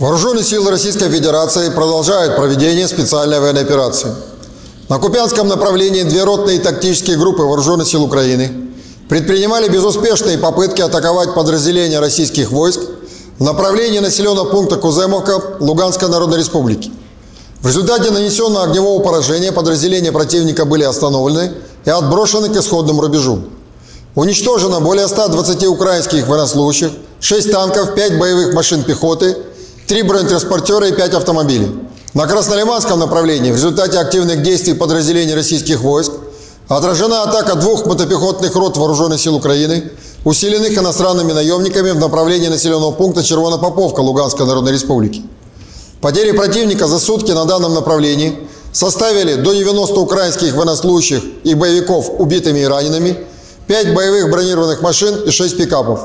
Вооруженные силы Российской Федерации продолжают проведение специальной военной операции. На Купянском направлении две ротные тактические группы Вооруженных сил Украины предпринимали безуспешные попытки атаковать подразделения российских войск в направлении населенного пункта Куземовка Луганской Народной Республики. В результате нанесенного огневого поражения подразделения противника были остановлены и отброшены к исходному рубежу. Уничтожено более 120 украинских военнослужащих, 6 танков, 5 боевых машин пехоты, 3 бронетранспортера и 5 автомобилей. На Краснолиманском направлении в результате активных действий подразделений российских войск отражена атака 2 мотопехотных рот Вооруженных сил Украины, усиленных иностранными наемниками в направлении населенного пункта Червонопоповка Луганской Народной Республики. Потери противника за сутки на данном направлении составили до 90 украинских военнослужащих и боевиков убитыми и ранеными, 5 боевых бронированных машин и 6 пикапов.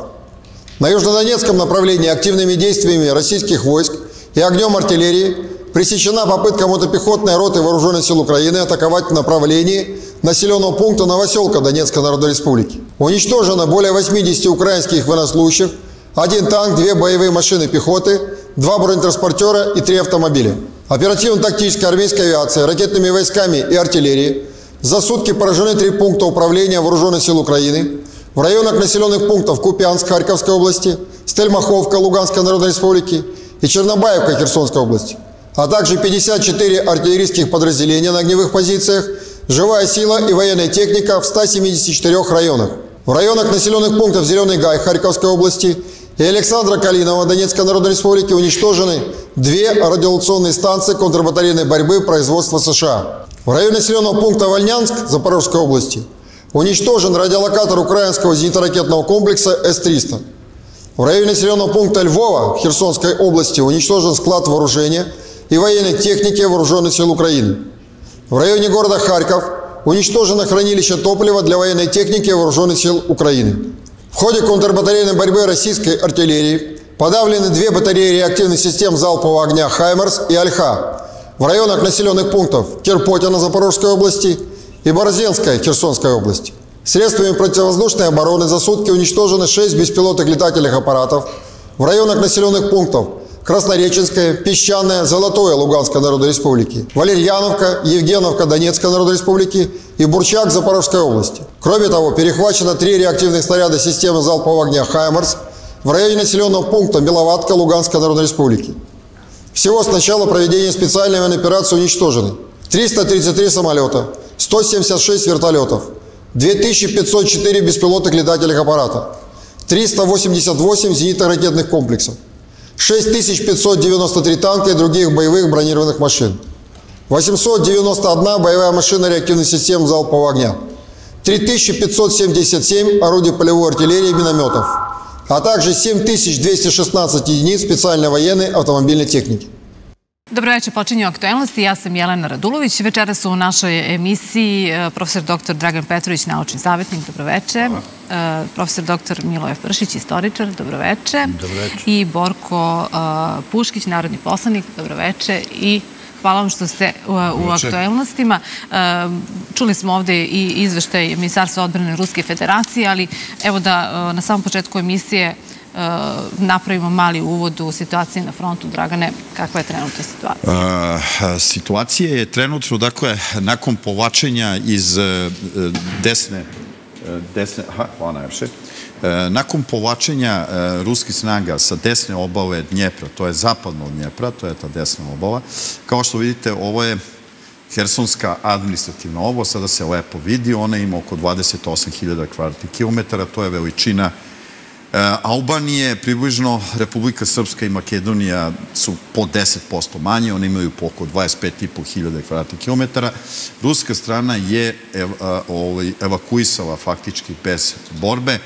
На Южнодонецком направлении активными действиями российских войск и огнем артиллерии пресечена попытка мотопехотной роты Вооруженных сил Украины атаковать в направлении населенного пункта Новоселка Донецкой Народной Республики. Уничтожено более 80 украинских военнослужащих, 1 танк, 2 боевые машины пехоты, 2 бронетранспортера и 3 автомобиля. Оперативно-тактической армейской авиации, ракетными войсками и артиллерией за сутки поражены 3 пункта управления Вооруженных сил Украины в районах населенных пунктов Купянск, Харьковской области, Стельмаховка, Луганской Народной Республики и Чернобаевка, Херсонской области, а также 54 артиллерийских подразделения на огневых позициях, живая сила и военная техника в 174 районах. В районах населенных пунктов Зеленый Гай, Харьковской области и Александра Калинова, Донецкой Народной Республики уничтожены 2 радиолокационные станции контрбатарейной борьбы производства США. В районе населенного пункта Вольнянск, Запорожской области, уничтожен радиолокатор украинского зенитно-ракетного комплекса С-300. В районе населенного пункта Львова, Херсонской области, уничтожен склад вооружения и военной техники Вооруженных сил Украины. В районе города Харьков уничтожено хранилище топлива для военной техники Вооруженных сил Украины. В ходе контрбатарейной борьбы российской артиллерии подавлены 2 батареи реактивных систем залпового огня «Хаймерс» и «Альха» в районах населенных пунктов Кирпотина Запорожской области и Борзенская Херсонской области. Средствами противовоздушной обороны за сутки уничтожены 6 беспилотных летательных аппаратов в районах населенных пунктов Краснореченская, Песчаная, Золотое Луганской Народной Республики, Валерьяновка, Евгеновка Донецкой Народной Республики и Бурчак Запорожской области. Кроме того, перехвачено 3 реактивных снаряда системы залпового огня «Хаймерс» в районе населенного пункта Миловатка Луганской Народной Республики. Всего с начала проведения специальной военной операции уничтожены 333 самолета, 176 вертолетов, 2504 беспилотных летательных аппарата, 388 зенитно-ракетных комплексов, 6593 танка и других боевых бронированных машин, 891 боевая машина реактивных систем залпового огня, 3577 орудий полевой артиллерии и минометов, а также 7216 единиц специальной военной автомобильной техники. Dobro večer, počinju aktualnosti. Ja sam Jelena Radulović. Večera su u našoj emisiji profesor dr. Dragan Petrović, naučni savjetnik. Dobro večer. Profesor dr. Miloje Pršić, istoričar. Dobro večer. I Borko Puškić, narodni poslanik. Dobro večer i hvala vam što ste u aktualnostima. Čuli smo ovdje i izveštaj Ministarstva odbrane Ruske federacije, ali evo da na samom početku emisije napravimo mali uvod u situaciji na frontu. Dragane, kakva je trenutna situacija? Situacija je trenutno, dakle, nakon povlačenja iz desne, hvala najviše, nakon povlačenja ruskih snaga sa desne obale Dnjepra, to je zapadno od Dnjepra, to je ta desna obala, kao što vidite, ovo je Hersonska administrativna obala, sada se lepo vidi, ona ima oko 28.000 kvadratnih kilometara, to je veličina Albanije, približno Republika Srpska i Makedonija su po 10% manje, oni imaju po oko 25.500 kvadratnih kilometara. Ruska strana je evakuisala faktički bez borbe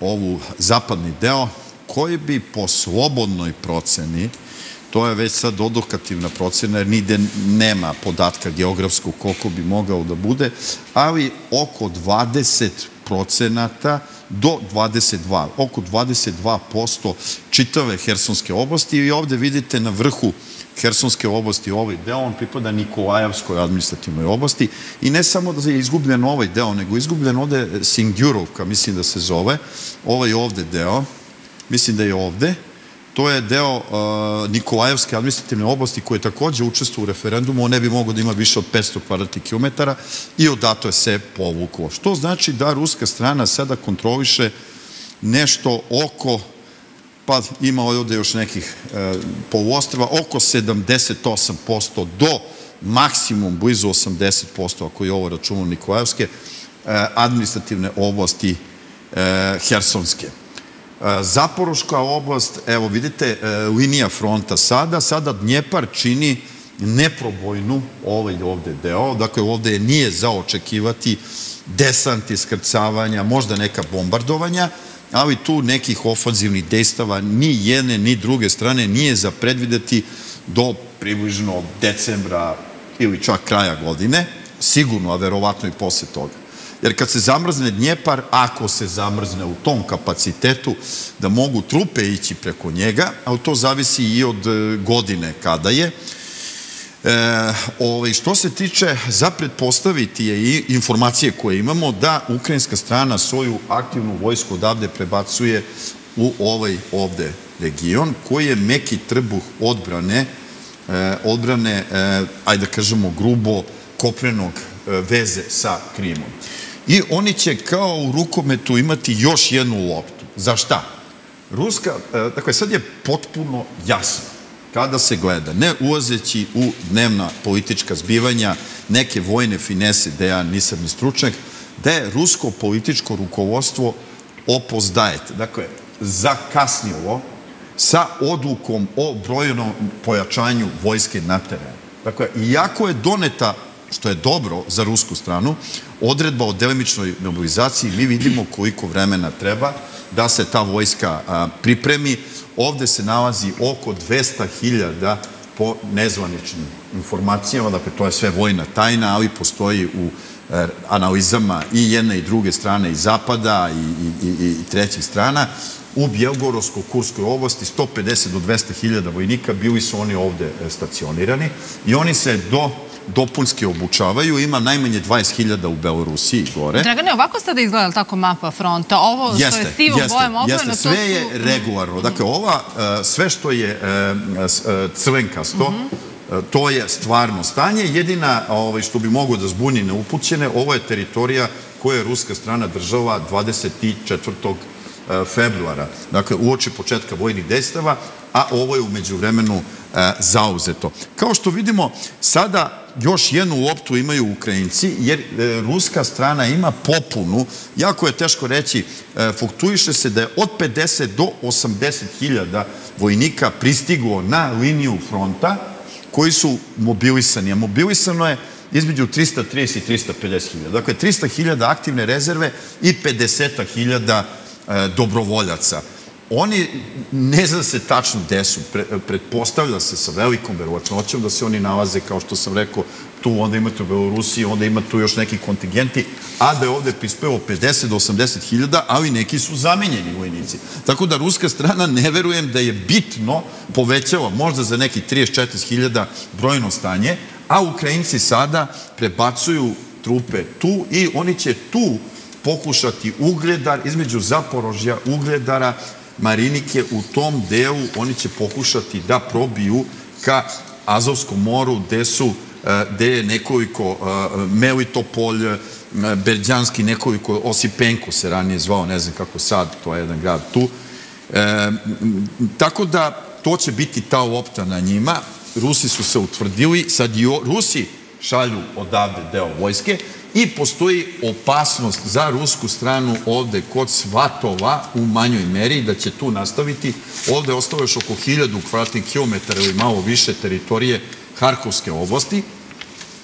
ovu zapadni deo koji bi po slobodnoj proceni, to je već sad odokativna procena jer nigde nema podatka geografskog koliko bi mogao da bude, ali oko 20% do 22, oko 22% čitave Hersonske oblasti i ovdje vidite na vrhu Hersonske oblasti ovaj deo, on pripada Nikolajevskoj administrativnoj oblasti i ne samo da je izgubljen ovaj deo, nego izgubljen ovdje Singjurovka, mislim da se zove, ovaj ovdje deo, mislim da je ovdje, to je deo Nikolajevske administrativne oblasti koje također učestvuju u referendumu, on ne bi mogao da ima više od 500 kvadratnih kilometara i odatle se povuklo. Što znači da ruska strana sada kontroliše nešto oko, pa ima ovdje još nekih poluostrava, oko 78% do maksimum blizu 80%, ako je ovo računom Nikolajevske, administrativne oblasti Hersonske. Zaporoška oblast, evo vidite, linija fronta sada Dnjepar čini neprobojnu ovaj ovdje deo, dakle ovdje nije zaočekivati desanti, iskrcavanja, možda neka bombardovanja, ali tu nekih ofanzivnih dejstava ni jedne ni druge strane nije za predvideti do približno decembra ili čak kraja godine, sigurno, a verovatno i posle toga. Jer kad se zamrzne Dnjepar, ako se zamrzne u tom kapacitetu da mogu trupe ići preko njega, ali to zavisi i od godine kada je. Što se tiče, za pretpostaviti je i informacije koje imamo da ukrajinska strana svoju aktivnu vojsku odavde prebacuje u ovaj ovde region koji je meki trbuh odbrane, ajde da kažemo grubo, koprenog veze sa Krimom. I oni će kao u rukometu imati još jednu loptu. Za šta? Ruska, dakle sad je potpuno jasno kada se gleda, ne ulazeći u dnevna politička zbivanja, neke vojne finese, da ja nisam ni stručnjak, da je rusko političko rukovodstvo opozdajete. Dakle, zakasnilo sa odlukom o brojnom pojačanju vojske na terenu. Dakle, iako je doneta, što je dobro za rusku stranu, odredba o delimičnoj mobilizaciji, mi vidimo koliko vremena treba da se ta vojska pripremi. Ovde se nalazi oko 200.000 po nezvaničnim informacijama, dakle to je sve vojna tajna, ali postoji u analizama i jedne i druge strane, i zapada i trećih strana. U Bjelgorodsko-Kurskoj oblasti 150 do 200.000 vojnika, bili su oni ovde stacionirani i oni se dopunski obučavaju, ima najmanje 20.000 u Belorusiji i gore. Dragane, ovako sada izgleda tako mapa fronta, ovo što je sivom bojem obojeno, to su... Sve je regularno, dakle ova, sve što je crvenkasto, to je stvarno stanje, jedina što bi moglo da zbuni neupućene, ovo je teritorija koja je ruska strana država 24. februara, dakle uoči početka vojnih dejstava, a ovo je umeđu vremenu zauzeto. Kao što vidimo, sada još jednu loptu imaju Ukrajinci, jer ruska strana ima popunu, jako je teško reći, fluktuiše se da je od 50 do 80.000 vojnika pristiglo na liniju fronta, koji su mobilisani, a mobilisano je između 330 i 350.000. Dakle, 300.000 aktivne rezerve i 50.000 dobrovoljaca. Oni ne zna se tačno gde su, pretpostavlja se sa velikom verovatnoćom da se oni nalaze, kao što sam rekao, tu, onda imate u Belorusiji, onda ima tu još neki kontingenti, a da je ovde prispelo 50 do 80.000, ali neki su zamenjeni vojnici. Tako da ruska strana, ne verujem da je bitno povećala, možda za neki 34.000 brojno stanje, a Ukrajinci sada prebacuju trupe tu i oni će tu pokušati Ugledar, između Zaporožja, Ugledara, Marinike, u tom delu oni će pokušati da probiju ka Azovskom moru, gde je nekoliko Melitopolj, Berdjanski, nekoliko, Osipenko se ranije zvao, ne znam kako sad, to je jedan grad tu. Tako da to će biti ta lopta na njima. Rusi su se utvrdili, sad i Rusi šalju odavde deo vojske, i postoji opasnost za rusku stranu ovde kod Svatova u manjoj meri da će tu nastaviti. Ovde ostalo još oko 1000 kvadratnih kilometara ili malo više teritorije Harkovske oblasti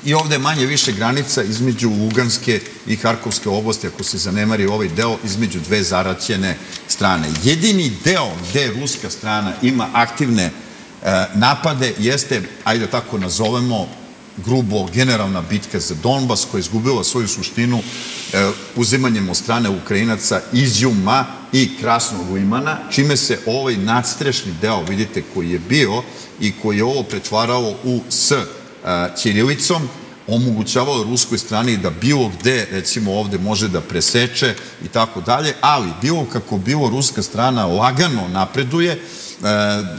i ovde je manje više granica između Luganske i Harkovske oblasti, ako se zanemari ovaj deo, između dve zaraćene strane. Jedini deo gde ruska strana ima aktivne napade jeste, ajde tako nazovemo, grubo generalna bitka za Donbas, koja je izgubila svoju suštinu uzimanjem od strane Ukrajinaca Izjuma i Krasnog Limana, čime se ovaj nadstrešni deo, vidite, koji je bio i koji je ovo pretvarao u S ćirilicom, omogućavao ruskoj strani da bilo gde, recimo ovde, može da preseče i tako dalje, ali bilo kako bilo, ruska strana lagano napreduje.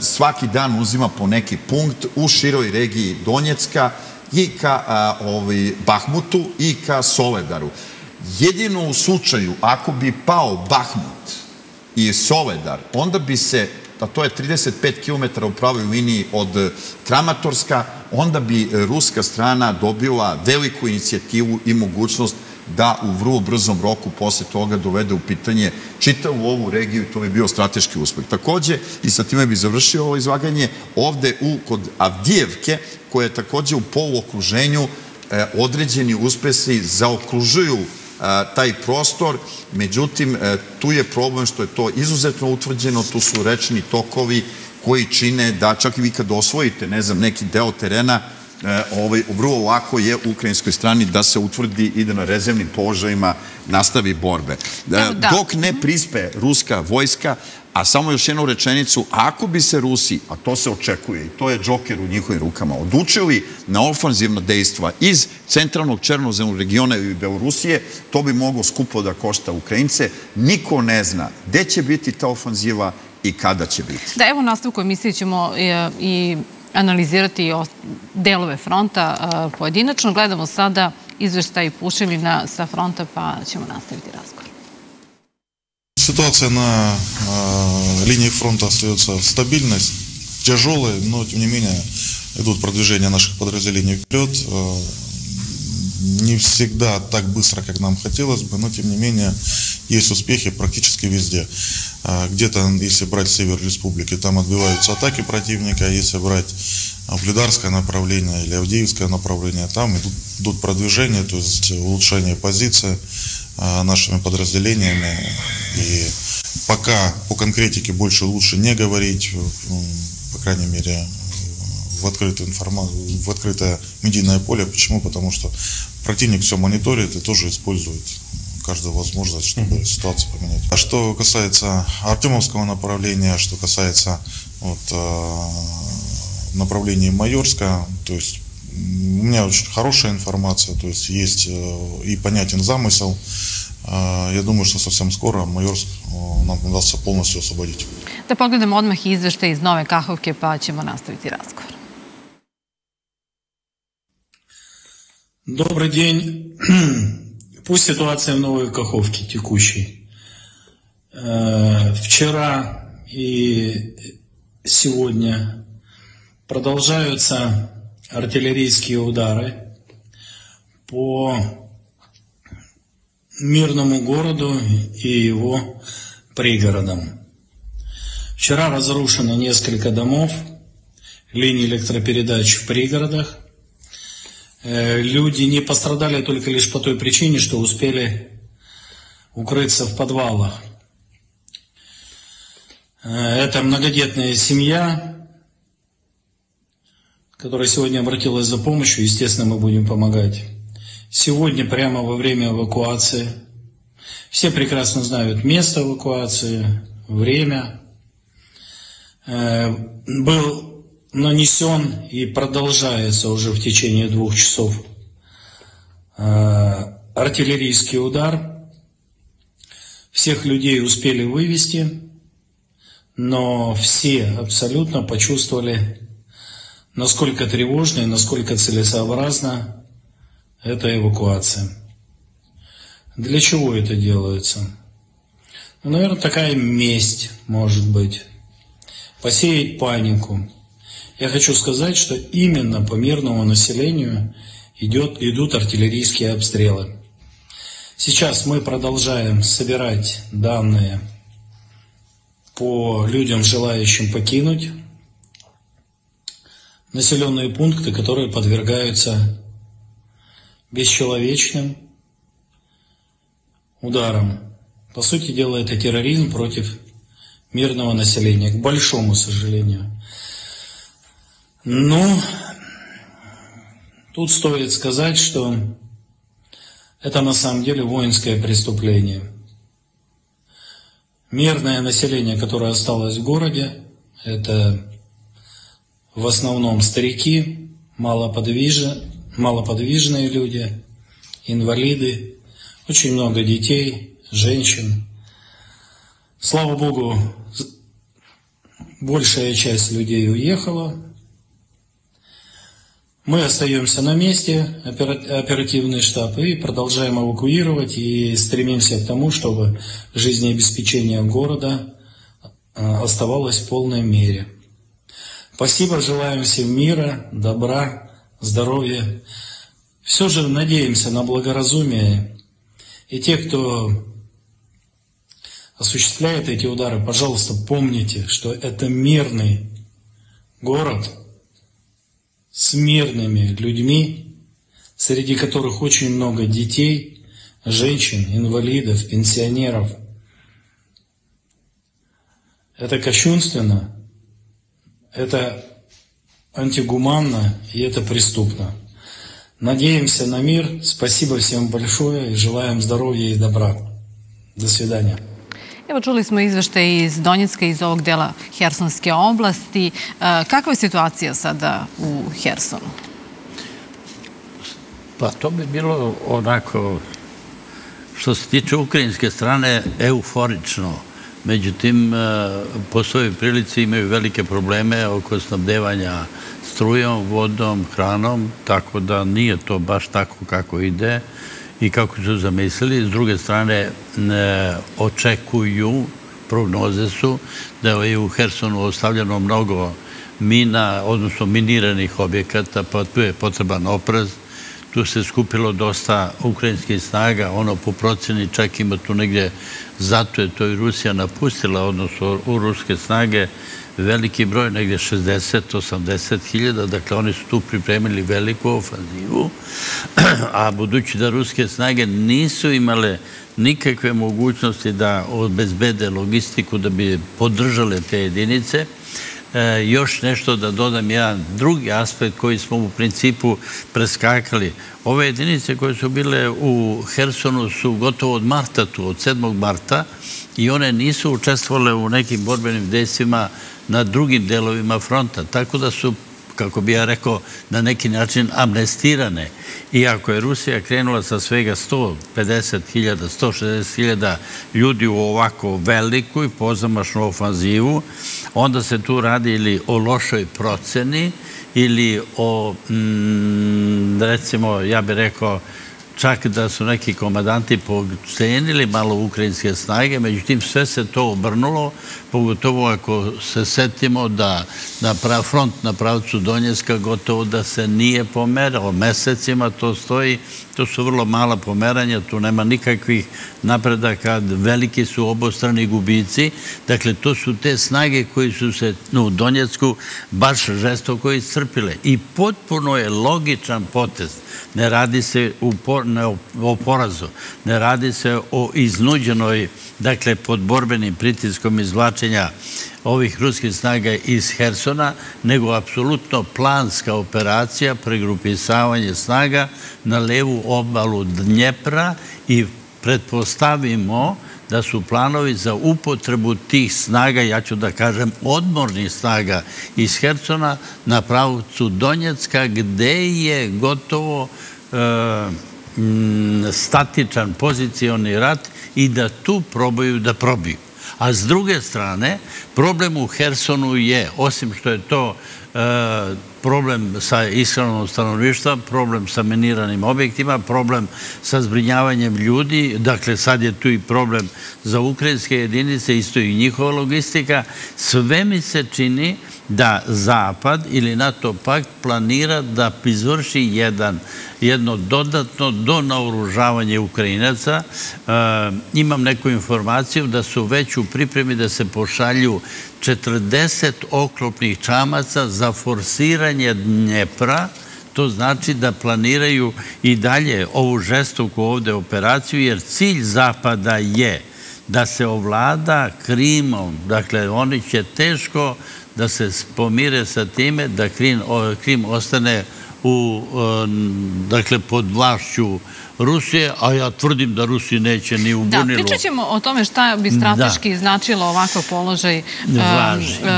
svaki dan uzima po neki punkt u široj regiji Donjecka i ka Bahmutu i ka Soledaru. Jedino u slučaju, ako bi pao Bahmut i Soledar, onda bi se, a to je 35 km u pravoj liniji od Kramatorska, onda bi ruska strana dobila veliku inicijativu i mogućnost da u vrlo brzom roku posle toga dovede u pitanje čitavu ovu regiju i to bi bio strateški uspeh. Također, i sa time bi završio ovo izlaganje, ovde kod Avdijevke, koja je također u poluokruženju, određeni uspesi zaokružuju taj prostor, međutim, tu je problem što je to izuzetno utvrđeno, tu su rečni tokovi koji čine da čak i vi kad osvojite, ne znam, neki deo terena, vrlo lako je u ukrajinskoj strani da se utvrdi i da na rezervnim položajima nastavi borbe. Dok ne prispe ruska vojska, a samo još jednu rečenicu, ako bi se Rusi, a to se očekuje i to je džoker u njihovim rukama, odučili na ofanzivna dejstva iz centralnog černozemnog regiona i Belorusije, to bi moglo skupo da košta Ukrajince. Niko ne zna gde će biti ta ofanziva i kada će biti. Da, evo nastavku emisije ćemo i analizirati delove fronta pojedinačno. Gledamo sada izveštaj Pušilina sa fronta, pa ćemo nastaviti razgovor. Ситуация на линии фронта остается стабильной, тяжелой, но тем не менее идут продвижения наших подразделений вперед. Не всегда так быстро, как нам хотелось бы, но тем не менее есть успехи практически везде. Где-то, если брать север республики, там отбиваются атаки противника, если брать Угледарское направление или Авдеевское направление, там идут продвижения, то есть улучшение позиции нашими подразделениями. И пока по конкретике больше лучше не говорить, по крайней мере, в открытое медийное поле. Почему? Потому что противник все мониторит и тоже использует каждую возможность, чтобы ситуацию поменять. А что касается Артемовского направления, что касается направления Майорска, то есть у меня очень хорошая информация, то есть есть и понятен замысел. Ja думаю, što sasvim skoro Majorsk nam da se polnosti osvoboditi. Da pogledamo odmah izvešte iz Nove Kahovke, pa ćemo nastaviti razgovor. Добрый день. Пусть ситуация в Новой Каховке текущей. Вчера и сегодня продолжаются артиллерийские удары по мирному городу и его пригородам. Вчера разрушено несколько домов, линии электропередач в пригородах. Люди не пострадали только лишь по той причине, что успели укрыться в подвалах. Это многодетная семья, которая сегодня обратилась за помощью, естественно, мы будем помогать. Сегодня, прямо во время эвакуации, все прекрасно знают место эвакуации, время, был нанесен и продолжается уже в течение 2 часов артиллерийский удар. Всех людей успели вывести, но все абсолютно почувствовали, насколько тревожно и насколько целесообразно это эвакуация. Для чего это делается? Ну, наверное, такая месть, может быть. Посеять панику. Я хочу сказать, что именно по мирному населению идут артиллерийские обстрелы. Сейчас мы продолжаем собирать данные по людям, желающим покинуть населенные пункты, которые подвергаются бесчеловечным ударом. По сути дела, это терроризм против мирного населения, к большому сожалению. Но тут стоит сказать, что это на самом деле воинское преступление. Мирное население, которое осталось в городе, это в основном старики, малоподвижные люди, инвалиды, очень много детей, женщин. Слава Богу, большая часть людей уехала. Мы остаемся на месте, оперативный штаб, и продолжаем эвакуировать и стремимся к тому, чтобы жизнеобеспечение города оставалось в полной мере. Спасибо, желаем всем мира, добра, здоровья. Все же надеемся на благоразумие. И те, кто осуществляет эти удары, пожалуйста, помните, что это мирный город с мирными людьми, среди которых очень много детей, женщин, инвалидов, пенсионеров. Это кощунственно, это антигуманно и это преступно. Надеемся на мир. Спасибо всем большое и желаем здоровья и добра. До свидания. Evo, čuli smo izveštaj iz Donjecka, iz ovog dela Hersonske oblasti. Kakva je situacija sada u Hersonu? Pa to bi bilo onako, što se tiče ukrajinske strane, euforično. Međutim, po svojoj prilici imaju velike probleme oko snabdevanja strujom, vodom, hranom, tako da nije to baš tako kako ide i kako su zamislili. S druge strane, očekuju, prognoze su, da je u Hersonu ostavljeno mnogo mina, odnosno miniranih objekata, pa tu je potreban oprez. Tu se skupilo dosta ukrajinskih snaga, ono po proceni čak ima tu negdje, zato je to i Rusija napustila, odnosno u ruske snage, veliki broj, negdje 60–80 hiljada, dakle oni su tu pripremili veliku ofanzivu, a budući da ruske snage nisu imale nikakve mogućnosti da obezbede logistiku, da bi podržale te jedinice. Još nešto da dodam, jedan drugi aspekt koji smo u principu preskakali. Ove jedinice koje su bile u Hersonu su gotovo od marta tu, od 7. marta, i one nisu učestvovale u nekim borbenim dejstvima na drugim delovima fronta. Tako da su, kako bi ja rekao, na neki način amnestirane. Iako je Rusija krenula sa svega 150.000, 160.000 ljudi u ovako veliku i pozamašnu ofanzivu, onda se tu radi ili o lošoj proceni ili o, recimo, ja bih rekao, čak da su neki komandanti podcenili malo ukrajinske snage, međutim sve se to obrnulo, pogotovo ako se setimo da front na pravcu Donjecka gotovo da se nije pomerao. Mesecima to stoji, to su vrlo mala pomeranja, tu nema nikakvih napredaka, veliki su obostrani gubici. Dakle, to su te snage koji su se u Donjecku baš žestoko iscrpile. I potpuno je logičan potez. Ne radi se o porazu, ne radi se o iznuđenoj, dakle, pod borbenim pritiskom izvlačenja ovih ruskih snaga iz Hersona, nego apsolutno planska operacija, pregrupisavanje snaga na levu obalu Dnjepra i pretpostavimo da su planovi za upotrebu tih snaga, ja ću da kažem odmornih snaga iz Hersona na pravcu Donjecka, gde je gotovo statičan pozicioni rat i da tu probaju da probiju. A s druge strane, problem u Hersonu je, osim što je to problem sa ishranom stanovništva, problem sa miniranim objektima, problem sa zbrinjavanjem ljudi, dakle sad je tu i problem za ukrajinske jedinice, isto i njihova logistika, sve mi se čini da Zapad ili NATO pakt planira da izvrši jedno dodatno donaoružavanje Ukrajinaca. Imam neku informaciju da su već u pripremi da se pošalju 40 oklopnih čamaca za forsiranje Dnjepra. To znači da planiraju i dalje ovu žestoku ovde operaciju, jer cilj Zapada je da se ovlada Krimom. Dakle, oni će teško da se pomire sa time da Krim ostane pod vlašću Rusije, a ja tvrdim da Rusiji neće ni ubunilo. Da, pričat ćemo o tome šta bi strateški značilo ovakav položaj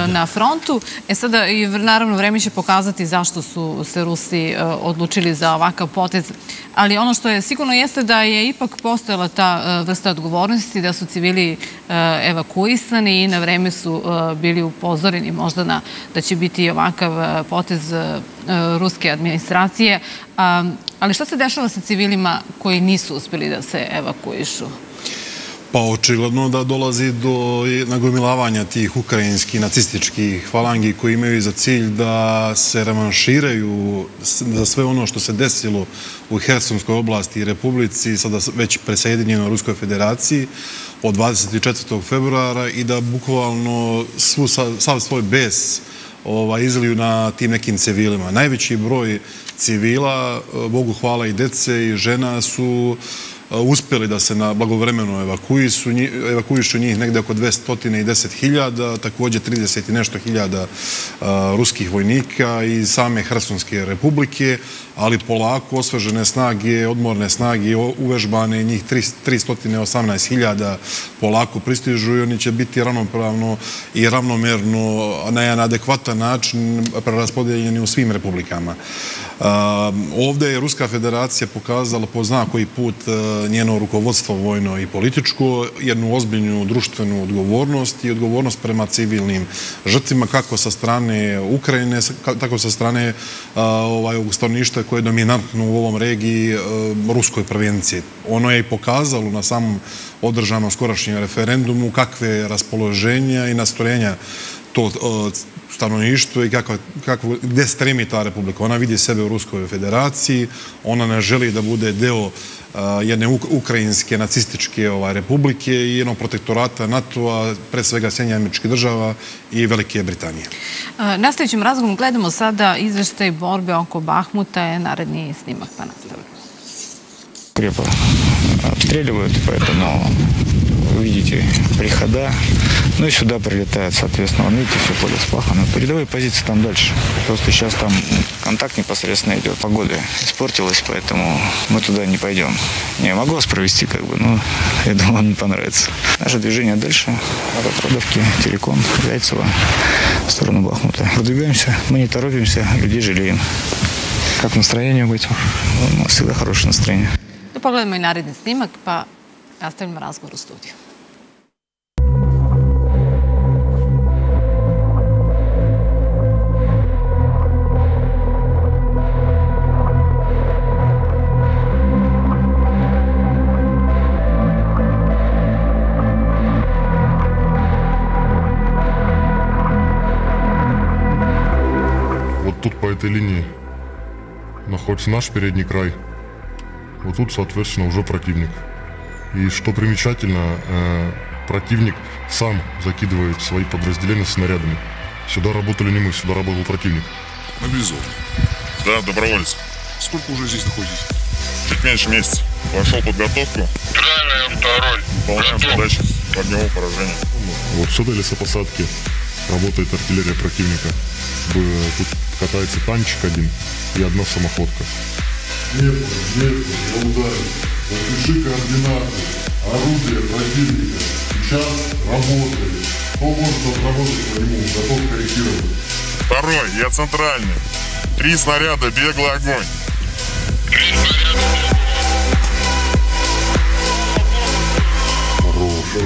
na frontu. E sada, naravno, vreme će pokazati zašto su se Rusi odlučili za ovakav potez. Ali ono što je sigurno jeste da je ipak postojala ta vrsta odgovornosti, da su civili evakuisani i na vreme su bili upozoreni možda da će biti ovakav potez ruske administracije. Ali šta se dešava sa civilima koji nisu uspjeli da se evakuišu? Pa očigledno da dolazi do nagomilavanja tih ukrajinskih nacističkih falangi koji imaju za cilj da se revanširaju za sve ono što se desilo u Hersonskoj oblasti i Republici, sada već presajedinjenoj Ruskoj federaciji od 24. februara i da bukvalno sav svoj bes izliju na tim nekim civilima. Najveći broj civila, Bogu hvala i dece i žena, su uspjeli da se blagovremeno evakuišu njih negde oko 210.000, također 30 i nešto hiljada ruskih vojnika iz same Hersonske republike, ali polako osvežene snage, odmorne snage, uvežbane, njih 318.000 polako pristižu i oni će biti ravnopravno i ravnomerno na jedan adekvatan način preraspodeljeni u svim republikama. Ovdje je Ruska federacija pokazala po zna koji put njeno rukovodstvo vojno i političko, jednu ozbiljnu društvenu odgovornost i odgovornost prema civilnim žrtvima, kako sa strane Ukrajine, tako sa strane stanovništva koje je dominantno u ovom regiji ruskoj provincije. Ono je i pokazalo na samom održanom skorašnjem referendumu kakve raspoloženja i nastrojenja to stanovništvo i gdje stremi ta republika. Ona vidi sebe u Ruskoj federaciji, ona ne želi da bude deo jedne ukrajinske nacističke republike i jednog protektorata NATO-a, pre svega SAD-a i Velike Britanije. Nastavićemo razgovor, gledamo sada izveštaj borbe oko Bahmuta, je naredni snimak pa nastavljamo. Krijepo obstreljivaju, poetano видите прихода, ну и сюда прилетает, соответственно, видите, все поле спахано. Передовые позиции там дальше. Просто сейчас там контакт непосредственно идет. Погода испортилась, поэтому мы туда не пойдем. Не, могу вас провести, но я думаю, вам не понравится. Наше движение дальше от Отродовки, Телеком, Зайцево, в сторону Бахмута. Продвигаемся, мы не торопимся, людей жалеем. Как настроение быть? У нас всегда хорошее настроение. Ну, поглядим и наредный снимок, наставим разговор в студии. Вот тут по этой линии находится наш передний край. Вот тут, соответственно, уже противник. И что примечательно, противник сам закидывает свои подразделения снарядами. Сюда работали не мы, сюда работал противник. Мобилизован. Да, добровольцы. Сколько уже здесь находитесь? Чуть меньше месяца. Пошел подготовку. Правильно, второй. Выполняем задачи по огневому поражению. Вот сюда лесопосадки. Работает артиллерия противника. Тут катается танчик один и одна самоходка. Метр, метр, я ударил. Запиши координаты, орудия противника. Сейчас работали. Кто может отработать по нему? Готов корректировать. Второй, я центральный. 3 снаряда, беглый огонь. 3 снаряда. Хорошо.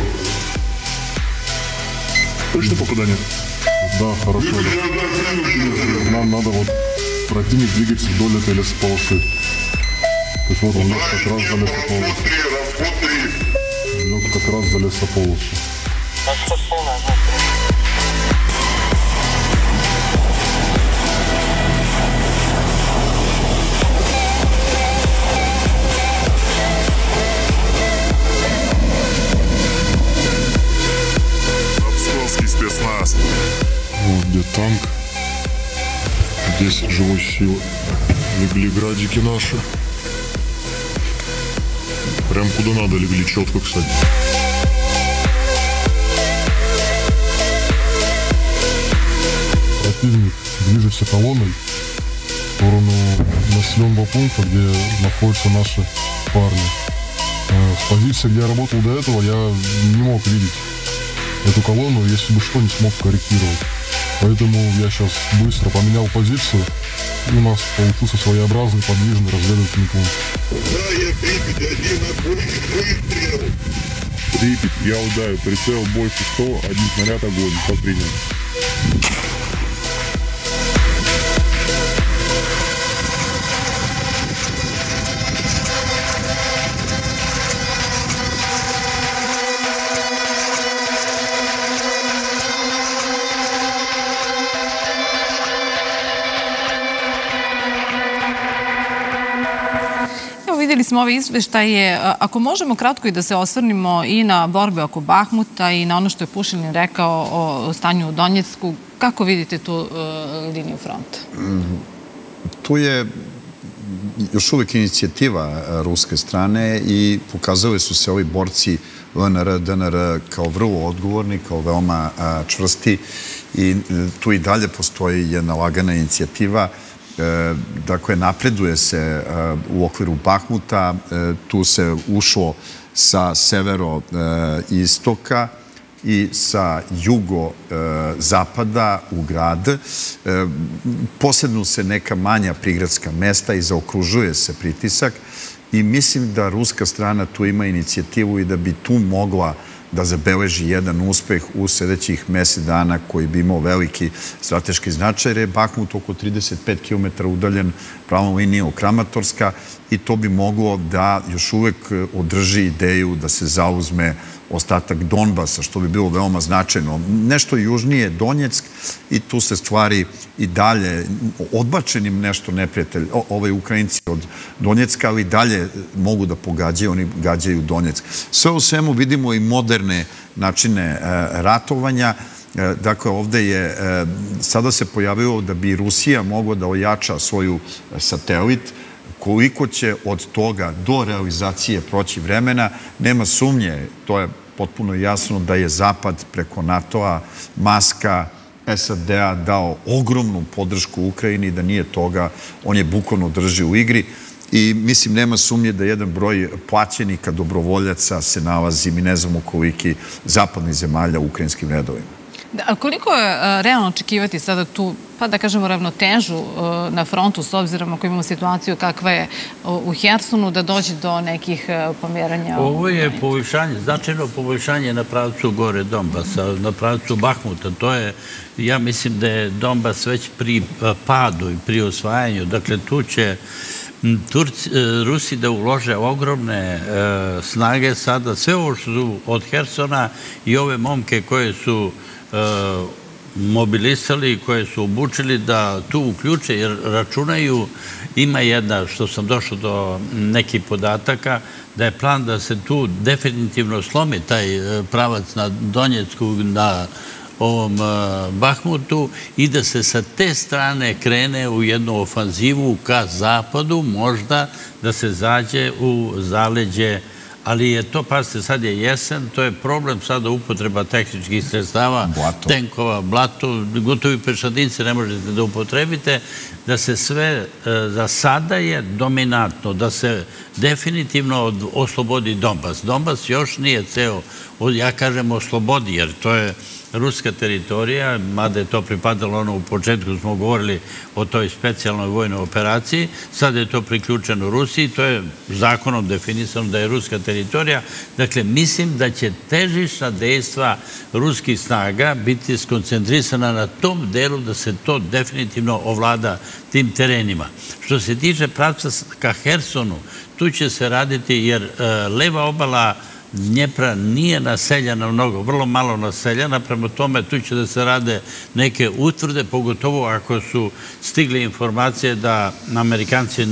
Точно попадание? Да, хорошо. Нам надо вот... Противник двигается вдоль этой лесополосы. То есть вот он лег как раз за лесополосу. Лег как раз за лесополосу. Московский спецназ. Вот где танк. Здесь живой силы. Легли градики наши. Прям куда надо легли, четко, кстати. Противник движется колонной в сторону населенного пункта, где находятся наши парня. В позиции, где я работал до этого, я не мог видеть эту колонну, если бы что, не смог корректировать. Поэтому я сейчас быстро поменял позицию, и у нас получился своеобразный подвижный разведывательный пункт. Да, я Припять, один огонь, выстрел! Припять, я ударю, прицел больше 100, один снаряд, огонь, как принято. Vidjeli smo ove izveštaje. Ako možemo kratko i da se osvrnimo i na borbe oko Bahmuta i na ono što je Pušilin rekao o stanju u Donjecku, kako vidite tu liniju fronta? Tu je još uvijek inicijativa ruske strane i pokazali su se ovi borci VNR, DNR kao vrlo odgovorni, kao veoma čvrsti i tu i dalje postoji jedna lagana inicijativa. Dakle, napreduje se u okviru Bahmuta, tu se ušlo sa severo-istoka i sa jugo-zapada u grad. Posebno se neka manja prigradska mesta i zaokružuje se pritisak i mislim da ruska strana tu ima inicijativu i da bi tu mogla da zabeleži jedan uspeh u sljedećih mjesec dana koji bi imao veliki strateški značaj, jer je Bahmut oko 35 km udaljen pravom linijom Kramatorska i to bi moglo da još uvijek održi ideju da se zauzme ostatak Donbasa, što bi bilo veoma značajno. Nešto južnije je Donjeck i tu se stvari i dalje, odbačenim nešto neprijatelj, ovaj Ukrajinci od Donjecka, ali i dalje mogu da pogađaju, oni gađaju Donjeck. Sve u svemu vidimo i moderne načine ratovanja. Dakle, ovdje je, sada se pojavilo da bi Rusija mogla da ojača svoju satelit. Koliko će od toga do realizacije proći vremena, nema sumnje, to je potpuno jasno da je Zapad preko NATO-a, Maska, SAD-a dao ogromnu podršku Ukrajini, da nije toga, on je bukvalno drži u igri i mislim nema sumnje da jedan broj plaćenika, dobrovoljaca se nalazi, mi ne znamo koliki zapadnih zemalja u ukrajinskim redovima. A koliko je realno očekivati sada tu, pa da kažemo, ravnotežu na frontu, s obzirom ako imamo situaciju kakva je u Hersonu, da dođe do nekih pomjeranja? Ovo je poboljšanje, značajno poboljšanje na pravcu gore Donbasa, na pravcu Bahmuta. To je, ja mislim da je Donbas već pri padu i pri osvajanju. Dakle, tu će Rusi da ulože ogromne snage sada. Sve ovo što su od Hersona i ove momke koje su mobilisali i koje su obučili da tu uključe, jer računaju, ima jedna, što sam došao do nekih podataka, da je plan da se tu definitivno slomi taj pravac na Donjecku, na ovom Bahmutu i da se sa te strane krene u jednu ofanzivu ka zapadu, možda da se zađe u zaleđe. Ali je to, pazite, sad je jesen, to je problem sada upotreba tehničkih sredstava, tenkova, blato, gotovi pešadinci ne možete da upotrebite, da se sve za sada je dominantno, da se definitivno oslobodi Donbas. Donbas još nije ceo, ja kažem oslobodi, jer to je ruska teritorija, mada je to pripadalo ono u početku, smo govorili o toj specijalnoj vojnoj operaciji, sada je to priključeno Rusiji, to je zakonom definisano da je ruska teritorija. Dakle, mislim da će težišna dejstva ruskih snaga biti skoncentrisana na tom delu da se to definitivno ovlada tim terenima. Što se tiče pravca ka Hersonu, tu će se raditi jer leva obala Dnjepra nije naseljena mnogo, vrlo malo naseljena, prema tome tu će da se rade neke utvrde, pogotovo ako su stigle informacije da Amerikanci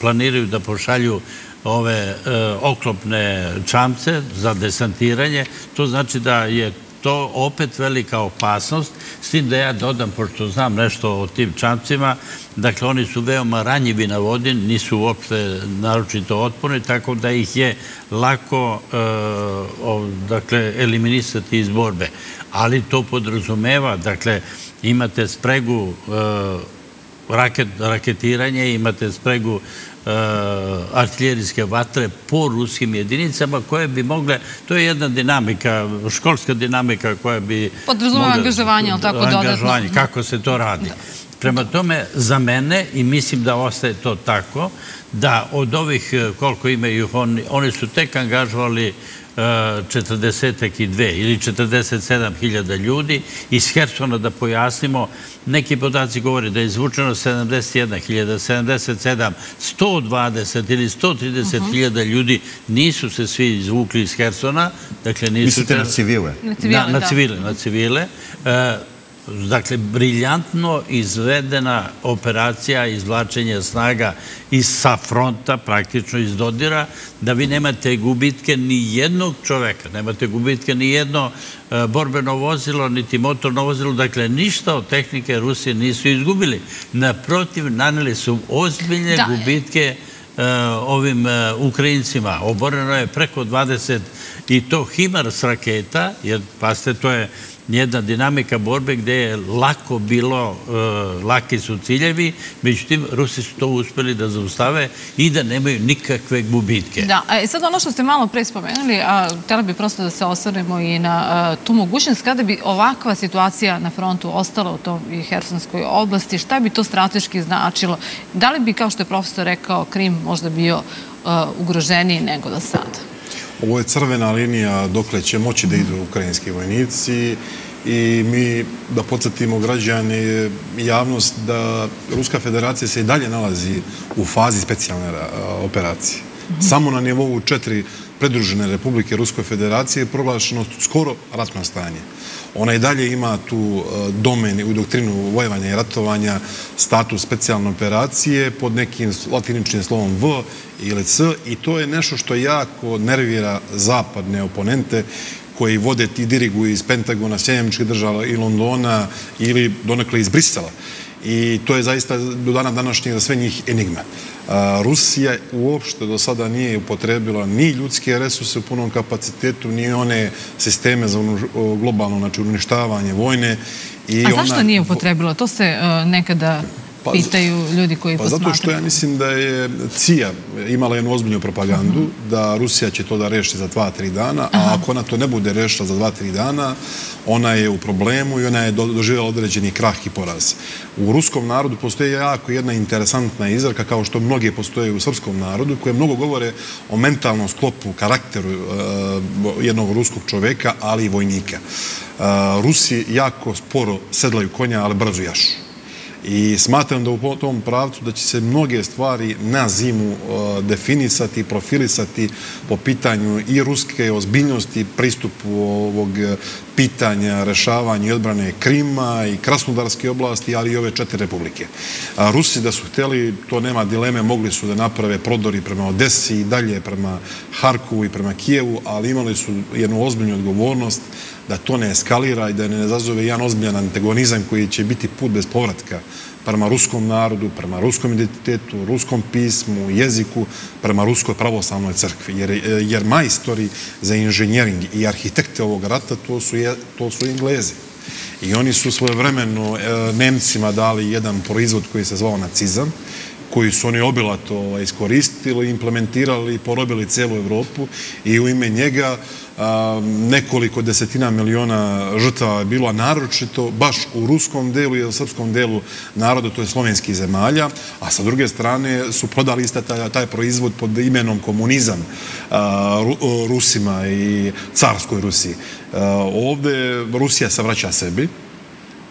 planiraju da pošalju ove oklopne čamce za desantiranje, to znači da je to opet velika opasnost, s tim da ja dodam, pošto znam nešto o tim čamcima, dakle oni su veoma ranjivi na vodi, nisu uopšte naročito otporni, tako da ih je lako eliminisati iz borbe. Ali to podrazumeva, dakle imate spregu raketiranje, imate spregu artiljerijske vatre po ruskim jedinicama koje bi mogle, to je jedna dinamika, školska dinamika koja bi... Podrazumeva angažovanje, ali tako dodatno. Kako se to radi. Prema tome, za mene, i mislim da ostaje to tako, da od ovih koliko imaju, oni su tek angažovali 42 ili 47.000 ljudi. Iz Hersona, da pojasnimo, neki podaci govore da je izvučeno 71.000, 120 ili 130.000 ljudi. Nisu se svi izvukli iz Hersona. Mislite na civile? Na civile. Dakle, briljantno izvedena operacija izvlačenja snaga sa fronta, praktično iz dodira, da vi nemate gubitke ni jednog čoveka, nemate gubitke ni jedno borbeno vozilo, niti motorno vozilo, dakle ništa od tehnike Rusije nisu izgubili. Naprotiv, naneli su ozbiljne gubitke ovim Ukrajincima. Oboreno je preko 20 i to HIMARS raketa, jer, pazite, to je jedna dinamika borbe gdje je lako bilo, laki su ciljevi, međutim, Rusi su to uspjeli da zaustave i da nemaju nikakve gubitke. Da, i sad ono što ste malo pre spomenuli, a htjela bi prosto da se osvrnemo i na tu mogućnost, kada bi ovakva situacija na frontu ostala u toj Hersonskoj oblasti, šta bi to strateški značilo? Da li bi, kao što je profesor rekao, Krim možda bio ugroženiji nego do sada? Ovo je crvena linija dokle će moći da idu ukrajinski vojnici i mi da podsjetimo građane i javnost da Ruska federacija se i dalje nalazi u fazi specijalne operacije. Samo na nivou 4 pridružene republike Ruskoj federacije je proglašeno skoro ratno stanje. Ona i dalje ima tu domen u doktrinu vojevanja i ratovanja status specijalne operacije pod nekim latiničnim slovom V ili C, i to je nešto što jako nervira zapadne oponente koji vode i diriguju iz Pentagona, Sjedinjenih Država i Londona ili donekle iz Brisela. I to je zaista do dana današnjeg za sve njih enigma. Rusija uopšte do sada nije upotrebila ni ljudske resurse u punom kapacitetu, ni one sisteme za globalno uništavanje vojne. A zašto nije upotrebila? To se nekada pitaju ljudi koji posmatraju. Zato što ja mislim da je CIA imala jednu ozbiljnu propagandu, da Rusija će to da reši za 2-3 dana, a ako ona to ne bude rešila za 2-3 dana, ona je u problemu i ona je doživjela određeni krah i poraz. U ruskom narodu postoje jako jedna interesantna izreka, kao što mnoge postoje u srpskom narodu, koje mnogo govore o mentalnom sklopu, karakteru jednog ruskog čoveka, ali i vojnika. Rusi jako sporo sedlaju konja, ali brzo jašu. I smatram da u tom pravcu da će se mnoge stvari na zimu definisati, profilisati po pitanju i ruske ozbiljnosti, pristupu ovog pitanja, rešavanja i odbrane Krima i Krasnodarske oblasti, ali i ove 4 republike. Rusi da su hteli, to nema dileme, mogli su da naprave prodori prema Odesi i dalje prema Harkovu i prema Kijevu, ali imali su jednu ozbiljnu odgovornost da to ne eskalira i da ne zazove jedan ozbiljan antagonizam koji će biti put bez povratka prema ruskom narodu, prema ruskom identitetu, ruskom pismu, jeziku, prema ruskoj pravoslavnoj crkvi. Jer majstori za inženjering i arhitekte ovog rata to su Englezi. I oni su svojevremeno Nemcima dali jedan proizvod koji se zvao nacizam, koji su oni obilato iskoristili, implementirali i porobili celu Evropu, i u ime njega nekoliko desetina miliona žrtava je bilo, a naročito baš u ruskom delu i u srpskom delu naroda, to je slovenskih zemalja, a sa druge strane su prodali isto taj proizvod pod imenom komunizam Rusima i carskoj Rusiji. Ovde Rusija se vraća sebi.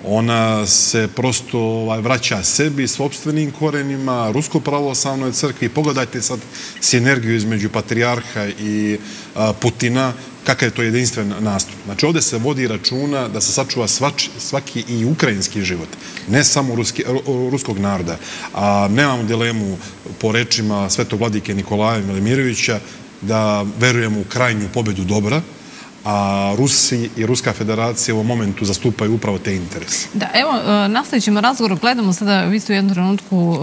Ona se prosto vraća sebi, sopstvenim korenima, Ruskoj pravoslavnoj crkvi. Pogledajte sad sinergiju između patrijarha i Putina, kakav je to jedinstven nastup. Znači, ovdje se vodi računa da se sačuva svaki i ukrajinski život, ne samo ruskog naroda. A nemamo dilemu, po rečima svetog vladike Nikolaja Velimirovića, da verujemo u krajnju pobedu dobra, a Rusi i Ruska federacija u ovom momentu zastupaju upravo te interese. Da, evo, nastavit ćemo razgovor, gledamo sada, vi ste u jednu trenutku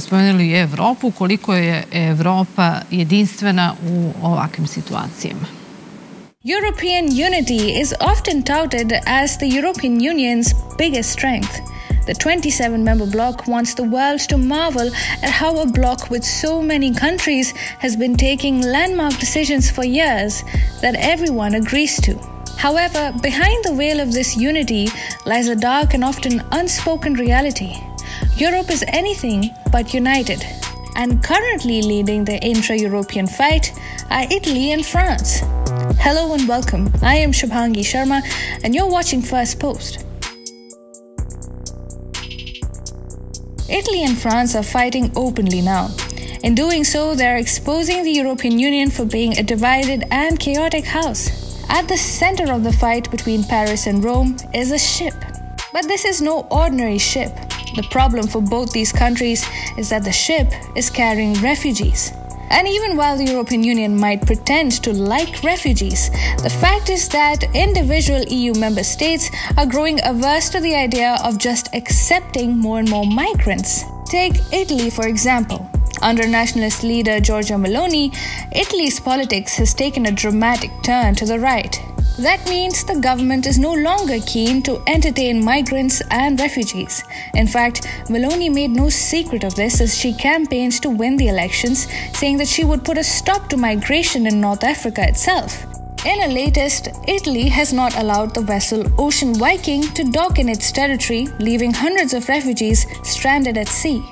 spomenuli Evropu, koliko je Evropa jedinstvena u ovakvim situacijama. European unity is often touted as the European Union's biggest strength. The 27-member bloc wants the world to marvel at how a bloc with so many countries has been taking landmark decisions for years that everyone agrees to. However, behind the veil of this unity lies a dark and often unspoken reality. Europe is anything but united, and currently leading the intra-European fight are Italy and France. Hello and welcome. I am Shubhangi Sharma and you're watching First Post. Italy and France are fighting openly now. In doing so, they are exposing the European Union for being a divided and chaotic house. At the center of the fight between Paris and Rome is a ship. But this is no ordinary ship. The problem for both these countries is that the ship is carrying refugees. And even while the European Union might pretend to like refugees, the fact is that individual EU member states are growing averse to the idea of just accepting more and more migrants. Take Italy, for example. Under nationalist leader Giorgia Meloni, Italy's politics has taken a dramatic turn to the right. That means the government is no longer keen to entertain migrants and refugees. In fact, Meloni made no secret of this as she campaigned to win the elections, saying that she would put a stop to migration in North Africa itself. In her latest, Italy has not allowed the vessel Ocean Viking to dock in its territory, leaving hundreds of refugees stranded at sea.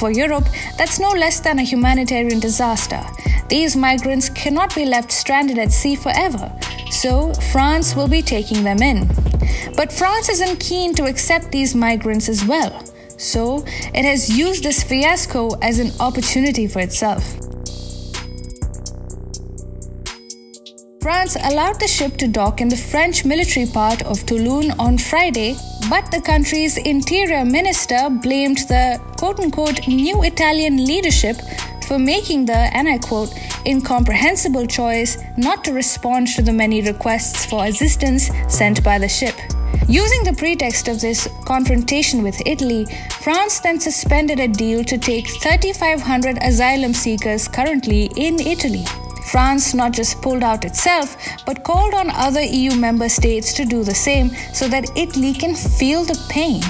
For Europe, that's no less than a humanitarian disaster. These migrants cannot be left stranded at sea forever. So, France will be taking them in. But France isn't keen to accept these migrants as well. So, it has used this fiasco as an opportunity for itself. France allowed the ship to dock in the French military part of Toulon on Friday, but the country's interior minister blamed the quote-unquote new Italian leadership for making the, and I quote, incomprehensible choice not to respond to the many requests for assistance sent by the ship. Using the pretext of this confrontation with Italy, France then suspended a deal to take 3,500 asylum seekers currently in Italy. France not just pulled out itself, but called on other EU member states to do the same so that Italy can feel the pain.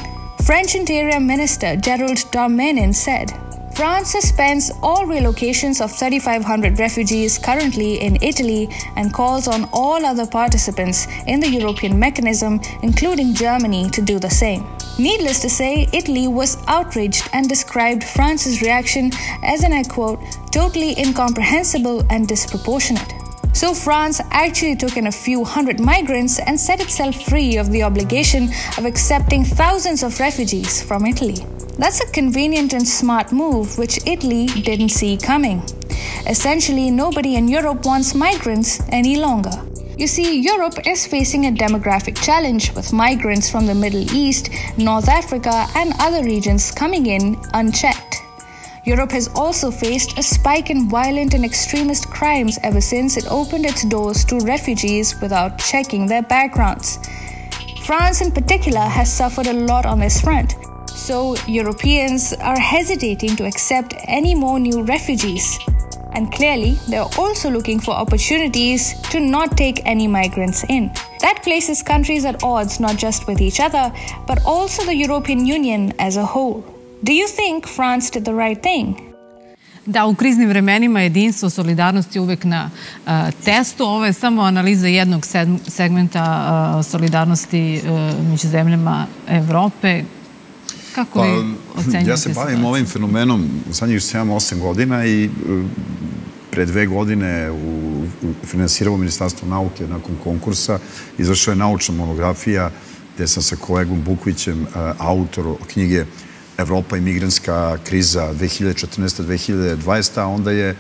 French Interior Minister Gerald Darmanin said, France suspends all relocations of 3,500 refugees currently in Italy and calls on all other participants in the European mechanism, including Germany, to do the same. Needless to say, Italy was outraged and described France's reaction as, and I quote, totally incomprehensible and disproportionate. So France actually took in a few hundred migrants and set itself free of the obligation of accepting thousands of refugees from Italy. That's a convenient and smart move which Italy didn't see coming. Essentially, nobody in Europe wants migrants any longer. You see, Europe is facing a demographic challenge with migrants from the Middle East, North Africa, and other regions coming in unchecked. Europe has also faced a spike in violent and extremist crimes ever since it opened its doors to refugees without checking their backgrounds. France in particular has suffered a lot on this front. So, Europeans are hesitating to accept any more new refugees. And clearly, they're also looking for opportunities to not take any migrants in. That places countries at odds not just with each other, but also the European Union as a whole. Do you think France did the right thing? Da, u kriznim vremenima jedinstvo, solidarnost je uvek na testu. Ovo je samo analiza jednog segmenta solidarnosti među zemljama Evrope. Kako vi ocenjujete? Ja se bavim ovim fenomenom, sad još sam 8 godina i pre 2 godine finansirao Ministarstvo nauke nakon konkursa. Izašla je naučna monografija gdje sam sa kolegom Bukvićem, autor knjige Evropa i migrantska kriza 2014-2020, a onda je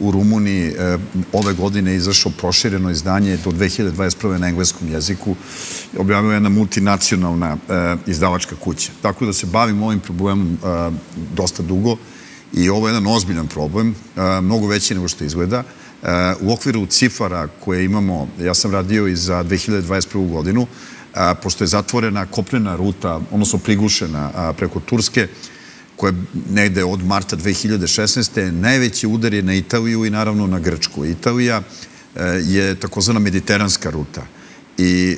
u Rumuniji ove godine izašlo prošireno izdanje do 2021. na engleskom jeziku. Objavila je jedna multinacionalna izdavačka kuća. Tako da se bavim ovim problemom dosta dugo i ovo je jedan ozbiljan problem, mnogo veći nego što izgleda. U okviru cifara koje imamo, ja sam radio i za 2021. godinu, pošto je zatvorena kopnena ruta, odnosno prigušena preko Turske, koja je negde od marta 2016. Najveći udar je na Italiju i naravno na Grčku. Italija je takozvana mediteranska ruta I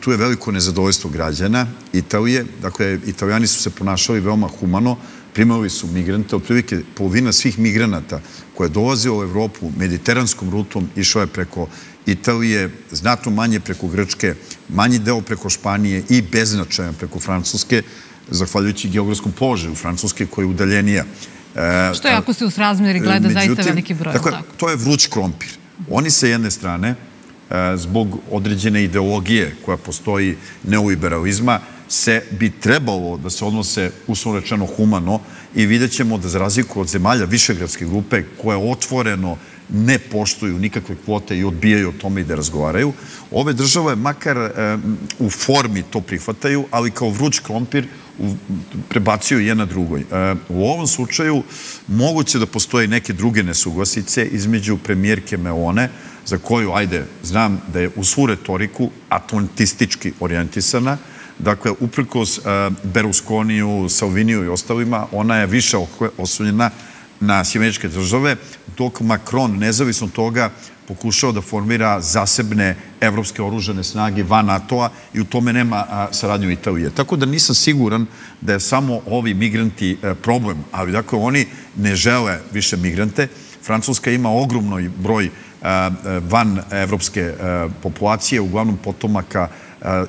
tu je veliko nezadovoljstvo građana Italije. Dakle, Italijani su se ponašali veoma humano, primali su migrante, otprilike polovina svih migranata koja dolaze u Evropu mediteranskom rutom išla je preko Italije, znatno manje preko Grčke, manji deo preko Španije i beznačajan preko Francuske, zahvaljujući geografskom položaju Francuske koja je udaljenija. Što je ako se u srazmjeri gleda zaista veliki broj. Dakle, to je vruć krompir. Oni sa jedne strane, zbog određene ideologije koja postoji neoliberalizma, se bi trebalo da se odnose uslovno rečeno humano i vidjet ćemo da za razliku od zemalja višegradske grupe koje otvoreno ne poštuju nikakve kvote i odbijaju o tome i da razgovaraju, ove države makar u formi to prihvataju, ali kao vruć krompir prebacuju jedna drugoj. U ovom slučaju moguće da postoje neke druge nesuglasice između premijerke Melone, za koju, ajde, znam da je u svu retoriku atlantistički orijentisana. Dakle, uprkos Berlusconiju, Salviniju i ostalima, ona je više oslonjena na Sjemeničke države, dok Macron, nezavisno toga, pokušao da formira zasebne evropske oružane snage van NATO-a i u tome nema saradnju Italije. Tako da nisam siguran da je samo ovi migranti problem, ali dakle oni ne žele više migrante. Francuska ima ogromno broj van evropske populacije, uglavnom potomaka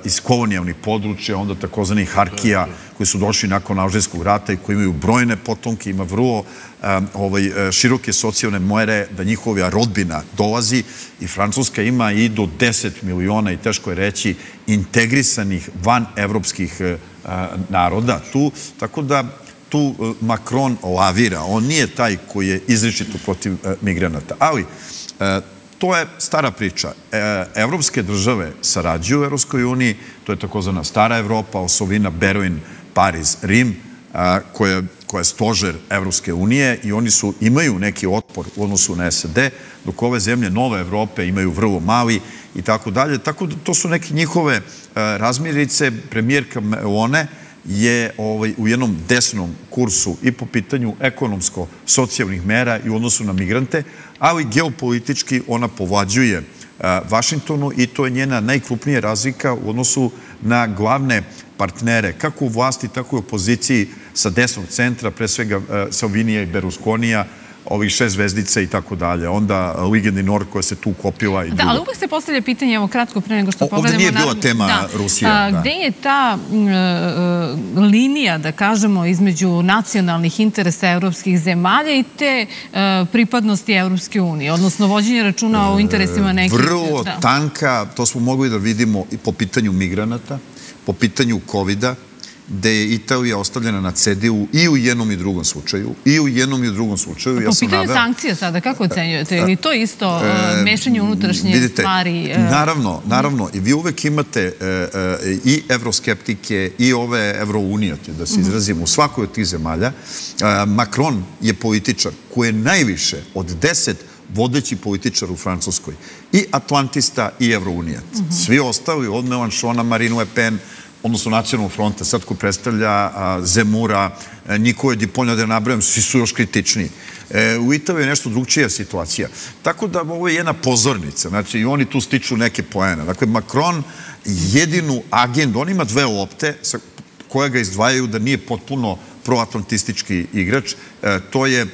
iz kolonijalnih područja, onda takozvanih Harkija, koji su došli nakon Alžirskog rata i koji imaju brojne potomke, ima vrlo široke socijalne mjere da njihova rodbina dolazi i Francuska ima i do 10 miliona i teško je reći integrisanih van evropskih naroda tu, tako da tu Macron lavira. On nije taj koji je izričito protiv migranata, ali to je stara priča. Evropske države sarađuju u Evropskoj uniji, to je takozvana stara Evropa, osovina Berlin, Pariz, Rim, koja je stožer Evropske unije i oni imaju neki otpor u odnosu na SAD, dok ove zemlje nove Evrope imaju vrlo mali i tako dalje. Tako da to su neke njihove razmirice. Premijerka Melone je u jednom desnom kursu i po pitanju ekonomsko-socijalnih mera i u odnosu na migrante, ali geopolitički ona povlađuje Vašingtonu i to je njena najkrupnija razlika u odnosu na glavne partnere, kako u vlasti, tako i u opoziciji sa desnog centra, pre svega Salvinija i Berlusconija, ovih 6 zvezdice i tako dalje. Onda Ligeni Nord koja se tu kopila i drugo. Da, ali uvek se postavlja pitanje, evo kratko pre nego što pogledamo. Ovdje nije bila tema Rusija. Gde je ta linija, da kažemo, između nacionalnih interesa evropskih zemalja i te pripadnosti Evropske unije, odnosno vođenje računa o interesima nekih... Vrlo tanka, to smo mogli da vidimo po pitanju migranata, po pitanju COVID-a, gde je Italija ostavljena na cedilu i u jednom i drugom slučaju. Po pitanju sankcija sada, kako ocenjujete? Je li to isto mešanje unutrašnje stvari? Naravno. I vi uvek imate i evroskeptike i ove evrounijate, da se izrazimo, u svakoj od tih zemalja. Macron je političar koji je najviše od 10 vodeći političar u Francuskoj. I atlantista i evrounijat. Svi ostali, od Melanchona, Marine Le Pen, odnosno Nacionalnog fronta, sad ko predstavlja Zemura, Nikole Di Polja, da nabrajam, svi su još kritični. U Italiji je nešto drugčija situacija. Tako da ovo je jedna pozornica, znači i oni tu stiču neke poene. Dakle, Macron jedinu agendu, on ima dve lopte koje ga izdvajaju da nije potpuno proatlantistički igrač, to je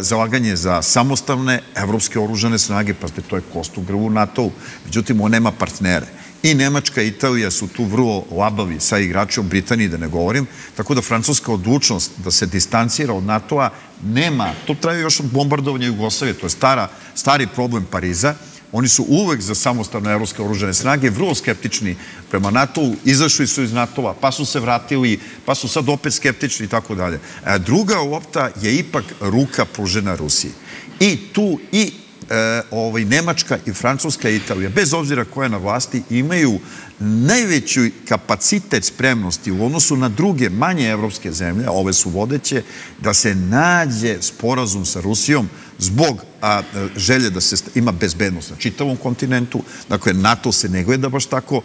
zalaganje za samostalne evropske oružane snage, pa to je kost u grlu NATO-u, međutim on nema partnere. I Nemačka i Italija su tu vrlo labavi sa igračom, Britaniji da ne govorim, tako da francuska odlučnost da se distancira od NATO-a nema. To traje još od bombardovanja Jugoslavije, to je stari problem Pariza. Oni su uvek za samostalne evropske oružane snage, vrlo skeptični prema NATO-u, izašli su iz NATO-a, pa su se vratili, pa su sad opet skeptični i tako dalje. Druga lopta je ipak ruka pružena Rusiji. I tu i Nemačka i Francuska i Italija, bez obzira koja je na vlasti, imaju najveći kapacitet spremnosti u odnosu na druge manje evropske zemlje, ove su vodeće, da se nađe sporazum sa Rusijom zbog želje da se ima bezbednost na čitavom kontinentu. Dakle, NATO se ne gleda baš tako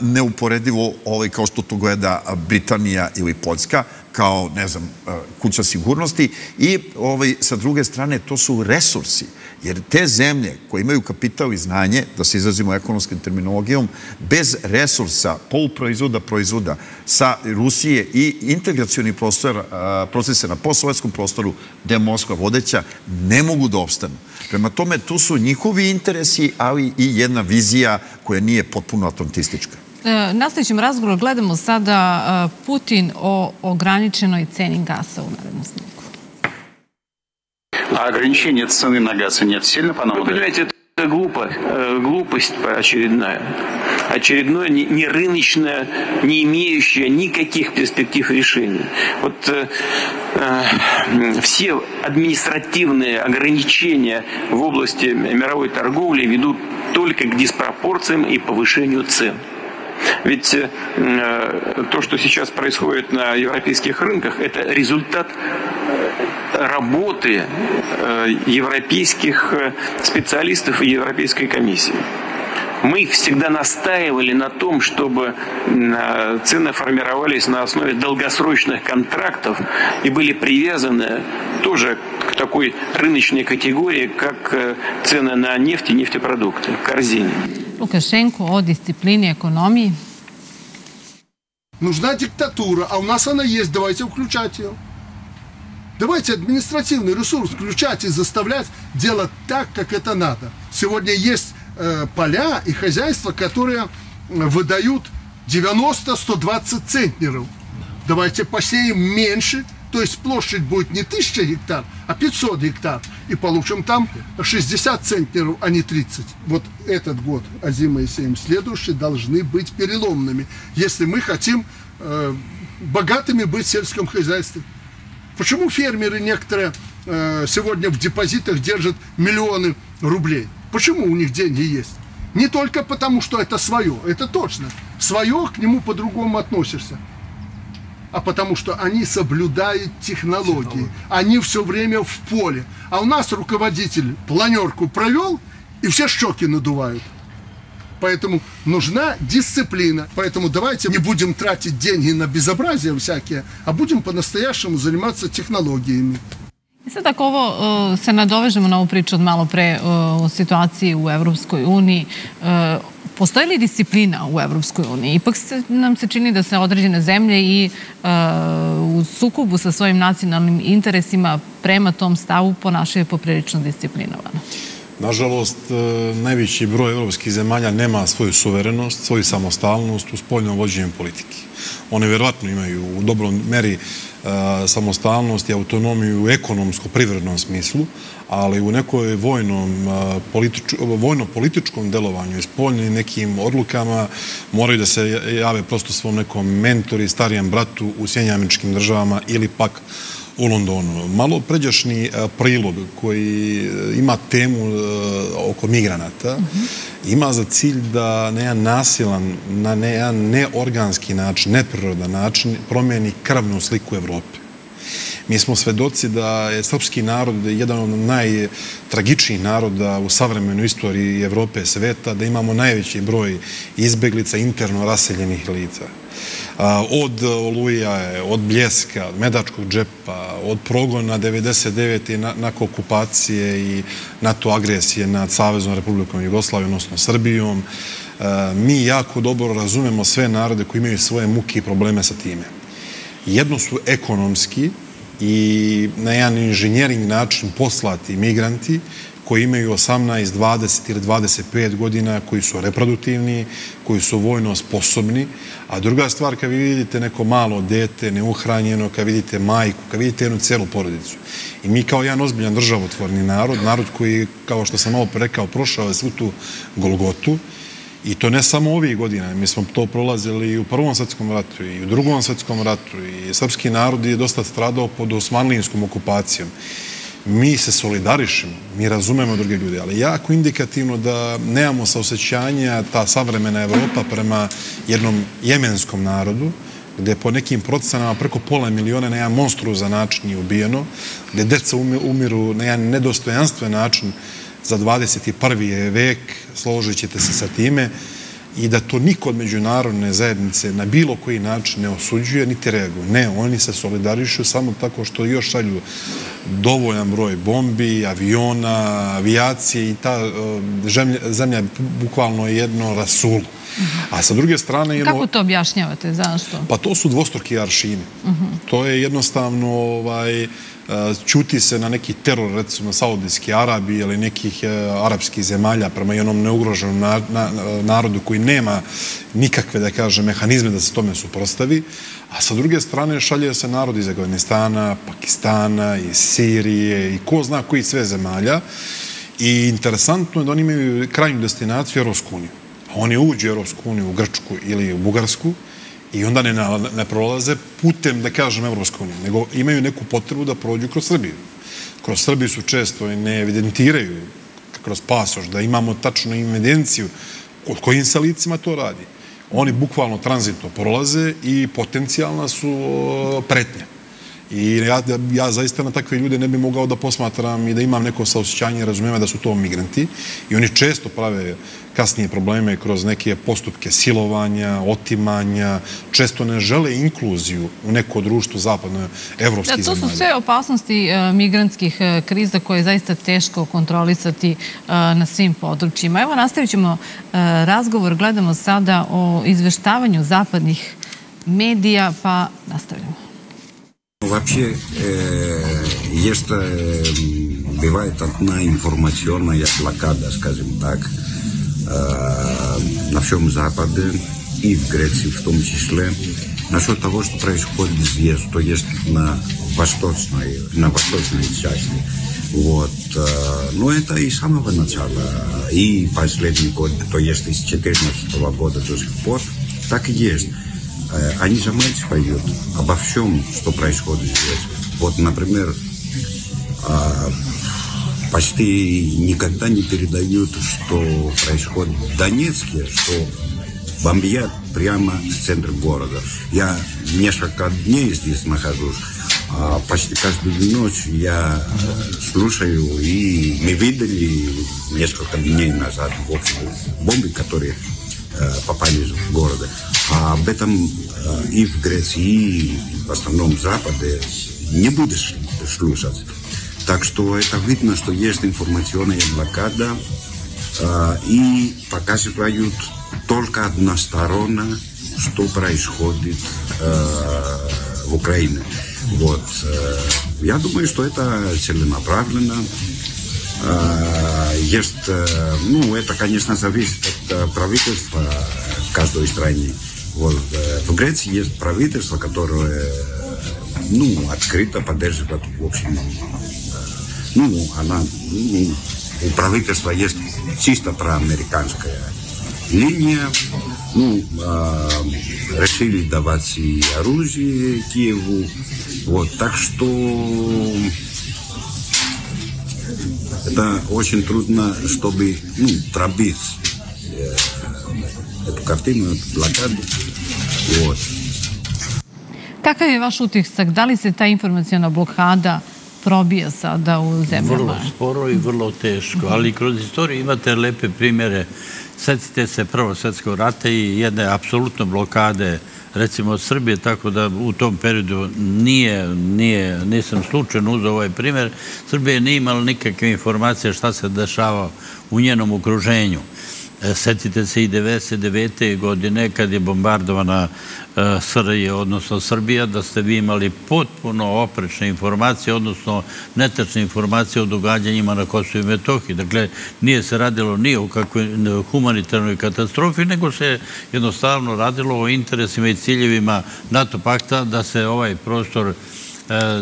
neuporedivo kao što to gleda Britanija ili Poljska, kao, ne znam, kuća sigurnosti. I sa druge strane, to su resursi. Jer te zemlje koje imaju kapital i znanje, da se izrazimo ekonomskom terminologijom, bez resursa, poluproizvoda, sa Rusije i integracioni procese na postsovjetskom prostoru, gde je Moskva vodeća, ne mogu da opstanu. Prema tome, tu su njihovi interesi, ali i jedna vizija koja nije potpuno atlantistička. Nastavljećem razgovoru gledamo sada Putin o ograničenoj ceni gasa u narednom sniku. Ограничение цены на газ нет сильно, по-моему. Вы понимаете, это глупость очередная. Очередное не рыночное, не имеющее никаких перспектив решения. Вот все административные ограничения в области мировой торговли ведут только к диспропорциям и повышению цен. Ведь то, что сейчас происходит на европейских рынках, это результат работы европейских специалистов и Европейской комиссии. Мы всегда настаивали на том, чтобы цены формировались на основе долгосрочных контрактов и были привязаны тоже к такой рыночной категории, как цены на нефть и нефтепродукты, корзине. Лукашенко о дисциплине экономии. Нужна диктатура, а у нас она есть, давайте включать ее. Давайте административный ресурс включать и заставлять делать так, как это надо. Сегодня есть поля и хозяйства, которые выдают 90-120 центнеров. Давайте посеем меньше, то есть площадь будет не 1000 гектар, а 500 гектар. И получим там 60 центнеров, а не 30. Вот этот год, а зимой и сеем следующий, должны быть переломными, если мы хотим богатыми быть в сельском хозяйстве. Почему фермеры некоторые сегодня в депозитах держат миллионы рублей? Почему у них деньги есть? Не только потому, что это свое, это точно. Свое, к нему по-другому относишься. А потому, что они соблюдают технологии. Они все время в поле. А у нас руководитель планерку провел, и все щеки надувают. Поэтому нужна дисциплина. Поэтому давайте не будем тратить деньги на безобразие всякие, а будем по-настоящему заниматься технологиями. I sad ako ovo se nadovežemo na ovu priču od malo pre o situaciji u Evropskoj uniji, postoji li disciplina u Evropskoj uniji? Ipak nam se čini da se određene zemlje i u sukobu sa svojim nacionalnim interesima prema tom stavu ponašaju poprilično disciplinovano. Nažalost, najveći broj evropskih zemalja nema svoju suverenost, svoju samostalnost u spoljnom vođenju politike. One vjerovatno imaju u dobroj meri samostalnost i autonomiju u ekonomsko-privrednom smislu, ali u nekoj vojno-političkom delovanju i spoljnim nekim odlukama moraju da se jave prosto svom nekom mentori, starijem bratu u Sjedinjenim Državama ili pak u Londonu. Malo pređašnji prilog koji ima temu oko migranata ima za cilj da na jedan nasilan, na jedan neorganski način, neprirodan način promijeni krvnu sliku Evrope. Mi smo svedoci da je srpski narod jedan od najtragičnijih naroda u savremenoj istoriji Evrope i sveta, da imamo najveći broj izbeglica interno raseljenih lica. Od Oluja, od Bljeska, od Medačkog džepa, od progona 99. nakon okupacije i NATO agresije nad Saveznom Republikom Jugoslavije, odnosno Srbijom, mi jako dobro razumemo sve narode koji imaju svoje muke i probleme sa time. Jedno su ekonomski i na jedan inženjering način poslati migranti koji imaju 18, 20 ili 25 godina, koji su reproduktivni, koji su vojno sposobni. A druga stvar, kad vi vidite neko malo dete, neuhranjeno, kad vidite majku, kad vidite jednu cijelu porodicu. I mi kao jedan ozbiljan državotvorni narod, narod koji, kao što sam malo rekao, prošao je svu tu golgotu, i to ne samo ovih godina, mi smo to prolazili i u Prvom svjetskom ratu i u Drugom svjetskom ratu i srpski narod je dosta stradao pod osmanlijskom okupacijom. Mi se solidarišemo, mi razumemo druge ljude, ali jako indikativno da nemamo saosećanja ta savremena Evropa prema jednom jemenskom narodu, gde po nekim procenama preko pola miliona na jedan monstruozan način je ubijeno, gde deca umiru na jedan nedostojanstven način za 21. vek, složit ćete se sa time, i da to niko od međunarodne zajednice na bilo koji način ne osuđuje niti reaguje. Ne, oni se solidarišu samo tako što još šalju dovoljan broj bombi, aviona, avijacije i ta zemlja je bukvalno jedno rasulo. A sa druge strane... Kako to objašnjavate? Zašto? Pa to su dvostruki aršini. To je jednostavno... Ćuti se na neki teror, recimo, Saudijske Arabije ili nekih arapskih zemalja prema jednom neugroženom narodu koji nema nikakve, da kažem, mehanizme da se tome suprotstavi, a sa druge strane šalje se narod iz Afganistana, Pakistana, iz Sirije i ko zna koji sve zemalja. I interesantno je da oni imaju krajnju destinaciju Evropsku uniju. Oni uđu u Evropsku uniju, u Grčku ili u Bugarsku, i onda ne prolaze putem, da kažem, Evropske unije, nego imaju neku potrebu da prođu kroz Srbiju. Kroz Srbiju su često i ne evidentiraju kroz pasoš, da imamo tačnu evidenciju od kojim se licima to radi. Oni bukvalno tranzitno prolaze i potencijalna su pretnja. I ja zaista na takve ljude ne bi mogao da posmatram i da imam neko saosećanje i razumijem da su to migranti. I oni često prave kasnije probleme kroz neke postupke silovanja, otimanja, često ne žele inkluziju u neko društvo zapadno-evropskih zemalja. To su sve opasnosti migrantskih kriza koje je zaista teško kontrolisati na svim područjima. Evo, nastavit ćemo razgovor. Gledamo sada o izveštavanju zapadnih medija, pa nastavljamo. Вообще, есть, бывает одна информационная блокада, скажем так, на всем Западе и в Греции в том числе, насчет того, что происходит здесь, то есть на восточной части. Вот. Но это и с самого начала, и последний год, то есть с 2014 года до сих пор, так и есть. Они замыть поют обо всем, что происходит здесь. Вот, например, почти никогда не передают, что происходит в Донецке, что бомбят прямо в центр города. Я несколько дней здесь нахожусь. Почти каждую ночь я слушаю, и мы видели несколько дней назад бомбы, которые попали в города. А об этом и в Греции, и в основном в Западе не будешь слушать. Так что это видно, что есть информационная блокада, и показывают только односторонне, что происходит в Украине. Вот. Я думаю, что это целенаправленно. Есть, ну, это, конечно, зависит от правительства в каждой стране. Вот. В Греции есть правительство, которое, ну, открыто поддерживает, в общем, ну, она, ну, у правительства есть чисто проамериканская линия, ну, решили давать и оружие Киеву, вот, так что... Это очень трудно, чтобы, ну, пробить эту картину, эту блокаду. Вот. Kakav je vaš utisak? Da li se ta informacijona blokada probija sada u zemljama? Vrlo sporo i vrlo teško, ali kroz istoriju imate lepe primjere. Sjetite se Prvog svjetskog rata i jedne apsolutno blokade, recimo od Srbije, tako da u tom periodu nisam slučajno uzeo ovaj primjer. Srbije nije imala nikakve informacije šta se dešava u njenom okruženju. Sjetite se i 1999. godine kad je bombardovana SRJ, odnosno Srbija, da ste vi imali potpuno oprečne informacije, odnosno netačne informacije o događanjima na Kosovu i Metohiji. Dakle, nije se radilo ni o kakvoj humanitarnoj katastrofi, nego se jednostavno radilo o interesima i ciljevima NATO pakta da se ovaj prostor,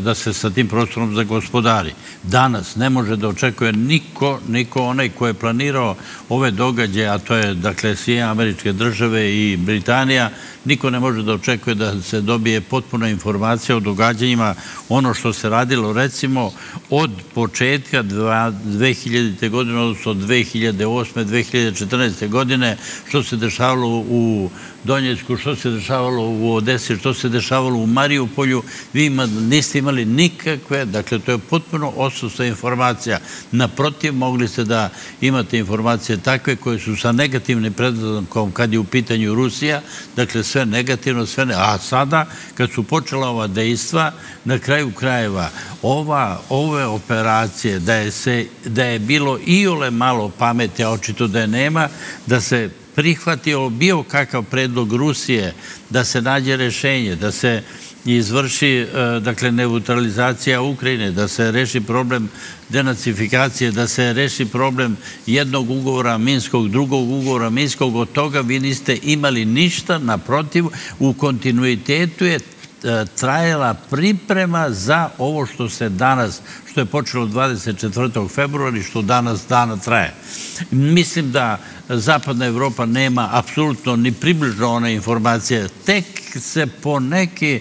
da se sa tim prostorom zagospodari. Danas ne može da očekuje niko onaj ko je planirao ove događaje, a to je, dakle, SAD i Britanija, niko ne može da očekuje da se dobije potpuna informacija o događanjima, ono što se radilo, recimo, od početka 2000. godine, odnosno 2008. 2014. godine, što se dešavalo u Donjecku, što se dešavalo u Odesi, što se dešavalo u Mariupolju. Vi imate niste imali nikakve, dakle to je potpuno odsustvo informacija. Naprotiv, mogli ste da imate informacije takve koje su sa negativnim predznakom kad je u pitanju Rusija, dakle sve negativno, sve ne. A sada, kad su počela ova dejstva, na kraju krajeva ove operacije, da je bilo iole malo pameti, a očito da je nema, da se prihvatio bio kakav predlog Rusije, da se nađe rešenje, da se izvrši neutralizacija Ukrajine, da se reši problem denacifikacije, da se reši problem jednog ugovora Minskog, drugog ugovora Minskog, od toga vi niste imali ništa, naprotiv, u kontinuitetu je trajala priprema za ovo što se danas, što je počelo 24. februara i što danas dana traje. Mislim da Zapadna Evropa nema apsolutno ni približno one informacije. Tek se po neki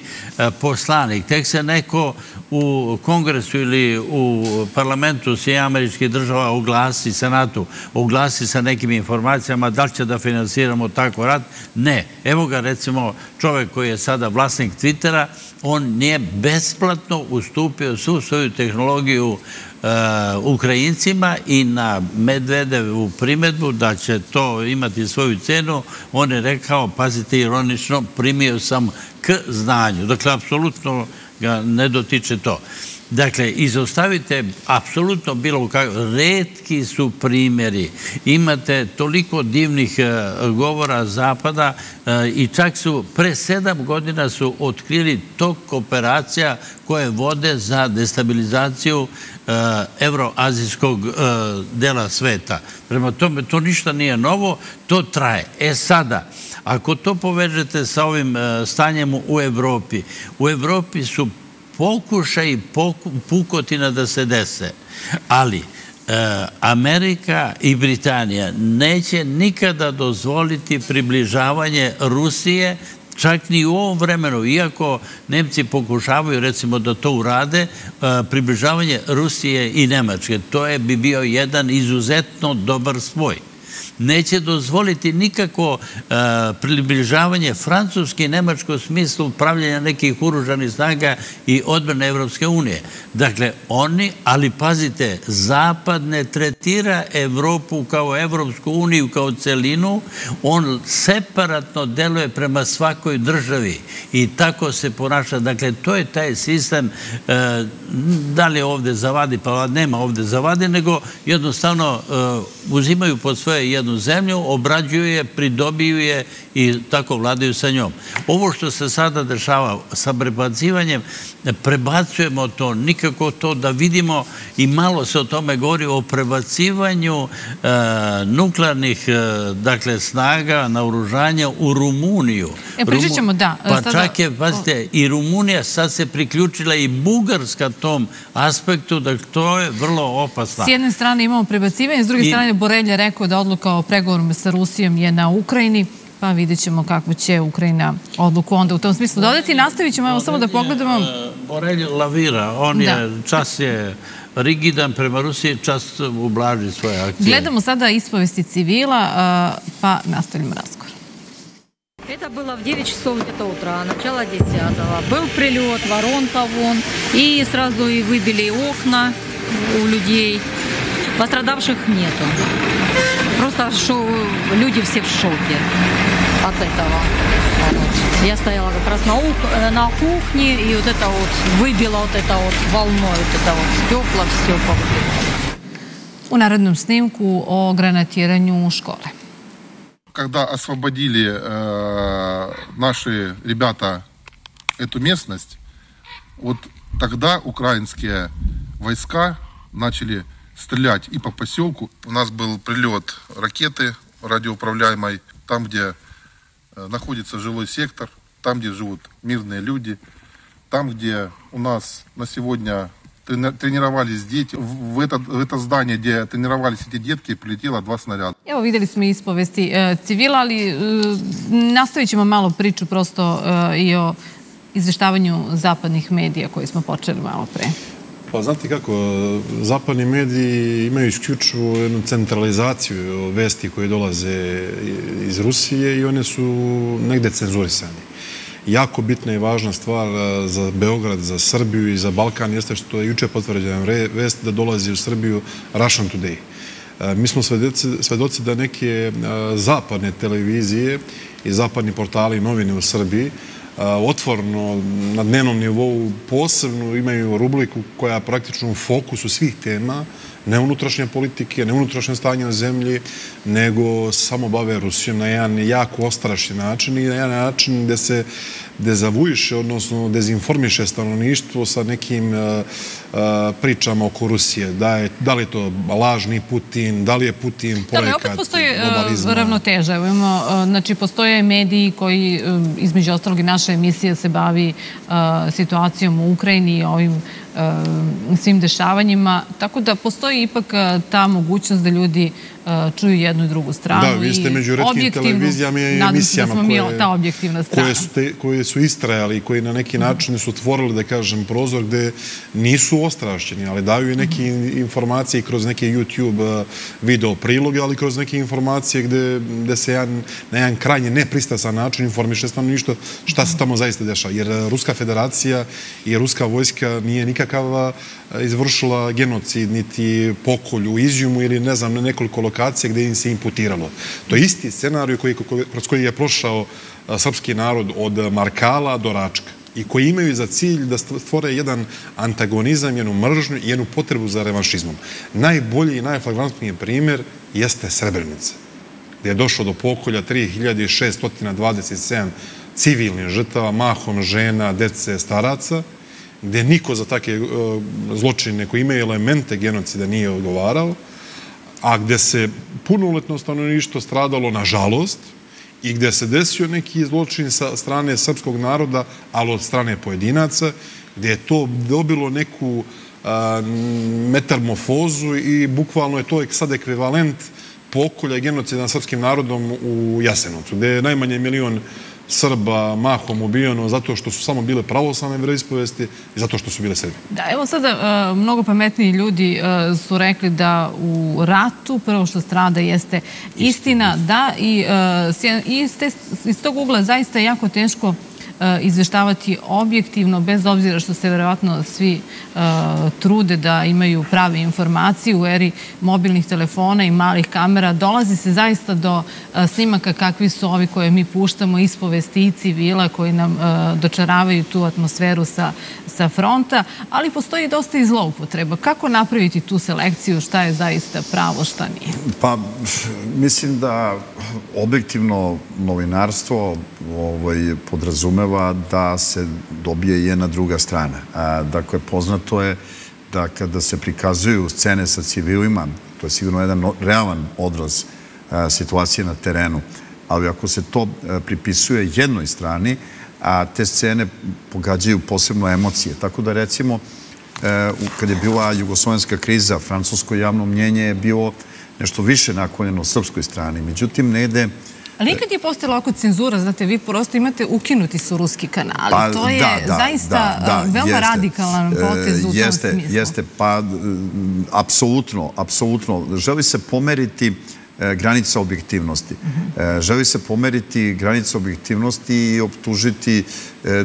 poslanik, tek se neko u Kongresu ili u parlamentu SAD-a oglasi, Senatu, oglasi sa nekim informacijama da li će da finansiramo tako rat. Ne. Evo ga recimo čovjek koji je sada vlasnik Twittera, on nije besplatno ustupio svu svoju tehnologiju Ukrajincima i na Medvedevu primjedbu da će to imati svoju cenu, on je rekao, pazite ironično, primio sam k znanju. Dakle, apsolutno ga ne dotiče to. Dakle, izostavite apsolutno bilo kako, retki su primjeri. Imate toliko divnih govora Zapada i čak su pre 7 godina su otkrili tok operacija koje vode za destabilizaciju evroazijskog dela sveta. Prema tome, to ništa nije novo, to traje. E sada, ako to povežete sa ovim stanjem u Evropi su pokušaj pukotina da se dese, ali Amerika i Britanija neće nikada dozvoliti približavanje Rusije, čak ni u ovom vremenu, iako Nemci pokušavaju recimo da to urade, približavanje Rusije i Nemačke, to je bi bio jedan izuzetno dobar spoj. Neće dozvoliti nikako približavanje Francuske i Nemačke u smislu upravljanja nekih oružanih snaga i odbrane Evropske unije. Dakle, oni, ali pazite, Zapad ne tretira Evropu kao Evropsku uniju, kao celinu, on separatno deluje prema svakoj državi i tako se ponaša. Dakle, to je taj sistem, da li ovde zavadi, pa nema ovde zavadi, nego jednostavno uzimaju pod svoje jednu zemlju, obrađuju je, pridobiju je i tako vladaju sa njom. Ovo što se sada dešava sa prebacivanjem, prebacujemo to, nikako to da vidimo i malo se o tome govori o prebacivanju nuklearnih snaga naoružanja u Rumuniju. Pričat ćemo, da. Pa čak je, pazite, i Rumunija sad se priključila i Bugarska tom aspektu, da to je vrlo opasno. S jedne strane imamo prebacivanje, s druge strane Borelj je rekao da odluka o pregovorima sa Rusijom je na Ukrajini, pa vidjet ćemo kako će Ukrajina odluku onda u tom smislu dodati. Nastavit ćemo, evo samo da pogledamo. Borelj lavira, on je, čas je rigidan prema Rusiji, čas ublaži svoje akcije. Gledamo sada ispovesti civila, pa nastavljamo razgovor. Это было в 9 часов где-то утра, начало 10-го. Был прилет, воронка вон, и сразу и выбили окна у людей. Пострадавших нету. Просто люди все в шоке от этого. Вот. Я стояла как раз на кухне, и вот это вот выбило вот это вот волной, вот это вот стекла, все повылило. У народном снимку о гранатировании школы. Когда освободили наши ребята эту местность, вот тогда украинские войска начали стрелять и по поселку. У нас был прилет ракеты радиоуправляемой, там, где находится жилой сектор, там, где живут мирные люди, там, где у нас на сегодня тренировались дети. В это здание, где тренировались эти детки, прилетело 2 снаряда. Evo, videli smo ispovesti civila, ali nastavit ćemo malo priču prosto i o izvještavanju zapadnih medija koji smo počeli malo pre. Pa znate kako, zapadni mediji imaju isključivo jednu centralizaciju vesti koje dolaze iz Rusije i one su negde cenzurisane. jako bitna i važna stvar za Beograd, za Srbiju i za Balkan jeste što je juče potvrđena vest da dolazi u Srbiju Russian Today. Mi smo svedoci da neke zapadne televizije i zapadni portali i novine u Srbiji otvorno na dnevnom nivou posebno imaju rubriku koja praktično u fokusu svih tema, ne unutrašnje politike, ne unutrašnje stanje u zemlji, nego samo bave Rusijom na jedan jako ostrašni način i na jedan način gde se dezavuiše, odnosno dezinformiše stanovništvo sa nekim pričama oko Rusije. Da li je to lažni Putin, da li je Putin projekat globalizma? Da, opet postoji ravnoteža. Znači, postoje mediji koji, između ostalog i naša emisija se bavi situacijom u Ukrajini i ovim svim dešavanjima, tako da postoji ipak ta mogućnost da ljudi čuju jednu i drugu stranu. Da, vi ste među retkim televizijama i emisijama koje su istrajali i koje na neki način su otvorili, da kažem, prozor gde nisu ostrašćeni, ali daju i neke informacije kroz neke YouTube video priloge, ali kroz neke informacije gde se na jedan krajnje nepristrasan način informiše stanovništvo šta se tamo zaista dešava. Jer Ruska federacija i ruska vojska nije nikakav izvršila genocid, niti pokolj u Izjumu ili ne znam, nekoliko lokacija gde im se imputiralo. To je isti scenarij kroz koji je prošao srpski narod od Markala do Račka i koji imaju za cilj da stvore jedan antagonizam, jednu mržnju i jednu potrebu za revanšizmom. Najbolji i najflagrantniji primjer jeste Srebrenica, gde je došlo do pokolja 3627 civilnih žrtava, mahom žena, dece, staraca, gde niko za takve zločine koji imaju elemente genocida nije odgovarao, a gde se punoletno stanovništvo stradalo na žalost i gde se desio neki zločin sa strane srpskog naroda, ali od strane pojedinaca, gde je to dobilo neku metamorfozu i bukvalno je to sad ekvivalent pokolja genocida nad srpskim narodom u Jasenovcu, gde je najmanje milion Srba mahom ubijeno zato što su samo bile pravoslavne vjeroispovesti i zato što su bile Srbi. Da, evo sada mnogo pametniji ljudi su rekli da u ratu prvo što strada jeste istina, da, i iz tog ugla zaista je jako teško izveštavati objektivno, bez obzira što se verovatno svi trude da imaju prave informacije. U eri mobilnih telefona i malih kamera dolazi se zaista do snimaka kakvi su ovi koje mi puštamo, ispovesti i civila koji nam dočaravaju tu atmosferu sa fronta, ali postoji dosta i zloupotreba. Kako napraviti tu selekciju, šta je zaista pravo, šta nije? Pa, mislim da objektivno novinarstvo podrazumeva da se dobije jedna druga strana. Dakle, poznato je da kada se prikazuju scene sa civilima, to je sigurno jedan realan odraz situacije na terenu, ali ako se to pripisuje jednoj strani, a te scene pogađaju posebno emocije. Tako da, recimo, kad je bila jugoslovenska kriza, francusko javno mnjenje je bilo nešto više naklonjeno srpskoj strani. Međutim, negde... Ali nikad je postala oko cenzura, znate, vi prosto imate, ukinuti su ruski kanali. To je zaista veoma radikalan potez u tom smislu. Jeste, pa, apsolutno. Želi se pomeriti granica objektivnosti. Želi se pomeriti granica objektivnosti i optužiti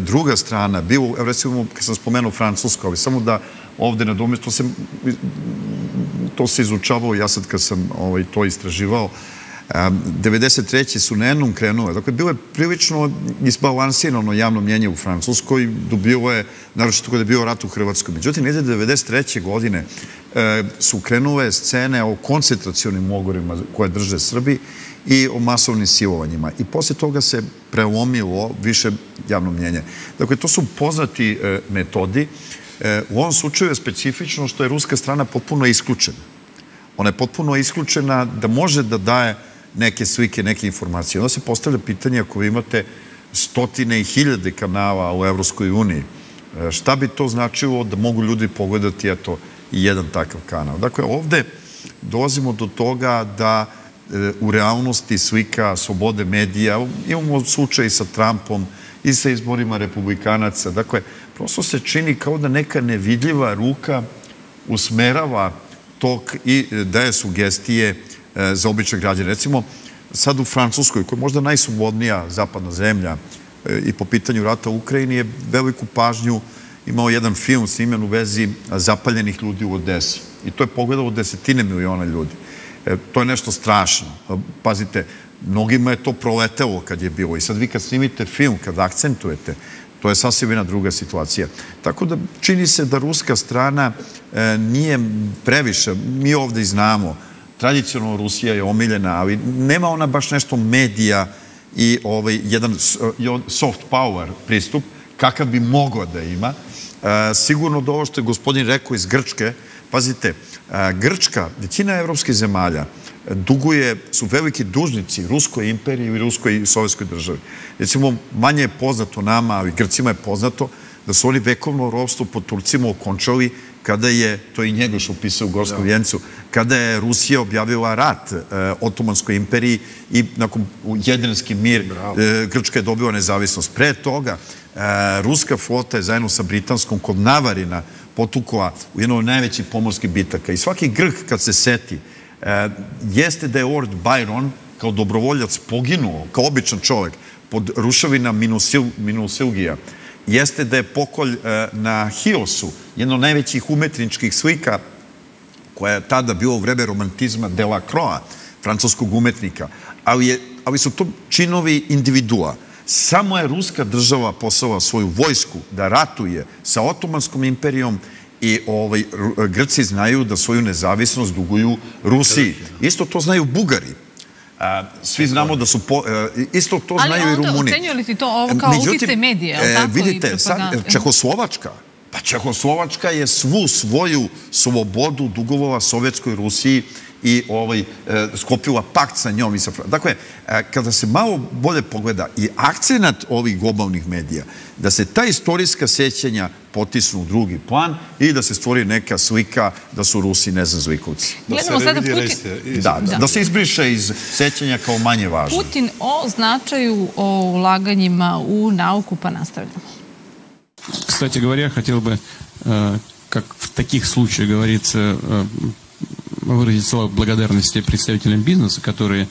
druga strana. Bilo, recimo, kad sam spomenuo Francusku, ali samo da ovde na domu, to se izučavao, ja sad kad sam to istraživao, 1993. su nejednom krenule. Dakle, bilo je prilično izbalansirano javno mnjenje u Francuskoj, dobilo je, naročito kada je bio rat u Hrvatskoj. Međutim, 1993. godine su krenule scene o koncentracionim logorima koje drže Srbi i o masovnim silovanjima. I posle toga se prelomilo više javno mnjenje. Dakle, to su poznati metodi. U ovom slučaju je specifično što je ruska strana potpuno isključena. Ona je potpuno isključena da može da daje neke slike, neke informacije. Onda se postavlja pitanje, ako vi imate stotine i hiljade kanala u Evropskoj uniji, šta bi to značilo da mogu ljudi pogledati, eto, i jedan takav kanal. Dakle, ovde dolazimo do toga da u realnosti slika slobode medija, imamo slučaj sa Trumpom i sa izborima republikanaca. Dakle, prosto se čini kao da neka nevidljiva ruka usmerava tok i daje sugestije za obične građane. Recimo, sad u Francuskoj, koja je možda najslobodnija zapadna zemlja i po pitanju rata u Ukrajini je veliku pažnju imao jedan film sniman u vezi zapaljenih ljudi u Odesi. I to je pogledalo 10 miliona ljudi. To je nešto strašno. Pazite, mnogima je to proletelo kad je bilo. I sad vi kad snimite film, kad akcentujete, to je sasvim jedna druga situacija. Tako da čini se da ruska strana nije previše. Mi ovdje znamo, tradicionalno Rusija je omiljena, ali nema ona baš nešto medija i jedan soft power pristup, kakav bi mogao da ima. Sigurno da ovo što je gospodin rekao iz Grčke, pazite, Grčka, većina evropskih zemalja su veliki dužnici Ruskoj imperiji i Ruskoj i Sovjetskoj državi. Recimo, manje je poznato nama, ali Grcima je poznato da su oni vekovno ropstvo pod Turcima okončali kada je, to i Njegoš opisao u Gorskom Vjencu, kada je Rusija objavila rat Otomanskoj imperiji i nakon Jadranski mir Grčka je dobila nezavisnost. Pre toga, ruska flota je zajedno sa britanskom kod Navarina potukla u jednom od najvećih pomorskih bitaka. I svaki Grk kad se seti jeste da je Lord Byron kao dobrovoljac poginuo, kao običan čovjek, pod ruševina Minusilgija. Jeste da je pokolj na Hiosu, jedno od najvećih umetničkih slika koja je tada bila u vreme romantizma Delacroa, francuskog umetnika. Ali su to činovi individua. Samo je ruska država poslala svoju vojsku da ratuje sa Otomanskom imperijom i Grci znaju da svoju nezavisnost duguju Rusiji. Isto to znaju Bugari. Svi znamo da su... Isto to znaju i Rumuni. Ali onda ocenjuje li ti to kao utjecaj medija? Vidite, Čehoslovačka. Pa Čehoslovačka je svu svoju slobodu dugovala Sovjetskoj Rusiji i sklopila pakt sa njom i sa Francijom. Dakle, kada se malo bolje pogleda i akcenat ovih globalnih medija, da se ta istorijska sjećanja potisnu u drugi plan i da se stvori neka slika da su Rusi nezazlikovci. Da se izbriše iz sjećanja kao manje važno. Putin o značaju o ulaganjima u nauku, pa nastavljamo. Кстати говоря, хотел бы, как в таких случаях говорится, выразить слова благодарности представителям бизнеса, которые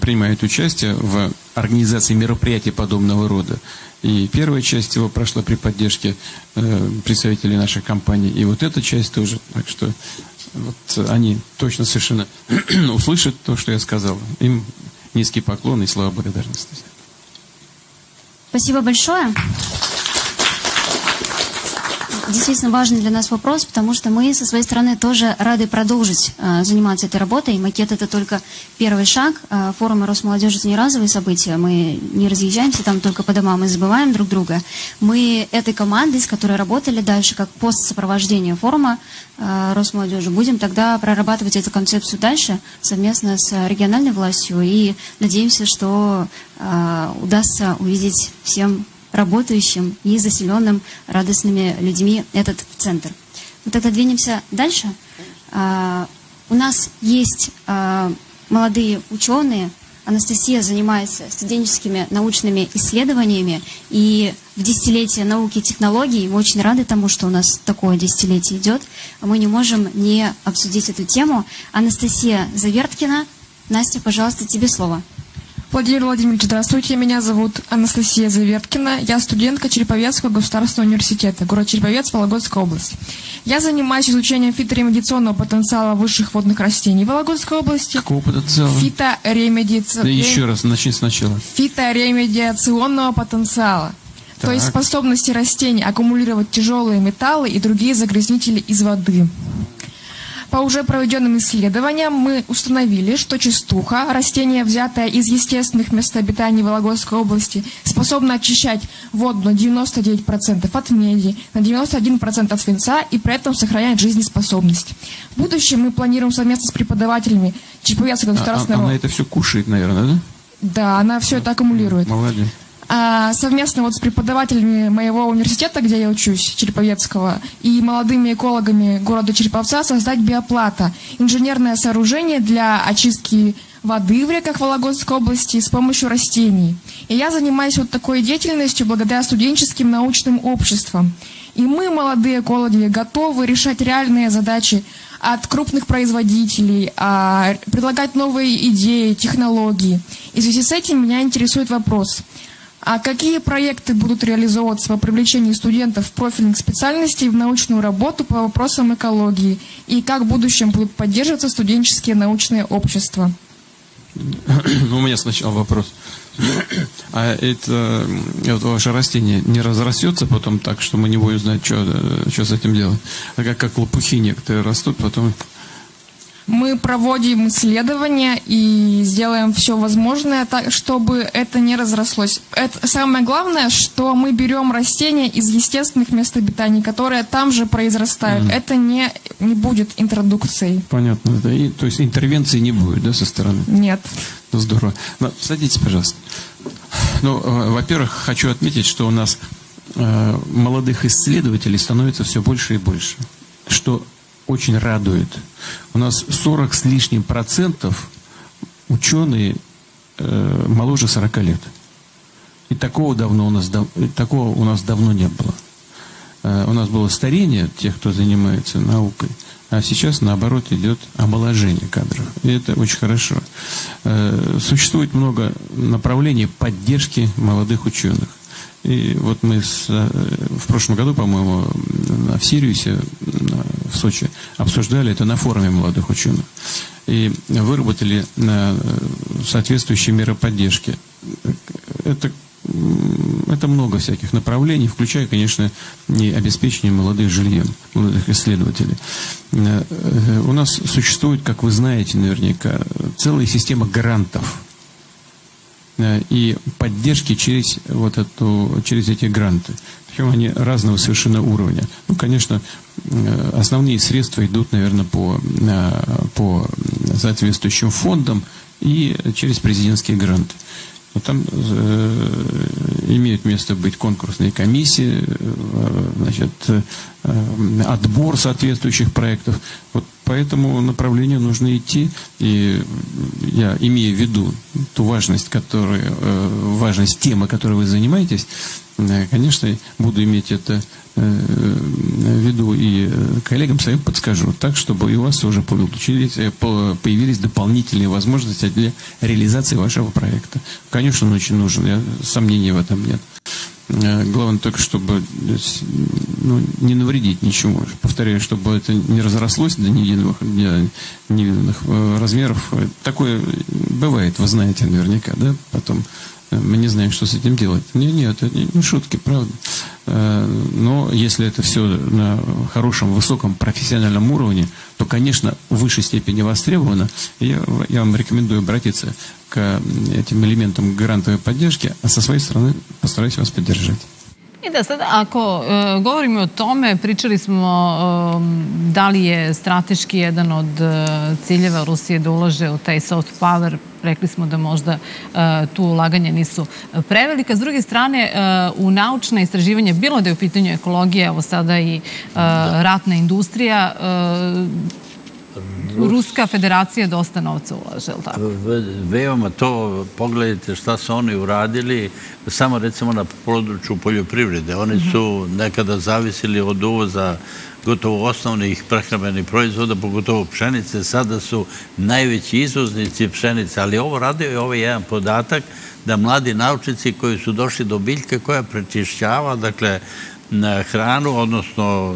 принимают участие в организации мероприятий подобного рода. И первая часть его прошла при поддержке представителей наших компаний. И вот эта часть тоже. Так что вот они точно совершенно услышат то, что я сказал. Им низкий поклон и слова благодарности. Спасибо большое. Действительно важный для нас вопрос, потому что мы со своей стороны тоже рады продолжить заниматься этой работой. Макет – это только первый шаг. Форумы Росмолодежи – это не разовые события. Мы не разъезжаемся там только по домам, мы забываем друг друга. Мы этой командой, с которой работали дальше, как постсопровождение форума Росмолодежи, будем тогда прорабатывать эту концепцию дальше совместно с региональной властью. И надеемся, что удастся увидеть всем работающим и заселенным радостными людьми этот центр. Мы тогда двинемся дальше. У нас есть молодые ученые. Анастасия занимается студенческими научными исследованиями. И в десятилетие науки и технологий мы очень рады тому, что у нас такое десятилетие идет. Мы не можем не обсудить эту тему. Анастасия Заверткина. Настя, пожалуйста, тебе слово. Владимир Владимирович, здравствуйте. Меня зовут Анастасия Заверткина. Я студентка Череповецкого государственного университета, город Череповец, Вологодская область. Я занимаюсь изучением фиторемедиационного потенциала высших водных растений Вологодской области. Какого потенциала? Фиторемедиационного. Да еще раз, начни сначала. Фиторемедиационного потенциала. Так. То есть способности растений аккумулировать тяжелые металлы и другие загрязнители из воды. По уже проведенным исследованиям мы установили, что частуха, растение, взятое из естественных мест обитания Вологодской области, способно очищать воду на 99% от меди, на 91% от свинца и при этом сохранять жизнеспособность. В будущем мы планируем совместно с преподавателями Череповецкого государственного... Она это все кушает, наверное, да? Да, она все это аккумулирует. Молодец. Совместно вот с преподавателями моего университета, где я учусь, Череповецкого, и молодыми экологами города Череповца создать биоплата, инженерное сооружение для очистки воды в реках Вологодской области с помощью растений. И я занимаюсь вот такой деятельностью благодаря студенческим научным обществам. И мы, молодые экологи, готовы решать реальные задачи от крупных производителей, предлагать новые идеи, технологии. И в связи с этим меня интересует вопрос. А какие проекты будут реализовываться по привлечению студентов профильных специальностей в научную работу по вопросам экологии? И как в будущем будут поддерживаться студенческие научные общества? У меня сначала вопрос. А это ваше растение не разрастется потом так, что мы не будем знать, что с этим делать? А как лопухи некоторые растут, потом... Мы проводим исследования и сделаем все возможное, чтобы это не разрослось. Это самое главное, что мы берем растения из естественных мест обитания, которые там же произрастают. Это не будет интродукцией. Понятно. Да? И, то есть интервенции не будет, да, со стороны? Нет. Ну, здорово. Ну, садитесь, пожалуйста. Ну, во-первых, хочу отметить, что у нас молодых исследователей становится все больше и больше. Что очень радует. У нас 40 с лишним процентов ученые моложе 40 лет. И такого у нас давно не было. У нас было старение тех, кто занимается наукой, а сейчас, наоборот, идет омоложение кадров. И это очень хорошо. Существует много направлений поддержки молодых ученых. И вот мы в прошлом году, по-моему, в Сириусе, в Сочи, обсуждали это на форуме молодых ученых. И выработали соответствующие меры поддержки. Это много всяких направлений, включая, конечно, и обеспечение молодых жильем, молодых исследователей. У нас существует, как вы знаете наверняка, целая система грантов. И поддержки через эти гранты. Причем они разного совершенно уровня. Ну, конечно, основные средства идут, наверное, по соответствующим фондам и через президентские гранты. Но там имеют место быть конкурсные комиссии, отбор соответствующих проектов. Вот по этому направлению нужно идти. И я имею в виду ту важность темы, которой вы занимаетесь, конечно, буду иметь это в виду и коллегам своим подскажу, так, чтобы и у вас уже появились дополнительные возможности для реализации вашего проекта. Конечно, он очень нужен, сомнений в этом нет. Главное только, чтобы не навредить ничему. Повторяю, чтобы это не разрослось до невиданных размеров. Такое бывает, вы знаете наверняка, да? Потом мы не знаем, что с этим делать. Нет, это не шутки, правда. Но если это все на хорошем, высоком профессиональном уровне, то, конечно, в высшей степени востребовано. Я вам рекомендую обратиться к этим элементам грантовой поддержки, а со своей стороны постараюсь вас поддержать. I da sad, ako govorimo o tome, pričali smo da li je strateški jedan od ciljeva Rusije da ulaže u taj soft power, rekli smo da možda tu ulaganja nisu prevelika. S druge strane, u naučna istraživanja, bilo da je u pitanju ekologije, evo sada i ratna industrija, Ruska federacija dosta novca ulaže, je li tako? Veoma to, pogledajte šta su oni uradili, samo recimo na području poljoprivrede. Oni su nekada zavisili od uvoza gotovo osnovnih prehrambenih proizvoda, pogotovo pšenice. Sada su najveći izvoznici pšenice, ali ovo radio je ovaj jedan podatak da mladi naučnici koji su došli do biljke koja prečišćava, dakle, na hranu, odnosno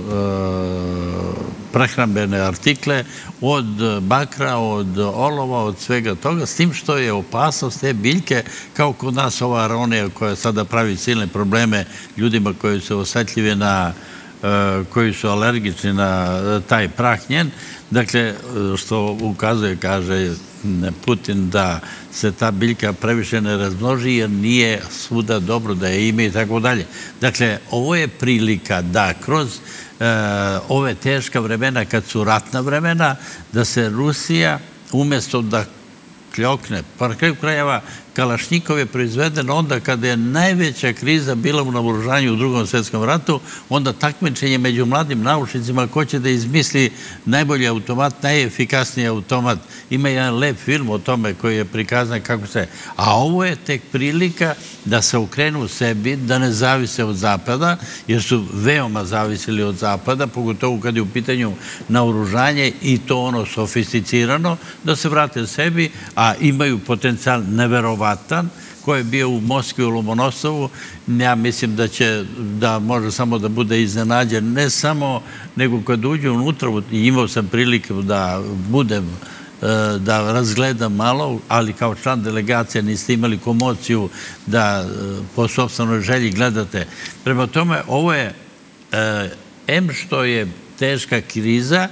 prehrambene artikle od bakra, od olova, od svega toga, s tim što je opasnost te biljke, kao kod nas ova aronija koja sada pravi silne probleme ljudima koji su osjetljivi na, koji su alergični na taj prah njen, dakle, što ukazuje, kaže Putin, da se ta biljka previše ne razmnoži jer nije svuda dobro da je ime i tako dalje. Dakle, ovo je prilika da kroz ove teška vremena, kad su ratna vremena, da se Rusija umjesto da kljokne, par kraju krajeva Kalašnjikov je proizveden onda kada je najveća kriza bila u naoružanju u Drugom svjetskom ratu, onda takmičenje među mladim naučnicima ko će da izmisli najbolji automat, najefikasniji automat. Ima jedan lep film o tome koji je prikazan kako se... A ovo je tek prilika da se okrenu sebi, da ne zavise od zapada, jer su veoma zavisili od zapada, pogotovo kad je u pitanju naoružanje i to ono sofisticirano, da se vrate sebi, a imaju potencijal neverovatan ko je bio u Moskvi u Lomonosovu, ja mislim da može samo da bude iznenađen, ne samo, nego kad uđe unutra, imao sam prilike da budem, da razgledam malo, ali kao član delegacije niste imali komociju da po sopstvenoj želji gledate. Prema tome, ovo je, em što je teška kriza,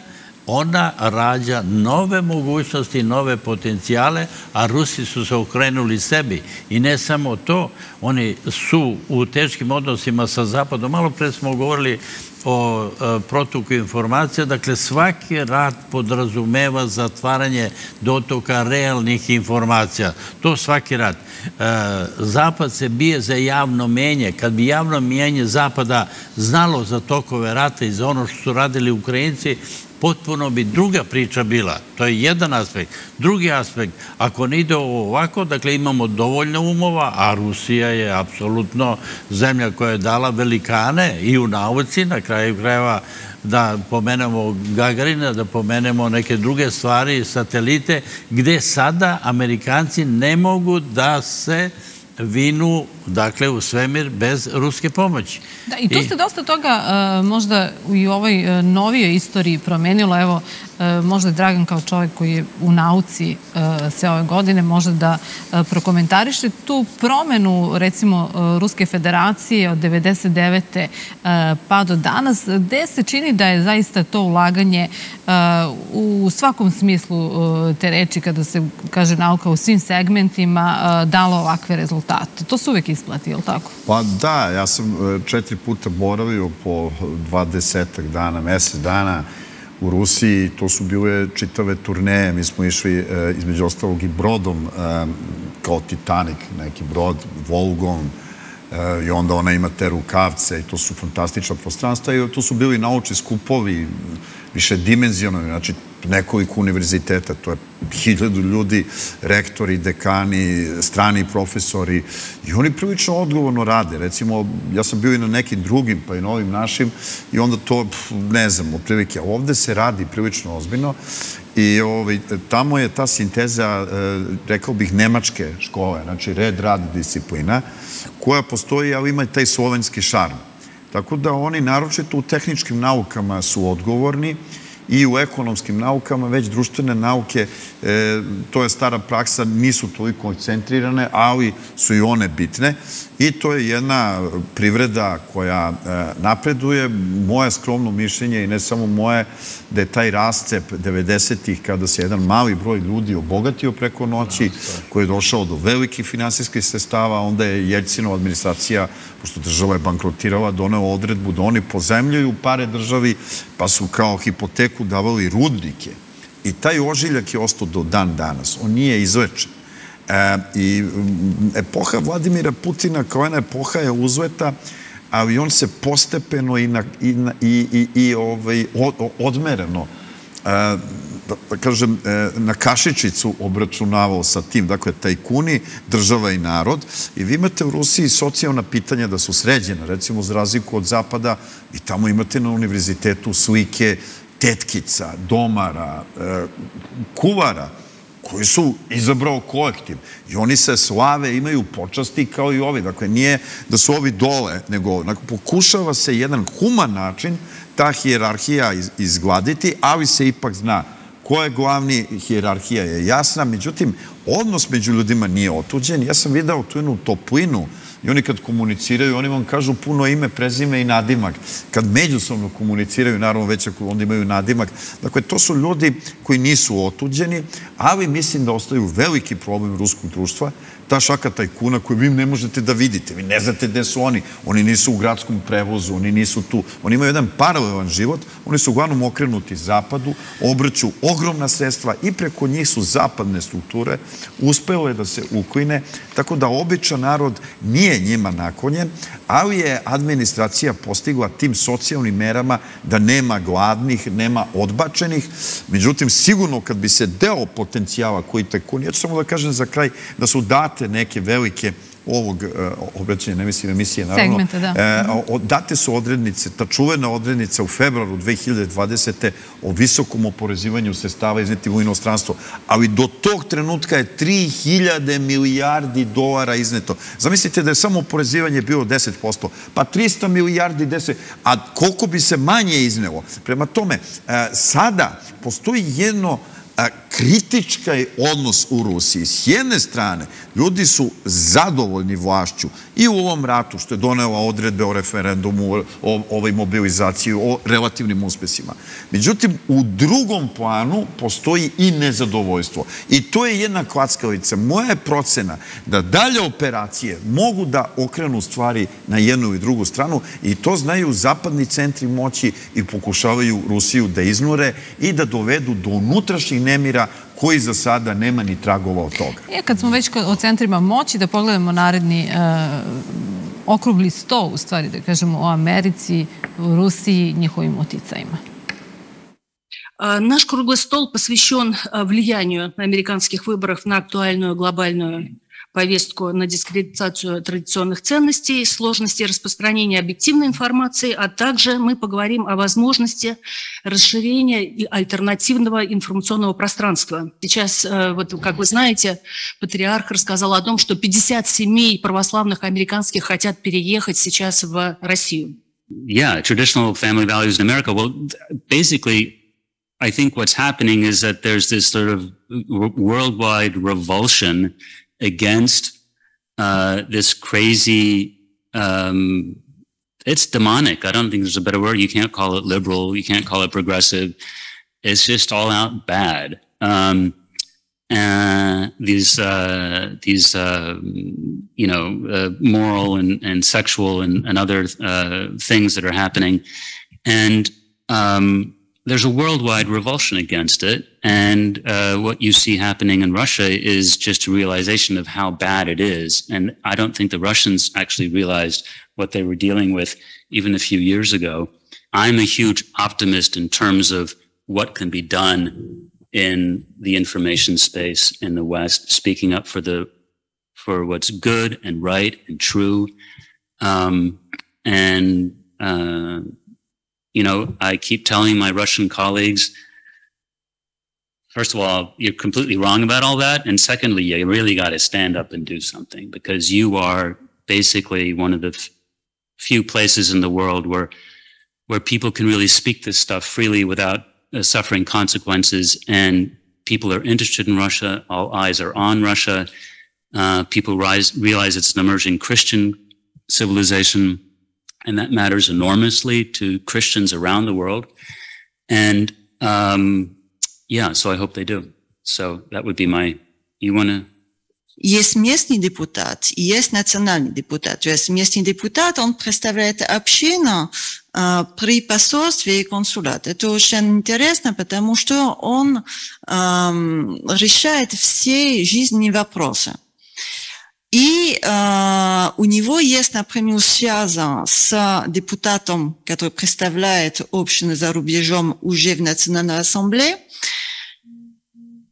ona rađa nove mogućnosti, nove potencijale, a Rusi su se okrenuli sebi. I ne samo to, oni su u teškim odnosima sa Zapadom. Malo pre smo govorili o protoku informacija. Dakle, svaki rat podrazumeva zatvaranje dotoka realnih informacija. To svaki rat. Zapad se bije za javno mnjenje. Kad bi javno mnjenje Zapada znalo za tokove rata i za ono što su radili Ukrajinci, potpuno bi druga priča bila. To je jedan aspekt. Drugi aspekt, ako ne ide ovako, dakle imamo dovoljno umova, a Rusija je apsolutno zemlja koja je dala velikane i u nauci, na kraju krajeva da pomenemo Gagarina, da pomenemo neke druge stvari, satelite, gde sada Amerikanci ne mogu da se vinu, dakle, u svemir bez ruske pomoći. Da, i tu ste dosta toga možda i u ovoj novijoj istoriji promenilo. Evo, možda Dragan kao čovjek koji je u nauci sve ove godine možda da prokomentariše tu promenu, recimo, Ruske federacije od 99. pa do danas, gde se čini da je zaista to ulaganje u svakom smislu te reči, kada se kaže nauka u svim segmentima, dalo ovakve rezultate. To se uvijek isplati, je li tako? Pa da, ja sam 4 puta boravio po 20-ak dana, mesec dana u Rusiji. To su bile čitave turneje. Mi smo išli između ostalog i brodom, kao Titanic, neki brod, Volgom, i onda ona ima te rukavce i to su fantastična prostranstva i to su bili naučni skupovi više dimenzionalni, znači nekoliko univerziteta, to je 1000 ljudi, rektori, dekani, strani profesori i oni prilično odgovorno rade. Recimo, ja sam bio i na nekim drugim, pa i na ovim našim i onda to, ne znam, otprilike. Ovde se radi prilično ozbiljno i tamo je ta sinteza, rekao bih, nemačke škole, znači red, rad, disciplina, koja postoji, ali ima i taj slovenski šarm. Tako da oni naročito u tehničkim naukama su odgovorni i u ekonomskim naukama, već društvene nauke, to je stara praksa, nisu toliko koncentrirane, ali su i one bitne. I to je jedna privreda koja napreduje. Moje skromno mišljenje, i ne samo moje, da je taj rascep 90-ih, kada se jedan mali broj ljudi obogatio preko noći, koji je došao do velikih finansijskih sredstava, onda je Jeljcinova administracija, pošto država je bankrotirala, doneo odredbu da oni pozajmljuju pare državi, pa su kao hipoteku davali rudnike. I taj ožiljak je ostao do dan danas. On nije izlečen. I epoha Vladimira Putina kao jedna epoha je uzleta, ali on se postepeno i odmereno, da kažem, na kašičicu obračunavao sa tim. Dakle, tajkuni, država i narod. I vi imate u Rusiji socijalna pitanja da su sređena, recimo, za razliku od Zapada, i tamo imate na univerzitetu slike tetkica, domara, kuvara, koji su izabrao kolektiv. I oni se slave, imaju počasti kao i ovi. Dakle, nije da su ovi dole, nego pokušava se jedan human način ta hijerarhija izgladiti, ali se ipak zna ko je glavni, hijerarhija je jasna. Međutim, odnos među ljudima nije otuđen. Ja sam vidio tu jednu toplinu i oni kad komuniciraju, oni vam kažu puno ime, prezime i nadimak. Kad međusobno komuniciraju, naravno već ako onda imaju nadimak. Dakle, to su ljudi koji nisu otuđeni, ali mislim da ostaju veliki problem ruskog društva. Ta šaka tajkuna koju vi ne možete da vidite, vi ne znate gde su oni. Oni nisu u gradskom prevozu, oni nisu tu. Oni imaju jedan paralelan život, oni su uglavnom okrenuti Zapadu, obrću ogromna sredstva i preko njih su zapadne strukture uspele da se ukline, tako da običan narod nije njima naklonjen, ali je administracija postigla tim socijalnim merama da nema gladnih, nema odbačenih. Međutim, sigurno kad bi se deo potencijala koji tajkuni, ja ću samo da kažem za kraj da su date neke velike ovog obraćanja, ne mislim emisije, naravno, date su odrednice, ta čuvena odrednica u februaru 2020. o visokom oporezivanju sredstava iznetih u inostranstvo, ali do tog trenutka je 3000 milijardi dolara izneto. Zamislite da je samo oporezivanje bilo 10%, pa 300 milijardi 10%, a koliko bi se manje iznelo. Prema tome, sada postoji jedno kritička je odnos u Rusiji. S jedne strane, ljudi su zadovoljni vlašću i u ovom ratu što je donela odredbe o referendumu, o mobilizaciji, o relativnim uspesima. Međutim, u drugom planu postoji i nezadovoljstvo. I to je jedna klackavica. Moja je procena da dalje operacije mogu da okrenu stvari na jednu i drugu stranu i to znaju zapadni centri moći i pokušavaju Rusiju da iznure i da dovedu do unutrašnjih nemira koji za sada nema ni tragova od toga. Kad smo već o centrima moći, da pogledamo naredni okrugli sto, u stvari, da kažemo, o Americi, Rusiji, njihovim uticajima. Наш круглый стол посвящен влиянию американских выборов на актуальную глобальную повестку, на дискредитацию традиционных ценностей, сложности распространения объективной информации, а также мы поговорим о возможности расширения альтернативного информационного пространства. Сейчас, вот, как вы знаете, патриарх рассказал о том, что 50 семей православных американских хотят переехать сейчас в Россию. Yeah, traditional family values in America. Well, basically, I think what's happening is that there's this sort of worldwide revulsion against this crazy, it's demonic. I don't think there's a better word. You can't call it liberal. You can't call it progressive. It's just all out bad. Moral and sexual and other things that are happening. And there's a worldwide revulsion against it, and what you see happening in Russia is just a realization of how bad it is, and I don't think the Russians actually realized what they were dealing with even a few years ago. I'm a huge optimist in terms of what can be done in the information space in the West, speaking up for what's good and right and true, you know, I keep telling my Russian colleagues, first of all, you're completely wrong about all that. And secondly, you really got to stand up and do something, because you are basically one of the few places in the world where people can really speak this stuff freely without suffering consequences. And people are interested in Russia. All eyes are on Russia. People realize it's an emerging Christian civilization. And that matters enormously to Christians around the world. And yeah, so I hope they do. So that would be my, you want to? Jest местный депутат и есть национальный депутат. То есть местный депутат, он представляет общину при посольстве и консулате. Это очень интересно, потому что он решает все жизненные вопросы. И у него есть, например, связь с депутатом, который представляет общины за рубежом уже в Национальной Ассамблее.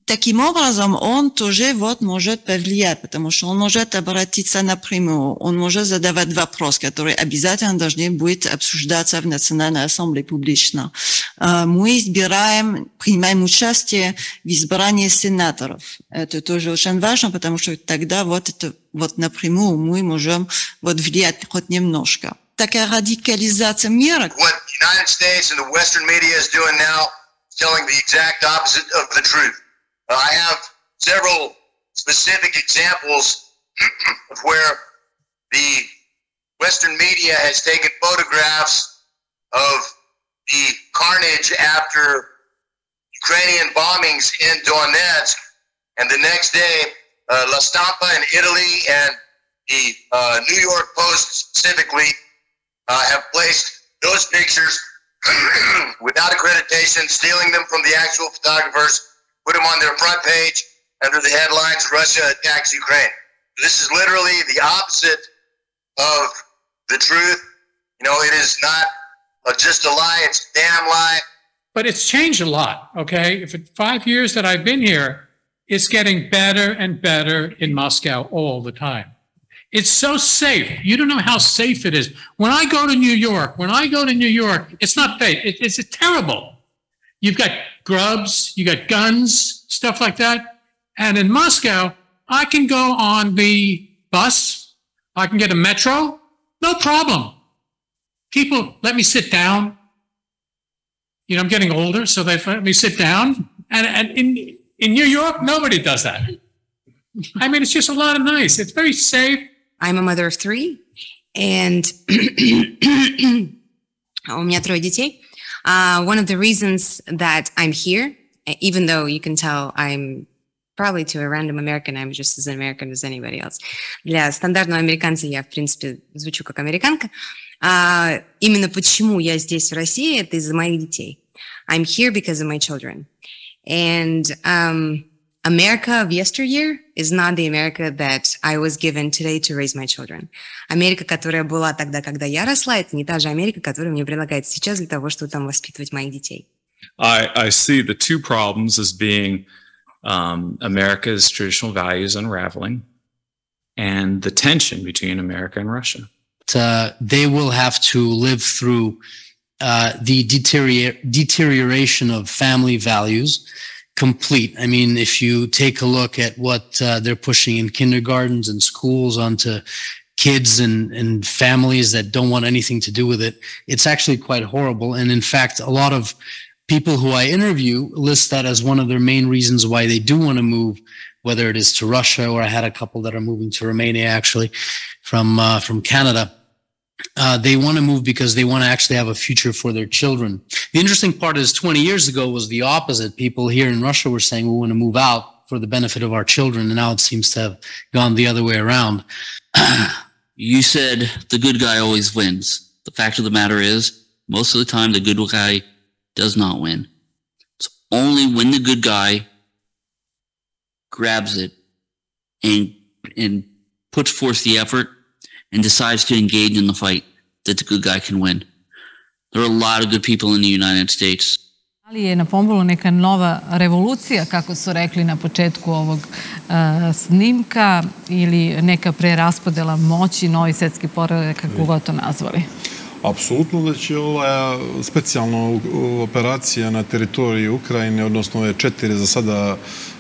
Таким образом, он тоже вот может повлиять, потому что он может обратиться напрямую, он может задавать вопрос, который обязательно должны будет обсуждаться в Национальной Ассамблее публично. Мы избираем, принимаем участие в избрании сенаторов. Это тоже очень важно, потому что тогда вот это вот напрямую мы можем вот влиять хоть немножко. Такая радикализация мира. I have several specific examples of where the Western media has taken photographs of the carnage after Ukrainian bombings in Donetsk, and the next day, La Stampa in Italy and the New York Post specifically have placed those pictures without accreditation, stealing them from the actual photographers, put them on their front page under the headlines, Russia attacks Ukraine. This is literally the opposite of the truth. You know, it is not just a lie, it's a damn lie. But it's changed a lot, okay? If it's 5 years that I've been here, it's getting better and better in Moscow all the time. It's so safe. You don't know how safe it is. When I go to New York, it's not safe. It's terrible. You've got grubs, you got guns, stuff like that. And in Moscow, I can go on the bus. I can get a metro. No problem. People let me sit down. You know, I'm getting older, so they let me sit down. And in New York, nobody does that. I mean, it's just a lot of nice. It's very safe. I'm a mother of three, and one of the reasons that I'm here, even though you can tell I'm probably to a random American, I'm just as American as anybody else. Для стандартного американца я, в принципе, звучу как американка. Именно почему я здесь, в России, это из-за моих детей. I'm here because of my children. And America of yesteryear is not the America that I was given today to raise my children. Америка, которая была тогда, когда я росла, это не та же Америка, которая мне предлагается сейчас для того, чтобы там воспитывать моих детей. I see the two problems as being America's traditional values unraveling and the tension between America and Russia. They will have to live through the deterioration of family values. Complete. I mean, if you take a look at what they're pushing in kindergartens and schools onto kids and families that don't want anything to do with it, it's actually quite horrible. And in fact, a lot of people who I interview list that as one of their main reasons why they do want to move, whether it is to Russia, or I had a couple that are moving to Romania, actually, from Canada. They want to move because they want to actually have a future for their children. The interesting part is 20 years ago was the opposite. People here in Russia were saying we want to move out for the benefit of our children, and now it seems to have gone the other way around. You said the good guy always wins. The fact of the matter is, most of the time the good guy does not win. It's only when the good guy grabs it and puts forth the effort and decides to engage in the fight that the good guy can win. There are a lot of good people in the United States. Ali je na pomolu neka nova revolucija, kako su rekli na početku ovog snimka, ili neka preraspodela moći, novi svetski poredak, kako god to nazvali? Apsolutno da će ova specijalna operacija na teritoriji Ukrajine, odnosno ove 4 za sada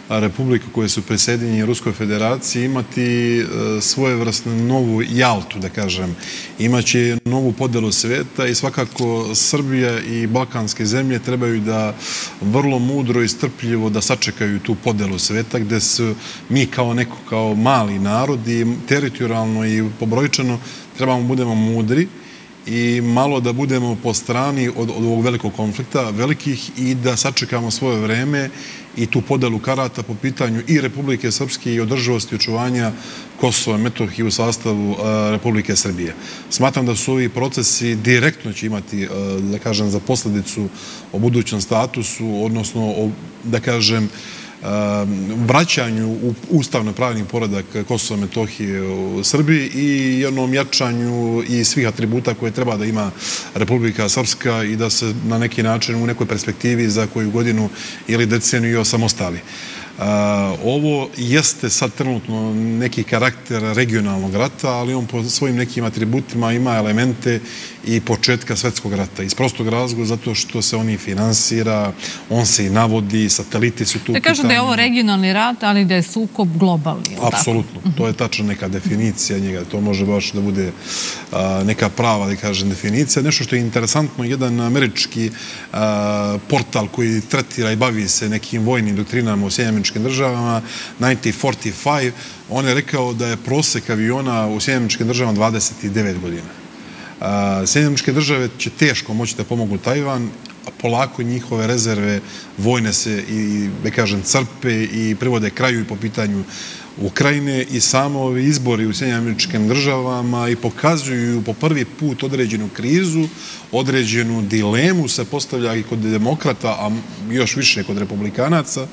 republike koje su predsjedinjene Ruskoj federaciji, imati svojevrsnu novu Jaltu, da kažem. Imaće novu podelu svijeta i svakako Srbija i balkanske zemlje trebaju da vrlo mudro i strpljivo da sačekaju tu podelu svijeta, gde su mi kao mali narod i teritorijalno i pobrojčano trebamo budemo mudri i malo da budemo po strani od ovog velikog konflikta, velikih, i da sačekamo svoje vreme i tu podelu karata po pitanju i Republike Srpske i održivosti očuvanja Kosova i Metohije u sastavu Republike Srbije. Smatram da su ovi procesi direktno će imati, da kažem, za posljedicu o budućem statusu, odnosno o, da kažem, vraćanju u ustavno-pravni poredak Kosova i Metohije u Srbiji i jednom jačanju i svih atributa koje treba da ima Republika Srpska i da se na neki način u nekoj perspektivi za koju godinu ili deceniju osamostali. Ovo jeste sad trenutno neki karakter regionalnog rata, ali on po svojim nekim atributima ima elemente i početka svetskog rata. Iz prostog razloga, zato što se on i finansira, on se i navodi, sateliti su tu pitanje. Da kažu da je ovo regionalni rat, ali da je sukob globalni. Apsolutno. To je tačno neka definicija njega. To može baš da bude neka prava, da kažem, definicija. Nešto što je interesantno, jedan američki portal koji tretira i bavi se nekim vojnim doktrinama u Sjedinjenim Državama, 1945, on je rekao da je prosek aviona u Sjedinjenim Državama 29 godina. Sjedinjeničke države će teško moći da pomogu Tajvan, a polako njihove rezerve vojne se i, da kažem, crpe i privode kraju i po pitanju Ukrajine, i samo ovi izbori u Sjedinjenim Državama i pokazuju po prvi put određenu krizu, određenu dilemu se postavlja i kod demokrata, a još više kod republikanaca,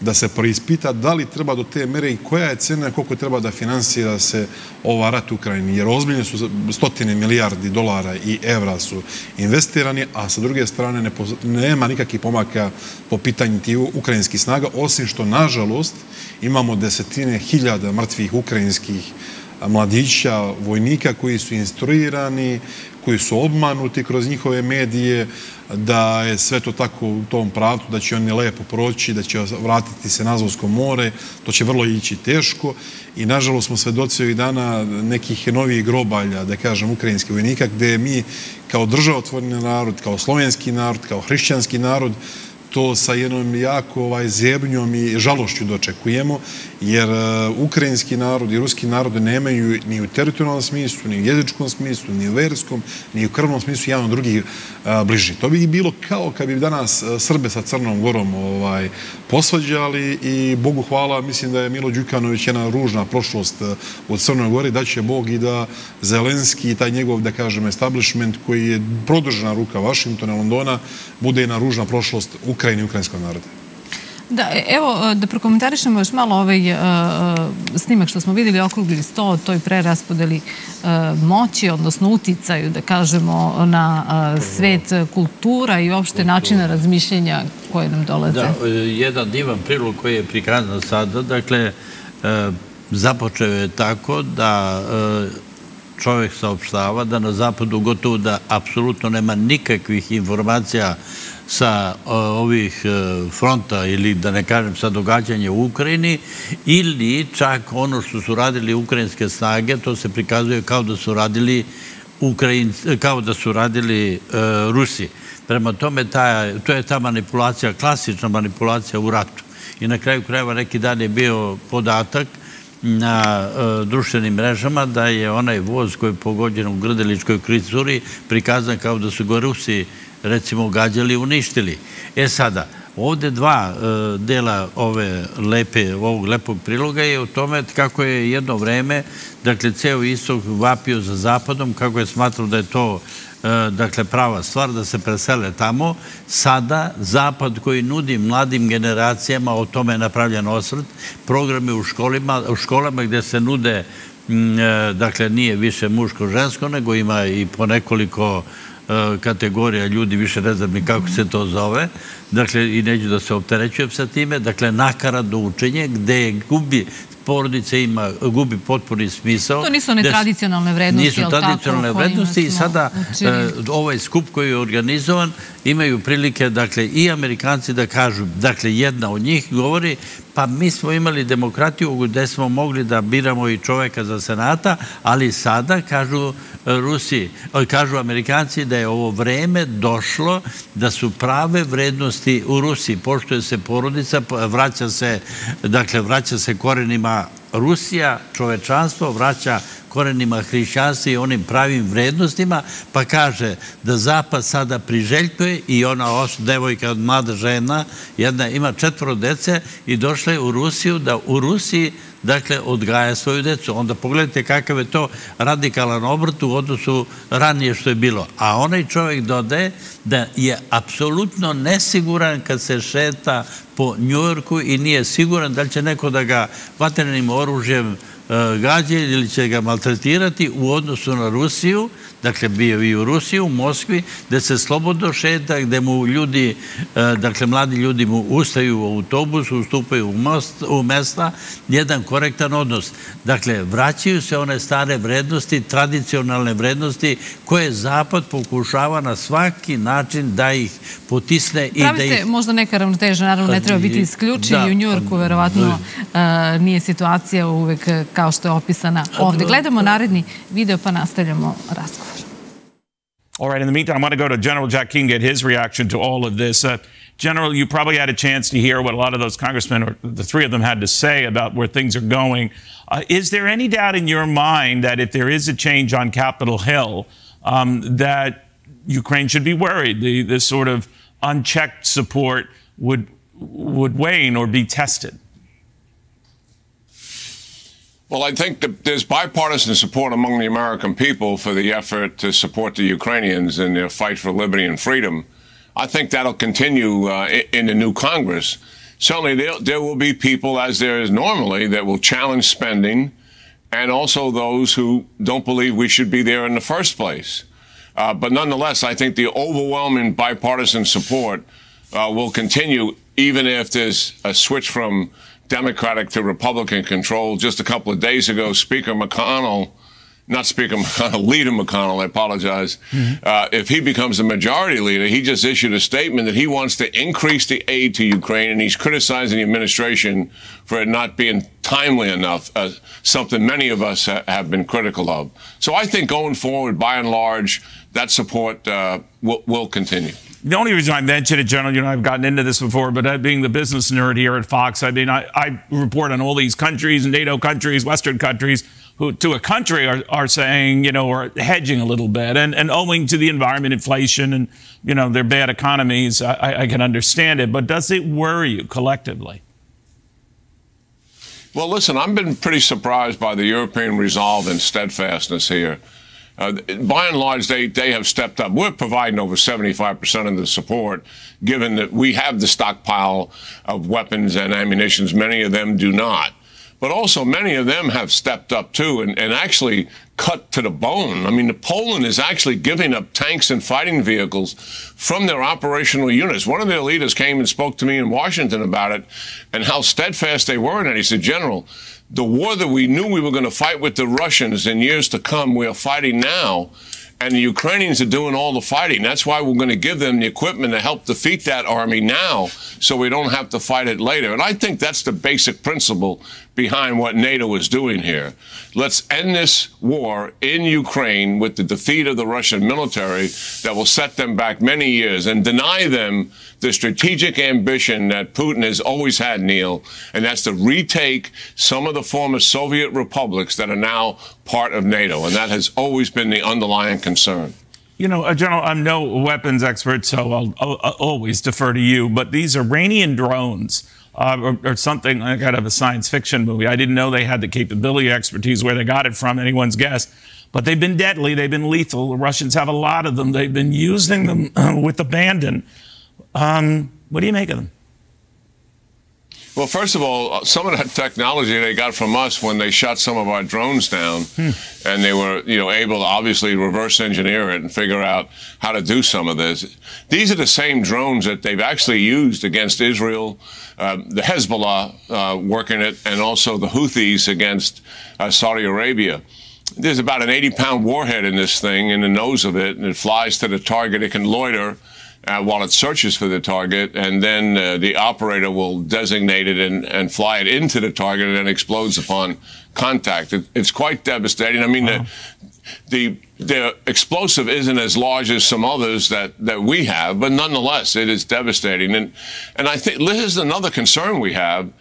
da se preispita da li treba do te mere i koja je cena, koliko treba da finansira se ova rat u Ukrajini. Jer ozbiljne su stotine milijardi dolara i evra su investirani, a sa druge strane nema nikakvih pomaka po pitanju tih ukrajinskih snaga, osim što, nažalost, imamo desetine hiljada mrtvih ukrajinskih mladića, vojnika koji su instruirani, koji su obmanuti kroz njihove medije, da je sve to tako u tom pravcu, da će oni lepo proći, da će vratiti se na Azovsko more, to će vrlo ići teško. I nažalost smo svedoci ovih dana nekih novih grobalja, da kažem, ukrajinskih vojnika, gde mi kao državotvorni narod, kao slovenski narod, kao hrišćanski narod, to sa jednom jako zebnjom i žalošću dočekujemo, jer ukrajinski narod i ruski narod nemaju ni u teritorijalnom smislu, ni u jezičkom smislu, ni u verskom, ni u krvnom smislu jedan od drugih bliži. To bi bilo kao kad bi danas Srbe sa Crnom Gorom posvađali i Bogu hvala, mislim da je Milo Đukanović jedna ružna prošlost u Crnoj Gori, da će Bog i da Zelenski i taj njegov, da kažem, establishment koji je produžena ruka Vašingtona, Londona, bude jedna ružna prošlost Ukrajini i ukrajinskog naroda. Da, evo, da prokomentarišemo još malo ovaj snimak što smo vidjeli, okrugli sto, o toj preraspodeli moći, odnosno uticaju, da kažemo, na svet kultura i uopšte načina razmišljenja koje nam dolaze. Da, jedan divan prilog koji je prikazan sada, dakle, započeo je tako da čovjek saopštava da na zapadu gotovo da apsolutno nema nikakvih informacija sa ovih fronta ili da ne kažem sa događanja u Ukrajini ili čak ono što su radili ukrajinske snage, to se prikazuje kao da su radili Rusi. Prema tome, to je ta manipulacija, klasična manipulacija u ratu. I na kraju krajeva neki dan je bio podatak na društvenim mrežama da je onaj voz koji je pogođen u Grdeličkoj klisuri prikazan kao da su ga Rusi, recimo, gađali i uništili. E sada, ovdje dva dela ovog lepog priloga je u tome kako je jedno vreme, dakle, ceo istok vapio za zapadom, kako je smatrao da je to, dakle, prava stvar, da se presele tamo. Sada zapad koji nudi mladim generacijama, o tome je napravljen osvrt, programe u školama gdje se nude, dakle, nije više muško-žensko, nego ima i po nekoliko kategorija ljudi, više ne znam ni kako se to zove, dakle, i neću da se opterećujem sa time, dakle, nakaradno učenje gde gubi porodice, gubi potpuni smisao. To nisu one tradicionalne vrednosti. Nisu tradicionalne vrednosti i sada ovaj skup koji je organizovan imaju prilike, dakle, i Amerikanci da kažu, dakle, jedna od njih govori, pa mi smo imali demokratiju gde smo mogli da biramo i čoveka za senata, ali sada kažu Amerikanci da je ovo vreme došlo da su prave vrednosti u Rusiji. Poštuje se porodica, vraća se korenima Rusija, čovečanstvo, vraća korenima hrišćanstva i onim pravim vrednostima, pa kaže da Zapad sada priželjkuje i ona devojka, mlada žena, jedna ima 4 dece i došla je u Rusiju da u Rusiji, dakle, odgaja svoju decu. Onda pogledajte kakav je to radikalan obrt u odnosu ranije što je bilo. A onaj čovjek dodaje da je apsolutno nesiguran kad se šeta po Njujorku i nije siguran da li će neko da ga vatrenim oružjem gađe ili će ga maltretirati u odnosu na Rusiju, dakle, bio i u Rusiji, u Moskvi, gde se slobodno šeta, gde mu ljudi, dakle, mladi ljudi mu ustaju u autobusu, ustupaju u mesta, jedan korektan odnos. Dakle, vraćaju se one stare vrednosti, tradicionalne vrednosti, koje Zapad pokušava na svaki način da ih potisne. Pravi se možda neka ravnoteža, naravno ne treba biti isključiv i u Njujorku, verovatno, nije situacija uvek kao što je opisana ovdje. Gledamo naredni video pa nastavljamo razgovor. All right, in the meantime, I want to go to General Jack Keane, get his reaction to all of this. General, you probably had a chance to hear what a lot of those congressmen, or the three of them, had to say about where things are going. Is there any doubt in your mind that if there is a change on Capitol Hill, that Ukraine should be worried? This sort of unchecked support would wane or be tested? Well, I think there's bipartisan support among the American people for the effort to support the Ukrainians in their fight for liberty and freedom. I think that'll continue in the new Congress. Certainly, there will be people, as there is normally, that will challenge spending, and also those who don't believe we should be there in the first place. But nonetheless, I think the overwhelming bipartisan support will continue, even if there's a switch from Democratic to Republican control. Just a couple of days ago, Leader McConnell, I apologize. If he becomes the majority leader, he just issued a statement that he wants to increase the aid to Ukraine, and he's criticizing the administration for it not being timely enough, something many of us have been critical of. So I think going forward, by and large, that support will continue. The only reason I mention it, General, you know, I've gotten into this before, but being the business nerd here at Fox, I mean, I report on all these countries, NATO countries, Western countries, who to a country are saying, you know, are hedging a little bit. And owing to the environment, inflation, and, you know, their bad economies, I can understand it. But does it worry you collectively? Well, listen, I've been pretty surprised by the European resolve and steadfastness here. By and large, they have stepped up. We're providing over 75% of the support, given that we have the stockpile of weapons and ammunitions. Many of them do not. But also many of them have stepped up, too, and actually cut to the bone. I mean, Poland is actually giving up tanks and fighting vehicles from their operational units. One of their leaders came and spoke to me in Washington about it and how steadfast they were in it. He said, General, the war that we knew we were going to fight with the Russians in years to come, we are fighting now, and the Ukrainians are doing all the fighting. That's why we're going to give them the equipment to help defeat that army now so we don't have to fight it later. And I think that's the basic principle behind what NATO is doing here. Let's end this war in Ukraine with the defeat of the Russian military that will set them back many years and deny them the strategic ambition that Putin has always had, Neil, and that's to retake some of the former Soviet republics that are now part of NATO. And that has always been the underlying concern. You know, General, I'm no weapons expert, so I'll always defer to you, but these Iranian drones or something like out of a science fiction movie. I didn't know they had the capability, expertise, where they got it from, anyone's guess. But they've been deadly. They've been lethal. The Russians have a lot of them. They've been using them with abandon. What do you make of them? Well, first of all, some of that technology they got from us when they shot some of our drones down, and they were, you know, able to obviously reverse engineer it and figure out how to do some of this. These are the same drones that they've actually used against Israel, the Hezbollah working it, and also the Houthis against Saudi Arabia. There's about an 80-pound warhead in this thing, in the nose of it, and it flies to the target. It can loiter while it searches for the target, and then the operator will designate it and fly it into the target, and then explodes upon contact. It's quite devastating. I mean, wow. The explosive isn't as large as some others that we have, but nonetheless, it is devastating. And I think this is another concern we have,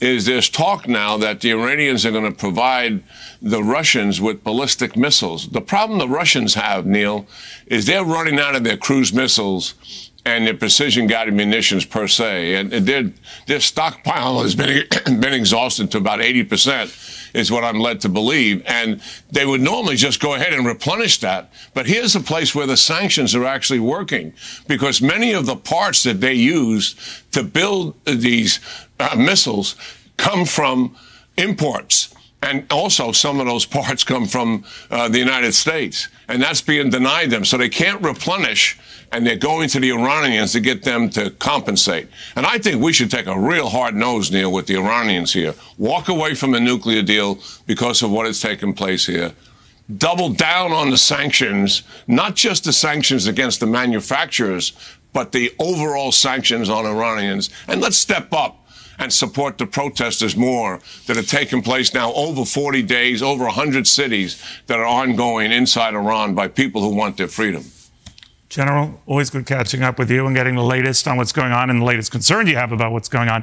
is there's talk now that the Iranians are going to provide the Russians with ballistic missiles. The problem the Russians have, Neil, is they're running out of their cruise missiles and their precision-guided munitions per se. And their stockpile has been exhausted to about 80%, is what I'm led to believe. And they would normally just go ahead and replenish that. But here's the place where the sanctions are actually working, because many of the parts that they use to build these missiles come from imports. And also some of those parts come from the United States. And that's being denied them. So they can't replenish, and they're going to the Iranians to get them to compensate. And I think we should take a real hard nose, Neil, with the Iranians here. Walk away from the nuclear deal because of what has taken place here. Double down on the sanctions, not just the sanctions against the manufacturers, but the overall sanctions on Iranians. And let's step up and support the protesters more that have taken place now over 40 days, over 100 cities that are ongoing inside Iran by people who want their freedom. General, always good catching up with you and getting the latest on what's going on and the latest concerns you have about what's going on.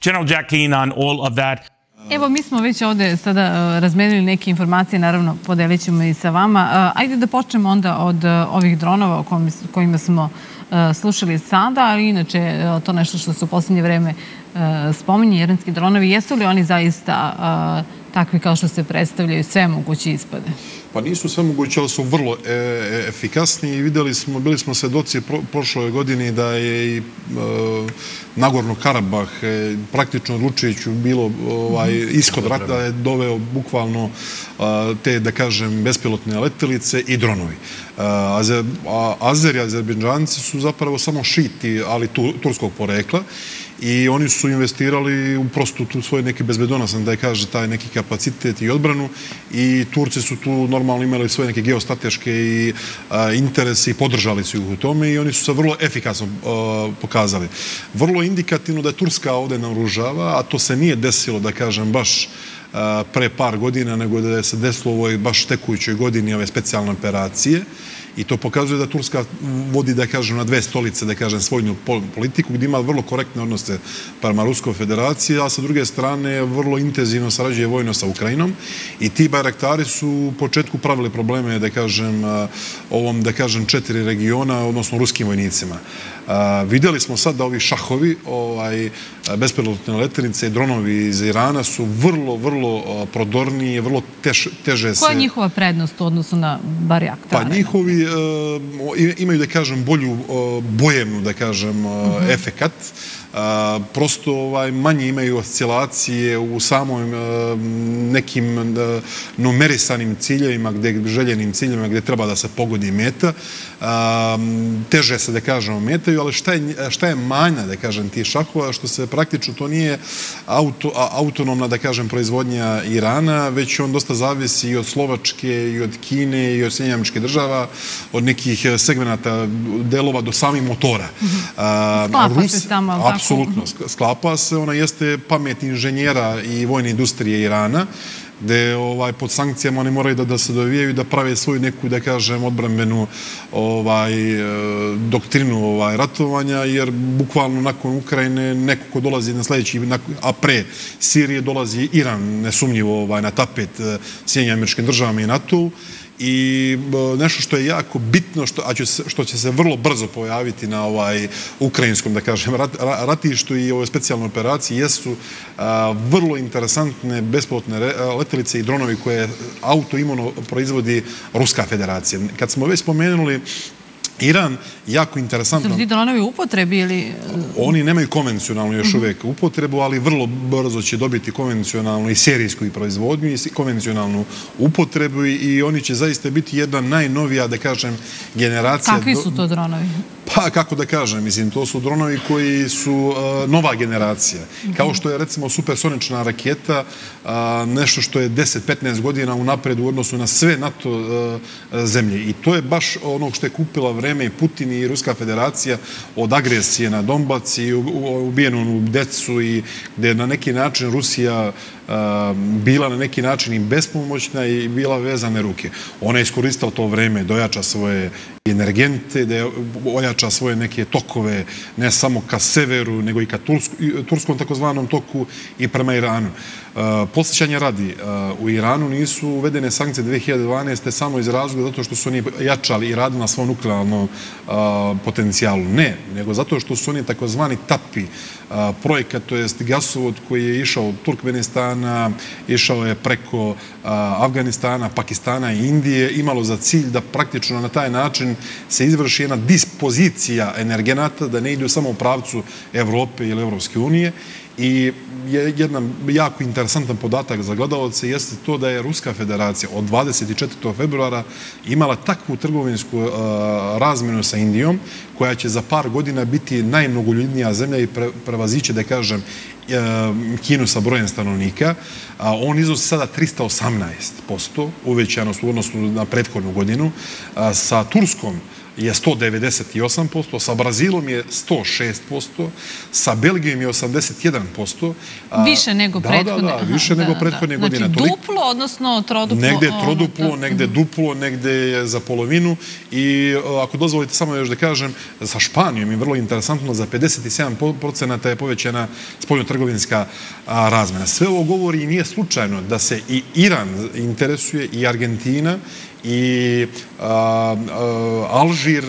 General Jack Keane on all of that. Evo, mi smo već ovdje sada razmenili neke informacije, naravno podelit ćemo i sa vama. Ajde da počnemo onda od ovih dronova o kojima smo slušali sada, ali inače to nešto što se u posljednje vreme spominje, iranski dronovi. Jesu li oni zaista takvi kao što se predstavljaju, sve moguće ispade? Pa nisu sve moguće, ali su vrlo efikasni i videli smo, bili smo svedoci prošloj godini da je i Nagorno-Karabah praktično odlučujući bilo ishod rata je doveo bukvalno te, da kažem, bespilotne letelice i dronovi. Azeri i Azerbejdžanci su zapravo samo šiti, ali turskog porekla. i oni su investirali u prostu tu svoje neke bezbedonosne, da je kaže, taj neki kapacitet i odbranu, i Turci su tu normalno imali svoje neke geostrateške i interese i podržali su ih u tome i oni su se vrlo efikasno pokazali. Vrlo indikativno da je Turska ovdje naoružava, a to se nije desilo, da kažem, baš pre par godina, nego da je se desilo u ovoj baš tekućoj godini ove specijalne operacije. I to pokazuje da Turska vodi, da kažem, na dve stolice, da kažem, svoju politiku, gdje ima vrlo korektne odnose prema Ruskoj federaciji, a sa druge strane vrlo intenzivno sarađuje vojno sa Ukrajinom. I ti bajraktari su u početku pravili probleme, da kažem, ovom, da kažem, 4 regiona, odnosno ruskim vojnicima. Vidjeli smo sad da ovi šahovi, bespilotne letjelice i dronovi iz Irana su vrlo, vrlo prodorniji, vrlo teže se... Koja je njihova prednost u odnosu na bajraktare? Pa njihovi imaju, da kažem, bolju bojevnu, da kažem, efekat. Prosto manje imaju oscilacije u samom nekim numerisanim ciljevima, željenim ciljevima gdje treba da se pogodi meta. Teže se, da kažemo, metaju, ali šta je mana, da kažem, tih šahova, što se praktično to nije autonomna, da kažem, proizvodnja Irana, već on dosta zavisi i od Slovačke, i od Kine, i od Sjedinjenih Država, od nekih segmenata delova do samih motora. Sklapa se sama, tako? Apsolutno, sklapa se. Ona jeste pamet inženjera i vojne industrije Irana, gdje pod sankcijama oni moraju da se dovijaju, da prave svoju neku, da kažem, odbrambenu doktrinu ratovanja, jer bukvalno nakon Ukrajine neko ko dolazi na sljedeći, a pre Sirije dolazi Iran, nesumnjivo, na tapet SAD-a i NATO-u. I nešto što je jako bitno, a što će se vrlo brzo pojaviti na ukrajinskom, da kažem, ratištu i ovoj specijalnoj operaciji, jesu vrlo interesantne bespilotne letelice i dronovi koje autonomno proizvodi Ruska federacija. Kad smo već spomenuli Iran, jako interesantno... Su ti dronovi upotrebi ili... Oni nemaju konvencionalnu još uvijek upotrebu, ali vrlo brzo će dobiti konvencionalnu i serijsku i proizvodnju i konvencionalnu upotrebu, i oni će zaista biti jedna najnovija, da kažem, generacija... Kakvi su to dronovi? Pa, kako da kažem, mislim, to su dronovi koji su nova generacija. Kao što je, recimo, supersonična raketa, nešto što je 10-15 godina unapred u odnosu na sve NATO zemlje. I to je baš ono što je kupila vreme i Putin i Ruska federacija od agresije na Donbac i ubijenu decu, i gdje je na neki način Rusija bila na neki način i bespomoćna i bila vezane ruke. Ona je iskoristila to vreme da ojača svoje energente, da ojača svoje neke tokove, ne samo ka severu, nego i ka turskom takozvanom toku i prema Iranu. Podsjećanja radi, u Iranu nisu uvedene sankcije 2012. samo iz razloga zato što su oni jačali i radili na svom nuklearnom potencijalu. Ne, nego zato što su oni takozvani TAPI projekat, to je gasovod koji je išao od Turkmenistana, išao je preko Afganistana, Pakistana i Indije, imalo za cilj da praktično na taj način se izvrši jedna dispozicija energenata, da ne idu samo u pravcu Evrope ili Evropske unije. I jedan jako interesantan podatak za gledalce jeste to da je Ruska federacija od 24. februara imala takvu trgovinsku razmjenu sa Indijom, koja će za par godina biti najmnogoljudnija zemlja i prevaziće, da kažem, Kinu sa brojem stanovnika. On iznosi sada 318%, uvećanost u odnosu na prethodnu godinu. Sa Turskom je 198%, sa Brazilom je 106%, sa Belgijom je 81%. Više nego prethodne. Da, više nego prethodne godine. Znači duplo, odnosno troduplo. Negde troduplo, negde duplo, negde za polovinu. I ako dozvolite samo još da kažem, sa Španijom je vrlo interesantno, za 57% je povećena spoljno-trgovinska razmjena. Sve ovo govori i nije slučajno da se i Iran interesuje, i Argentina, i Alžir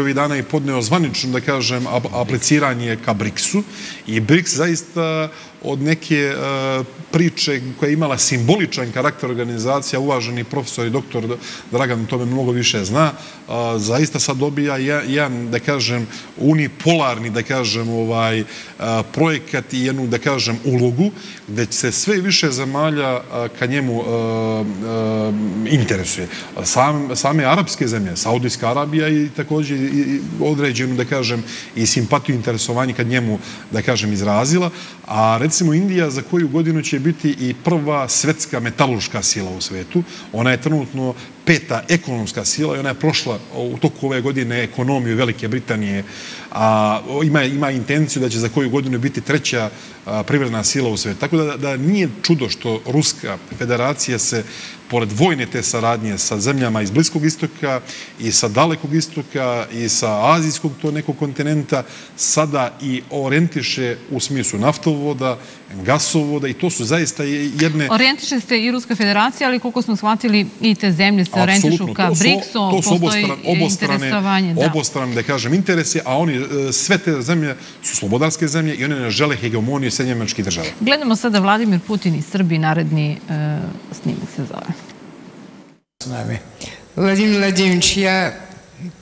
ovih dana je podneo zvanično, da kažem, apliciranje ka BRICS-u, i BRICS zaista od neke priče koja je imala simboličan karakter organizacija, uvaženi profesor i doktor Dragan tome mnogo više zna, zaista sad dobija jedan, da kažem, unipolarni, da kažem, projekat i jednu, da kažem, ulogu, gde se sve više zemalja ka njemu interesuje. Same arapske zemlje, Saudijska Arabija i također određenu, da kažem, i simpatiju i interesovanje kad njemu, da kažem, izrazila, a recimo Indija za koju godinu će biti i prva svetska metalurška sila u svetu. Ona je trenutno peta ekonomska sila i ona je prošla u toku ove godine ekonomiju Velike Britanije. Ima intenciju da će za koju godinu biti treća privredna sila u svetu. Tako da nije čudo što Ruska federacija se, pored vojne te saradnje sa zemljama iz Bliskog istoka i sa Dalekog istoka i sa azijskog to nekog kontinenta, sada i orijentiše u smislu naftovoda, gasovoda, i to su zaista jedne... Orijentiše se i Ruska federacija, ali koliko smo shvatili i te zemlje se orijentišu ka BRICS-u, postoji interesovanje. Obostrane, da kažem, interese, a oni, sve te zemlje su slobodarske zemlje i one ne žele hegemoniju Sjedinjenih Država. Gledamo sada Vladimir Putin i Srbi, naredni snimak se zove. Владимир Владимирович, я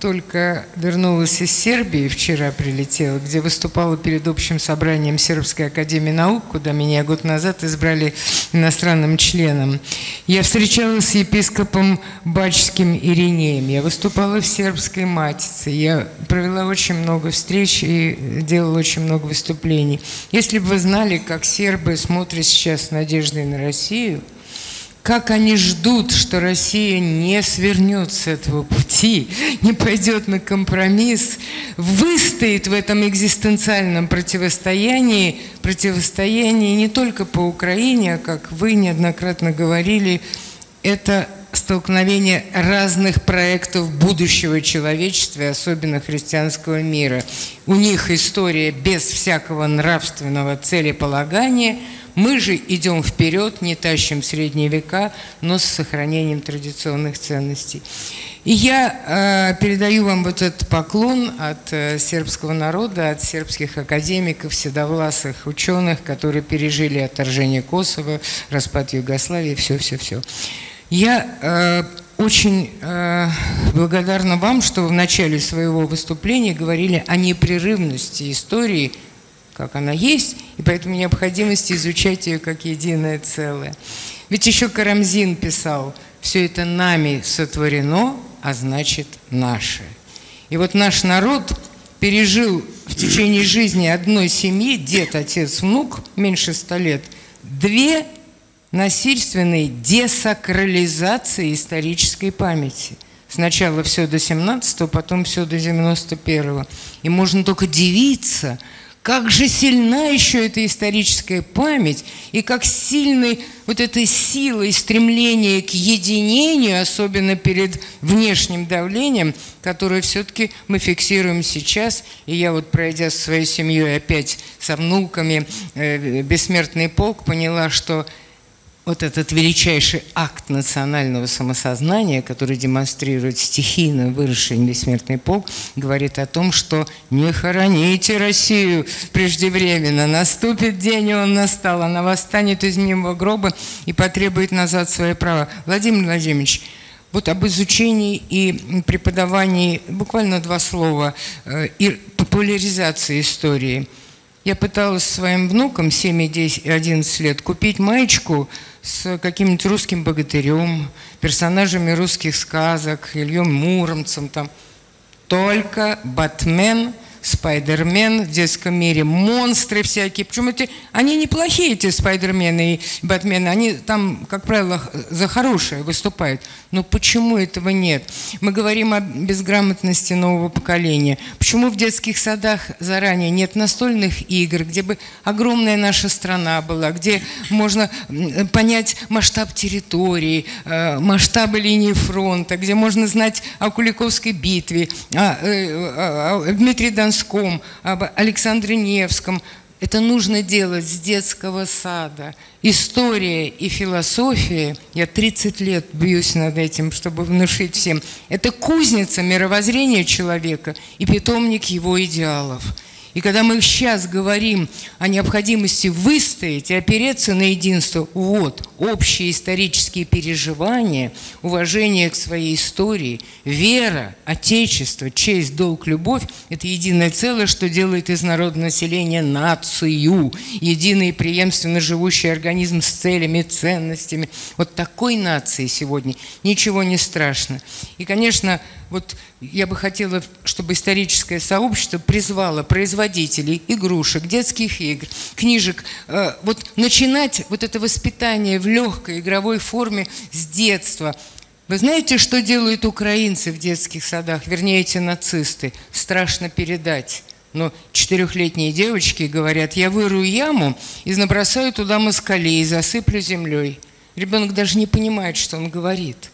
только вернулась из Сербии, вчера прилетела, где выступала перед общим собранием Сербской академии наук, куда меня год назад избрали иностранным членом. Я встречалась с епископом Бачским Иринеем, я выступала в Сербской Матице, я провела очень много встреч и делала очень много выступлений. Если бы вы знали, как сербы смотрят сейчас с надеждой на Россию, как они ждут, что Россия не свернет с этого пути, не пойдет на компромисс, выстоит в этом экзистенциальном противостоянии не только по Украине, а, как вы неоднократно говорили, это столкновение разных проектов будущего человечества, особенно христианского мира. У них история без всякого нравственного целеполагания. Мы же идем вперед, не тащим средние века, но с сохранением традиционных ценностей. И я передаю вам вот этот поклон от сербского народа, от сербских академиков, седовласых ученых, которые пережили отторжение Косово, распад Югославии, все-все-все. Я очень благодарна вам, что в начале своего выступления говорили о непрерывности истории, как она есть, и поэтому необходимости изучать ее как единое целое. Ведь еще Карамзин писал: «Все это нами сотворено, а значит наше». И вот наш народ пережил в течение жизни одной семьи, дед, отец, внук, меньше 100 лет, две насильственные десакрализации исторической памяти. Сначала все до 17-го, потом все до 91-го. И можно только дивиться, как же сильна еще эта историческая память, и как сильной вот этой силой стремления к единению, особенно перед внешним давлением, которое все-таки мы фиксируем сейчас. И я вот, пройдя со своей семьей опять со внуками «Бессмертный полк», поняла, что вот этот величайший акт национального самосознания, который демонстрирует стихийно выросший бессмертный полк, говорит о том, что не хороните Россию преждевременно, наступит день, и он настал, она восстанет из него гроба и потребует назад свои права. Владимир Владимирович, вот об изучении и преподавании буквально два слова, и популяризации истории. Я пыталась своим внукам 7-11 лет купить маечку с каким-нибудь русским богатырем, персонажами русских сказок, Ильём Муромцем. Там. Только Бэтмен, Спайдермен в детском мире, монстры всякие. Причем они неплохие, эти Спайдермены и Бэтмены, они там, как правило, за хорошее выступают. Но почему этого нет? Мы говорим о безграмотности нового поколения. Почему в детских садах заранее нет настольных игр, где бы огромная наша страна была, где можно понять масштаб территории, масштабы линии фронта, где можно знать о Куликовской битве, о Дмитрии Донском, об Александре Невском. Это нужно делать с детского сада. История и философия, я 30 лет бьюсь над этим, чтобы внушить всем, это кузница мировоззрения человека и питомник его идеалов. И когда мы сейчас говорим о необходимости выстоять и опереться на единство, вот, общие исторические переживания, уважение к своей истории, вера, отечество, честь, долг, любовь – это единое целое, что делает из народного населения нацию, единый и преемственно живущий организм с целями, ценностями. Вот такой нации сегодня ничего не страшно. И, конечно, вот я бы хотела, чтобы историческое сообщество призвало производителей игрушек, детских игр, книжек, вот начинать вот это воспитание в легкой игровой форме с детства. Вы знаете, что делают украинцы в детских садах? Вернее, эти нацисты. Страшно передать. Но 4-летние девочки говорят: я вырую яму и набросаю туда москалей, засыплю землей. Ребенок даже не понимает, что он говорит.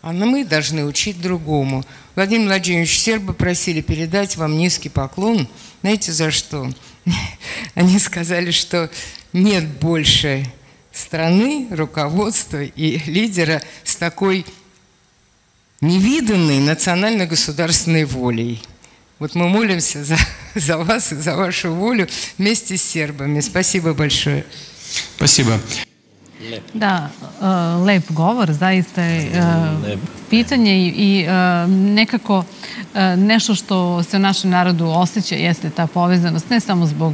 А мы должны учить другому. Владимир Владимирович, сербы просили передать вам низкий поклон. Знаете, за что? Они сказали, что нет больше страны, руководства и лидера с такой невиданной национально-государственной волей. Вот мы молимся за вас и за вашу волю вместе с сербами. Спасибо большое. Спасибо. Lep. Da, lep govor, zaista je pitanje i nekako nešto što se u našem narodu osjeća jeste ta povezanost, ne samo zbog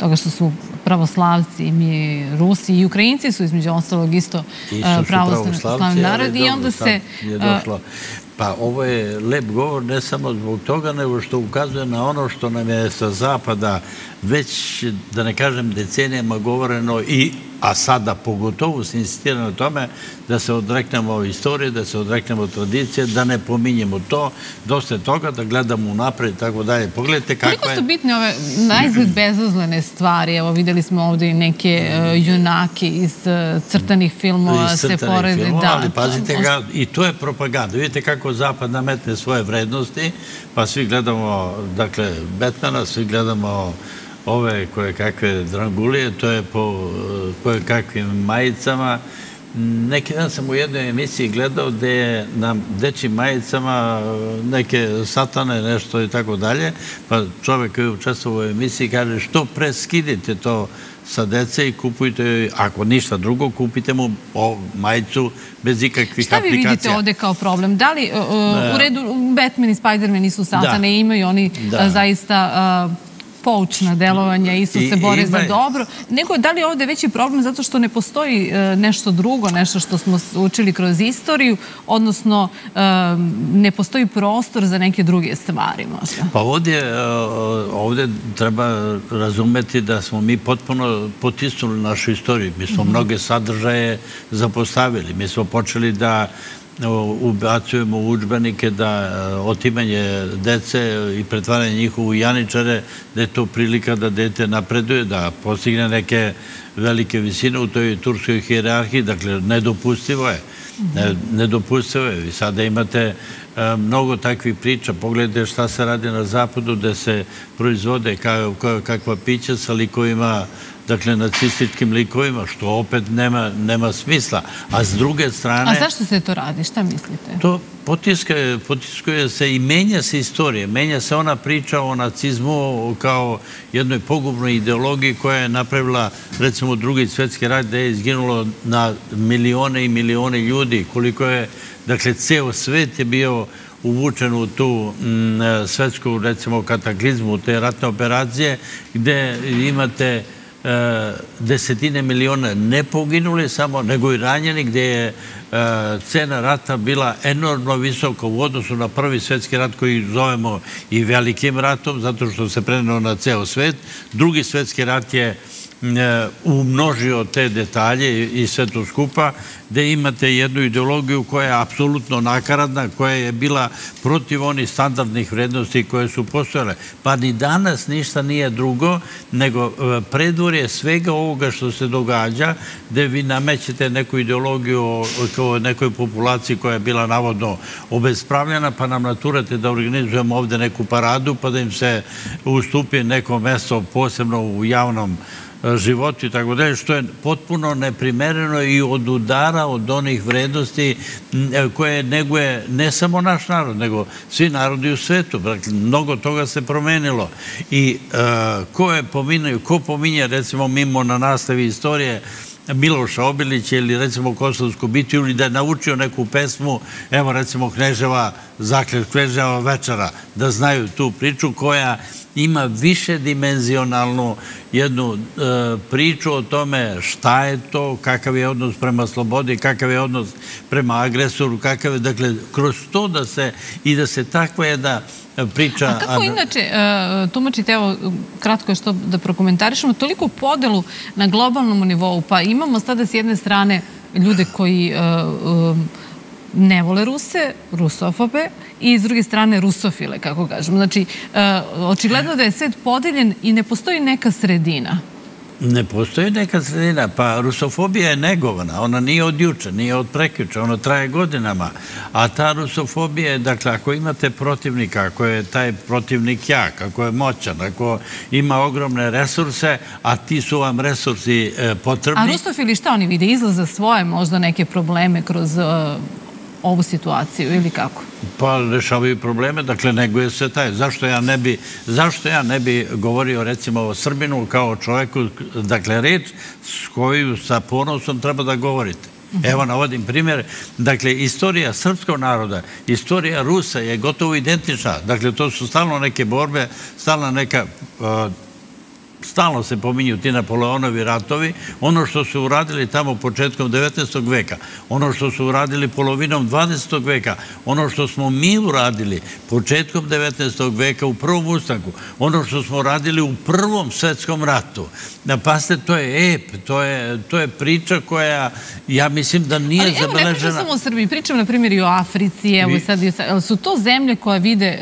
toga što su pravoslavci i mi Rusi i Ukrajinci su između ostalog isto pravoslavni narod i onda se... Pa ovo je lep govor ne samo zbog toga, nego što ukazuje na ono što nam je sa zapada već, da ne kažem, decenijama govoreno i, a sada pogotovo se insistira na tome da se odreknemo istorije, da se odreknemo tradicije, da ne pominjemo to, dosta toga, da gledamo unapred i tako dalje. Pogledajte kako je... Koliko su bitne ove najizgled bezazlene stvari? Evo, videli smo ovdje i neke junake iz crtanih filmova se porede. Ali pazite ga, i to je propaganda. Vidite kako zapad nametne svoje vrednosti, pa svi gledamo, dakle, Batmana, svi gledamo ove koje kakve drangulije, to je po koje kakvim majicama. Neki dan sam u jednoj emisiji gledao gde je na dečim majicama neke satane, nešto i tako dalje, pa čovek koji je učestvovao u emisiji kaže što pre skidite to sa dece i kupujte joj, ako ništa drugo, kupite mu majicu bez ikakvih aplikacija. Šta vi vidite ovde kao problem? Da li u redu Batman i Spider-Man nisu satane, imaju oni zaista... poučna delovanja, isto se bore za dobro. Nego, da li ovdje je veći problem zato što ne postoji nešto drugo, nešto što smo učili kroz istoriju, odnosno ne postoji prostor za neke druge stvari možda? Pa ovdje treba razumeti da smo mi potpuno potisnuli našu istoriju. Mi smo mnoge sadržaje zapostavili. Mi smo počeli da ubacujemo udžbenike da otimanje dece i pretvaranje njihovu u janičare, da je to prilika da dete napreduje, da postigne neke velike visine u toj turskoj hijerarhiji. Dakle, nedopustivo je. Nedopustivo je. Vi sada imate mnogo takvih priča. Pogledajte šta se radi na zapadu, gde se proizvode kakva pića sa likovima, dakle, nacističkim likovima, što opet nema smisla. A s druge strane... A zašto se to radi? Šta mislite? To potiskuje se i menja se istorije. Menja se ona priča o nacizmu kao jednoj pogubnoj ideologiji koja je napravila, recimo, Drugi svjetski rat, gde je izginulo na milione i milione ljudi. Koliko je, dakle, ceo svet je bio uvučen u tu svetsku, recimo, kataklizmu, te ratne operacije, gde imate desetine miliona ne poginuli samo, nego i ranjeni, gdje je cena rata bila enormno visoka u odnosu na Prvi svjetski rat, koji zovemo i velikim ratom, zato što se preneo na ceo svet. Drugi svjetski rat je umnožio te detalje i sve to skupa, gde imate jednu ideologiju koja je apsolutno nakaradna, koja je bila protiv onih standardnih vrednosti koje su postojale. Pa ni danas ništa nije drugo, nego predvorje svega ovoga što se događa, gde vi namećete neku ideologiju o nekoj populaciji koja je bila navodno obespravljena, pa nam naturate da organizujemo ovde neku paradu, pa da im se ustupi neko mesto posebno u javnom životu i tako dalje, što je potpuno neprimereno i odudara od onih vrednosti koje neguje ne samo naš narod, nego svi narodi u svetu. Dakle, mnogo toga se promenilo. I ko pominje, recimo, mimo na nastavi istorije, Miloša Obilića ili recimo Kosovsku bitiju ili da je naučio neku pesmu, evo recimo Kneževa, Zakljet Kneževa večera, da znaju tu priču koja ima više dimenzionalnu jednu priču o tome šta je to, kakav je odnos prema slobodi, kakav je odnos prema agresoru, kakav je, dakle, kroz to da se i da se takva jedna priča... A kako inače, tumačite, evo, kratko što da prokomentarišemo, toliku podelu na globalnom nivou, pa imamo sada s jedne strane ljude koji ne vole Ruse, rusofobe, i s druge strane rusofile, kako kažemo. Znači, očigledno da je svet podeljen i ne postoji neka sredina. Ne postoji neka sredina. Pa rusofobija je negovana. Ona nije od juče, nije od prekjuče. Ona traje godinama. A ta rusofobija je, dakle, ako imate protivnika, ako je taj protivnik jak, ako je moćan, ako ima ogromne resurse, a ti su vam resursi potrebni. A rusofili šta oni vide? Izlaze svoje možda neke probleme kroz ovu situaciju ili kako? Pa rešavaju probleme, dakle neguje se taj. Zašto ja ne bi govorio recimo o Srbinu kao čoveku, dakle reč s koju sa ponosom treba da govorite. Evo navodim primjer, dakle istorija srpskog naroda, istorija Rusa je gotovo identična. Dakle to su stalno neke borbe, stalna neka... Stalno se pominju ti Napoleonovi ratovi, ono što su uradili tamo početkom 19. veka, ono što su uradili polovinom 20. veka, ono što smo mi uradili početkom 19. veka u prvom ustanku, ono što smo uradili u prvom svetskom ratu. Napazite, to je ep, to je priča koja, ja mislim da nije zabeležena. Ali evo, ne pričam samo o Srbiji, pričam na primjer i o Africi, evo sad, ali su to zemlje koje vide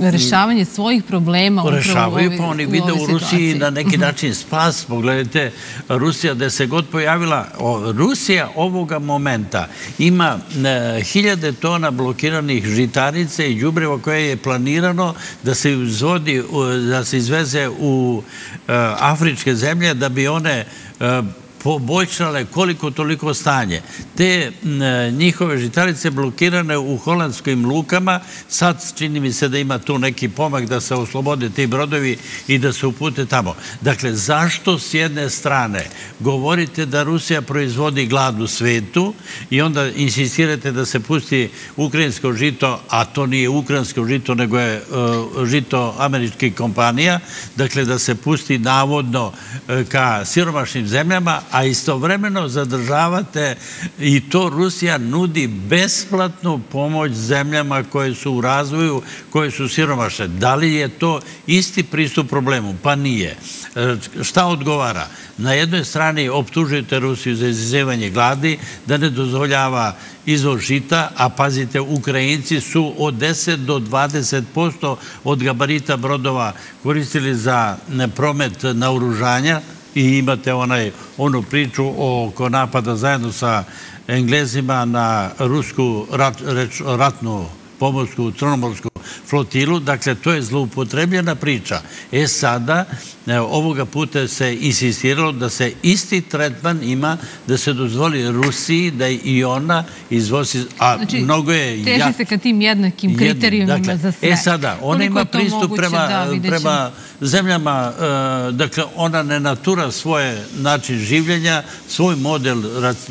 rešavanje svojih problema upravo u ovoj situaciji? Rešavaju, pa oni vide u Rusiji na neki način spas. Pogledajte, Rusija gde se god pojavila, Rusija ovoga momenta ima 1000 tona blokiranih žitarica i đubriva koje je planirano da se izveze u afričke zemlje da bi one poboljšale koliko toliko stanje. Te njihove žitarice blokirane u holandskim lukama, sad čini mi se da ima tu neki pomak da se oslobode ti brodovi i da se upute tamo. Dakle, zašto s jedne strane govorite da Rusija proizvodi glad u svetu i onda insistirate da se pusti ukrajinsko žito, a to nije ukrajinsko žito, nego je žito američkih kompanija, dakle da se pusti navodno ka siromašnim zemljama, a istovremeno zadržavate i to Rusija nudi besplatnu pomoć zemljama koje su u razvoju, koje su siromašne. Da li je to isti pristup problemu? Pa nije. Šta odgovara? Na jednoj strani optužujete Rusiju za izazivanje gladi, da ne dozvoljava izvoz žita, a pazite, Ukrajinci su od 10 do 20% od gabarita brodova koristili za promet naoružanja. I imate onu priču oko napada zajedno sa Englezima na rusku ratnu pomorsku, crnomorsku flotilu. Dakle, to je zloupotrebljena priča. Sada, ovoga puta se insistiralo da se isti tretman ima, da se dozvoli Rusiji da i ona izvozi, a mnogo je... Znači, teži se ka tim jednakim kriterijumima za sve. Sada, ona ima pristup prema zemljama, dakle, ona ne natura svoje način življenja, svoj model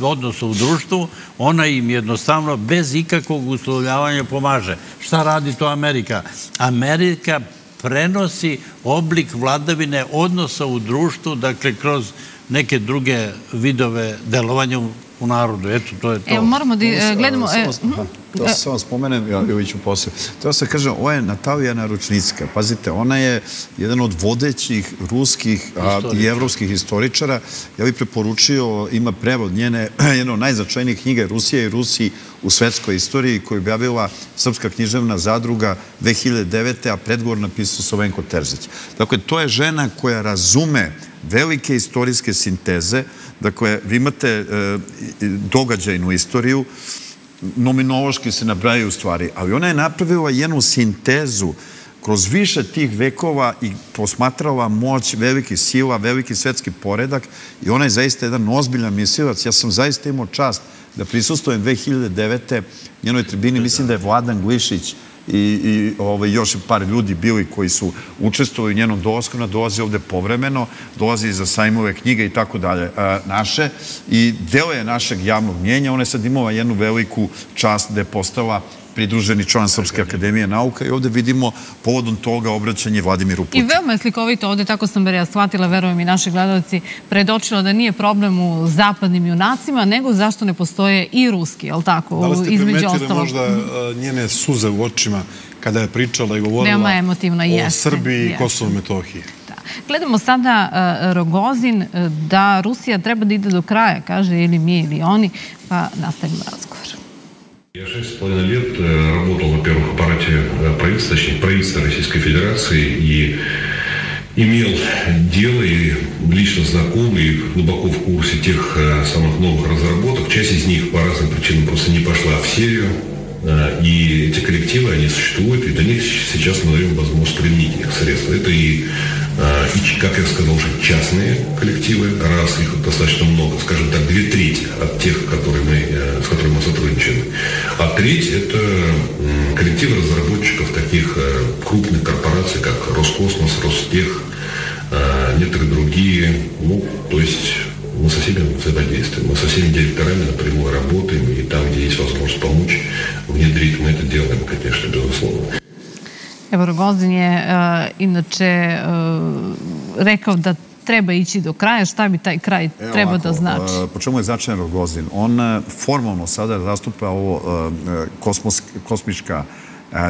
odnosa u društvu, ona im jednostavno bez ikakvog uslovljavanja pomaže. Šta radi to Amerika? Amerika prenosi oblik vladavine odnosa u društvu, dakle, kroz neke druge vidove delovanja u narodu. Eto, to je to. Evo, moramo da gledamo... To se samo spomenem, ja ću poslije. To se kaže, ovo je Natalija Naručnicka. Pazite, ona je jedan od vodećih ruskih i evropskih historičara. Ja bih preporučio, ima prevod njene, jedna od najznačajnijih knjiga Rusija i Rusiji u svetskoj istoriji, koju je objavila Srpska književna zadruga 2009. a predgovor napisao Sovenko Terzić. Dakle, to je žena koja razume velike istorijske sinteze. Dakle, vi imate događajnu istoriju, nominološki se nabrajaju stvari, ali ona je napravila jednu sintezu kroz više tih vekova i posmatrala moć velikih sila, veliki svetski poredak, i ona je zaista jedan ozbiljan mislilac. Ja sam zaista imao čast da prisustujem 2009. njenoj tribini, mislim da je Vladan Glišić i još par ljudi bili koji su učestvovali u njenom dolasku. Ona dolazi ovde povremeno, dolazi za sajmove knjige i tako dalje naše, i deo je našeg javnog mnjenja. Ona je sad imala jednu veliku čast da je postala pridruženi član Srpske akademije nauka, i ovde vidimo povodom toga obraćanje Vladimiru Putinu. I veoma je slikovito ovde, tako sam ja shvatila, verujem i naši gledalci, predočila da nije problem u zapadnim junacima, nego zašto ne postoje i ruski, ali tako, između ostalog. Da li ste primetili možda njene suze u očima kada je pričala i govorila o Srbiji i Kosovo i Metohiji? Gledamo sada Rogozin, da Rusija treba da ide do kraja, kaže, ili mi ili oni, pa nastavimo razgovor. Я 6,5 лет работал, во-первых, в аппарате правительства, точнее, правительства Российской Федерации, и имел дело, и лично знаком, и глубоко в курсе тех самых новых разработок. Часть из них по разным причинам просто не пошла в серию, и эти коррективы, они существуют, и до них сейчас мы даем возможность применить их средства. Это и, как я сказал, уже частные коллективы, раз их достаточно много, скажем так, 2/3 от тех, с которыми мы сотрудничаем. А треть – это коллективы разработчиков таких крупных корпораций, как Роскосмос, Ростех, некоторые другие. Ну, то есть мы со всеми взаимодействуем, мы со всеми директорами напрямую работаем, и там, где есть возможность помочь, внедрить, мы это делаем, конечно, безусловно. Evo, Rogozin je inače rekao da treba ići do kraja. Šta bi taj kraj treba da znači? Po čemu je značajan Rogozin? On formalno sada zastupa ovo kosmička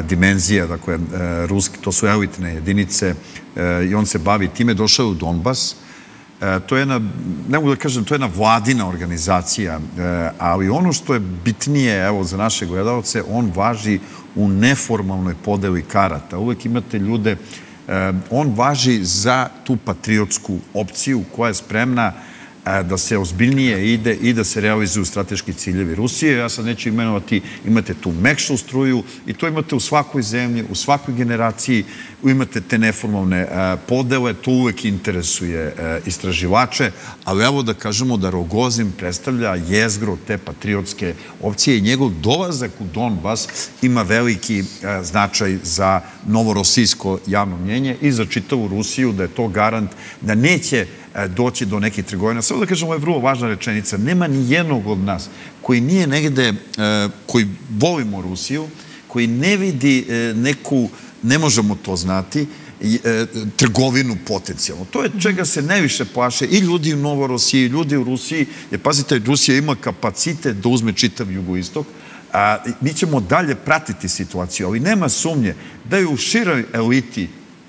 dimenzija, dakle, ruski, to su elitne jedinice, i on se bavi time. Došao je u Donbas. To je jedna, ne mogu da kažem, to je jedna vladina organizacija, ali ono što je bitnije, evo, za naše gledalce, on važi u neformalnoj podeli karata. Uvijek imate ljude, on važi za tu patriotsku opciju koja je spremna da se ozbiljnije ide i da se realizuju strateški ciljevi Rusije. Ja sad neću imenovati, imate tu mekšu struju, i to imate u svakoj zemlji, u svakoj generaciji, imate te neformalne podele, to uvek interesuje istraživače, ali evo da kažemo da Rogozin predstavlja jezgro te patriotske opcije, i njegov dolazak u Donbas ima veliki značaj za novorosijsko javno mnjenje i za čitavu Rusiju, da je to garant da neće doći do nekih trgovina. Samo da kažem, ovo je vrlo važna rečenica. Nema ni jednog od nas koji nije negde, koji volimo Rusiju, koji ne vidi neku, ne možemo to znati, trgovinu potencijalno. To je čega se najviše plaše i ljudi u Novorosiji, i ljudi u Rusiji, jer pazite, Rusija ima kapacitet da uzme čitav jugoistok. Mi ćemo dalje pratiti situaciju, ali nema sumnje da je u široj eliti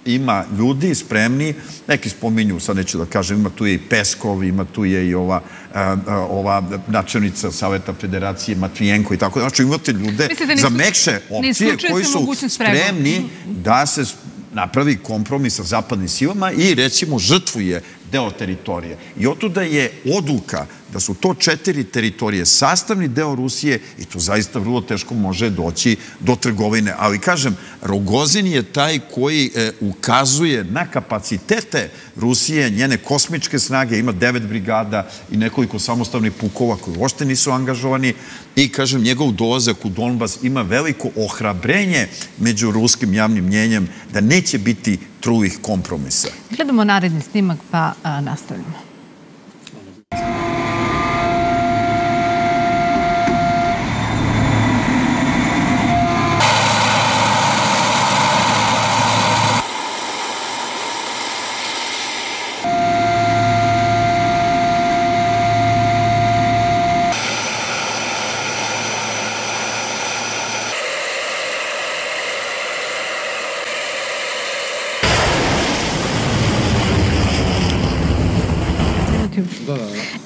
ima ljudi spremni, neki spominju, sad neću da kažem, ima tu je i Peskov, ima tu je i ova načelnica Saveta Federacije, Matvijenko i tako. Znači, imate ljude za mekše opcije koji su spremni da se napravi kompromis sa zapadnim silama i, recimo, žrtvuje deo teritorije. I otuda je odluka da su to 4 teritorije sastavni deo Rusije, i to zaista vrlo teško može doći do trgovine. Ali, kažem, Rogozin je taj koji ukazuje na kapacitete Rusije, njene kosmičke snage, ima 9 brigada i nekoliko samostalnih pukova koji uopšte nisu angažovani, i, kažem, njegov dolazak u Donbas ima veliko ohrabrenje među ruskim javnim mnjenjem da neće biti trulih kompromisa. Gledamo naredni snimak pa nastavimo.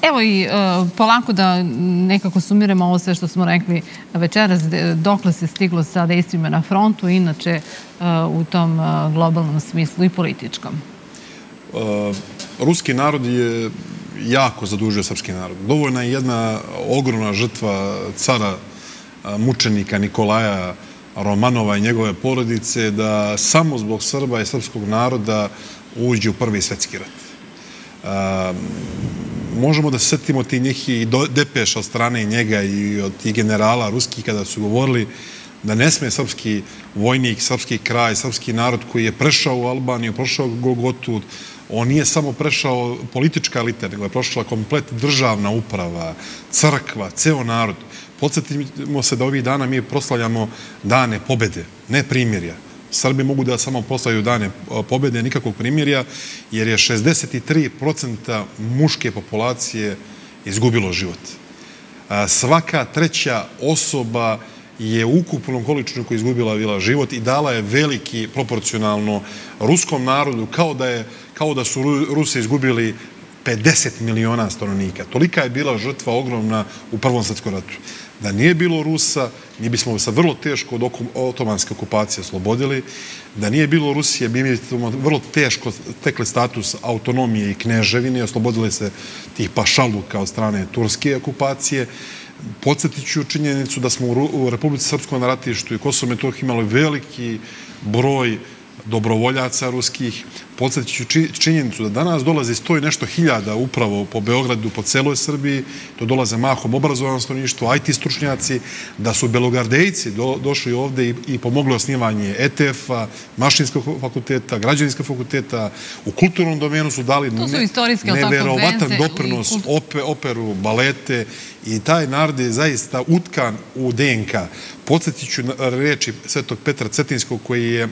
Evo, i polako da nekako sumiramo ovo sve što smo rekli večeras, dokle se stiglo sa dejstvima na frontu, inače u tom globalnom smislu i političkom. Ruski narod je jako zadužio srpski narod. Dovoljna je jedna ogromna žrtva cara mučenika Nikolaja Romanova i njegove porodice da samo zbog Srba i srpskog naroda uđu u Prvi svetski rat. Možemo da setimo ti njih depeša od strane njega i od tih generala ruskih kada su govorili da ne sme srpski vojnik, srpski kraj, srpski narod koji je prešao u Albaniju, prošao Golgotu, on nije samo prešao politička elita, nego je prošla komplet državna uprava, crkva, ceo narod. Podsjetimo se da ovih dana mi proslavljamo dane pobede, ne primirja. Srbi mogu da samo proslavljaju dane pobede, nikakvog primirja, jer je 63% muške populacije izgubilo život. Svaka treća osoba je u ukupnom količniku izgubila život i dala je veliki proporcionalno ruskom narodu, kao da su Rusi izgubili 50 miliona stanovnika. Tolika je bila žrtva ogromna u Prvom svjetskom ratu. Da nije bilo Rusa, mi bismo se vrlo teško od otomanske okupacije oslobodili. Da nije bilo Rusije, mi bismo vrlo teško tekli status autonomije i kneževine, oslobodili se tih pašaluka od strane turske okupacije. Podsjetit ću činjenicu da smo u Republici Srpskoj na ratištu i Kosovo i Metohiji imali veliki broj dobrovoljaca ruskih. Podsjetit ću činjenicu da danas dolazi 100 i nešto hiljada upravo po Beogradu, po celoj Srbiji. To dolaze mahom obrazovano stanovništvo, IT stručnjaci, da su Belogardejci došli ovde i pomogli osnivanje ETF-a, Mašinskog fakulteta, Građevinskog fakulteta. U kulturnom domenu su dali neverovatan doprinos operu, balete i taj narod je zaista utkan u DNK. Podsjetit ću reči Svetog Petra Cetinskog koji je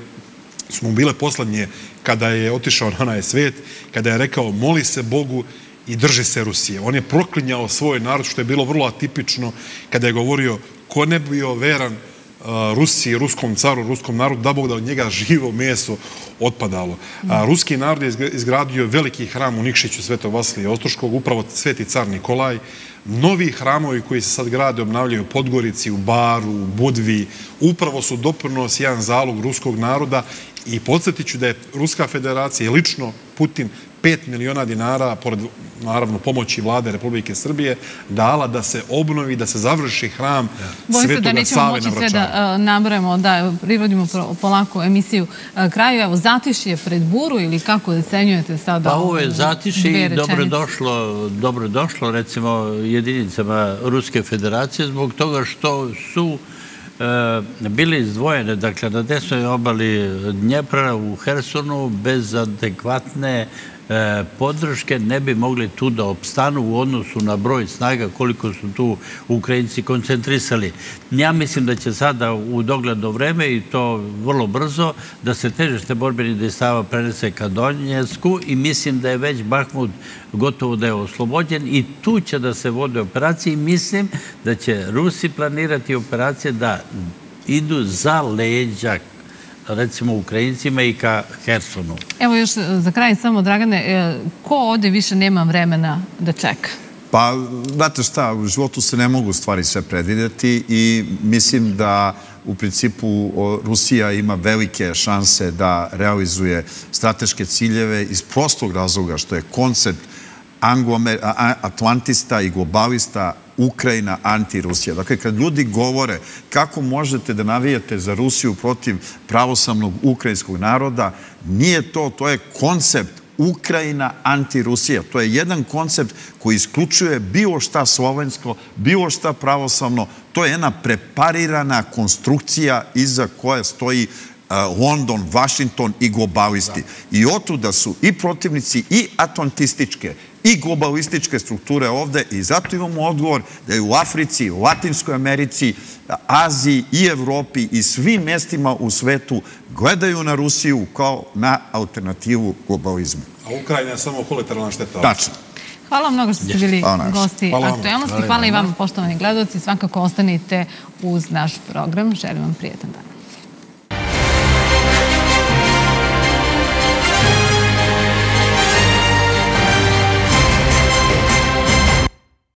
smo mu bile poslednje kada je otišao na onaj svet, kada je rekao moli se Bogu i drži se Rusije. On je proklinjao svoj narod, što je bilo vrlo atipično, kada je govorio ko ne bio veran Rusiji, ruskom caru, ruskom narodu, da Bog da od njega živo meso otpadalo. Ruski narod je izgradio veliki hram u Nikšiću Svetog Vasilija Ostroškog, upravo Sveti car Nikolaj. Novi hramovi koji se sad grade obnavljaju u Podgorici, u Baru, u Budvi, upravo su doprinos jedan zalog ruskog naroda i podsjetit ću da je Ruska federacija i lično Putin 5 miliona dinara, pored naravno pomoći vlade Republike Srbije, dala da se obnovi, da se završi hram Svetoga Save na Vračaru. Bojim se da nećemo moći sve da nabrojimo, da privodimo polako emisiju kraju. Evo, zatišje pred buru ili kako ocenjujete sada? Pa ovo je zatišje i dobrodošlo recimo jedinicama Ruske federacije zbog toga što su bili izdvojene, dakle na desnoj obali Dnjepra u Hersonu bez adekvatne podrške ne bi mogli tu da opstanu u odnosu na broj snaga koliko su tu Ukrajinci koncentrisali. Ja mislim da će sada u dogledno vreme i to vrlo brzo da se težište borbenih dejstava prenese ka Donjecku i mislim da je već Bahmut gotovo da je oslobođen i tu će da se vode operacije i mislim da će Rusi planirati operacije da idu za leđa recimo Ukrajincima i ka Hersonu. Evo još za kraj samo, Dragane, ko ovde više nema vremena da čeka? Pa, znate šta, u životu se ne mogu stvari sve predvidjeti i mislim da u principu Rusija ima velike šanse da realizuje strateške ciljeve iz prostog razloga što je koncept atlantista i globalista Ukrajina anti-Rusija. Dakle, kad ljudi govore kako možete da navijate za Rusiju protiv pravoslavnog ukrajinskog naroda, nije to, to je koncept Ukrajina anti-Rusija. To je jedan koncept koji isključuje bilo šta slovensko, bilo šta pravoslavno. To je jedna preparirana konstrukcija iza koje stoji London, Washington i globalisti. I otuda su i protivnici i atlantističke i globalističke strukture ovde i zato imamo odgovor da je u Africi, Latinskoj Americi, Aziji i Evropi i svim mestima u svetu gledaju na Rusiju kao na alternativu globalizmu. A Ukrajina je samo kolateralna šteta. Tačno. Hvala vam mnogo što ste bili gosti Aktuelnosti. Hvala i vam, poštovani gledaoci. Svakako ostanite uz naš program. Želim vam prijatan dan.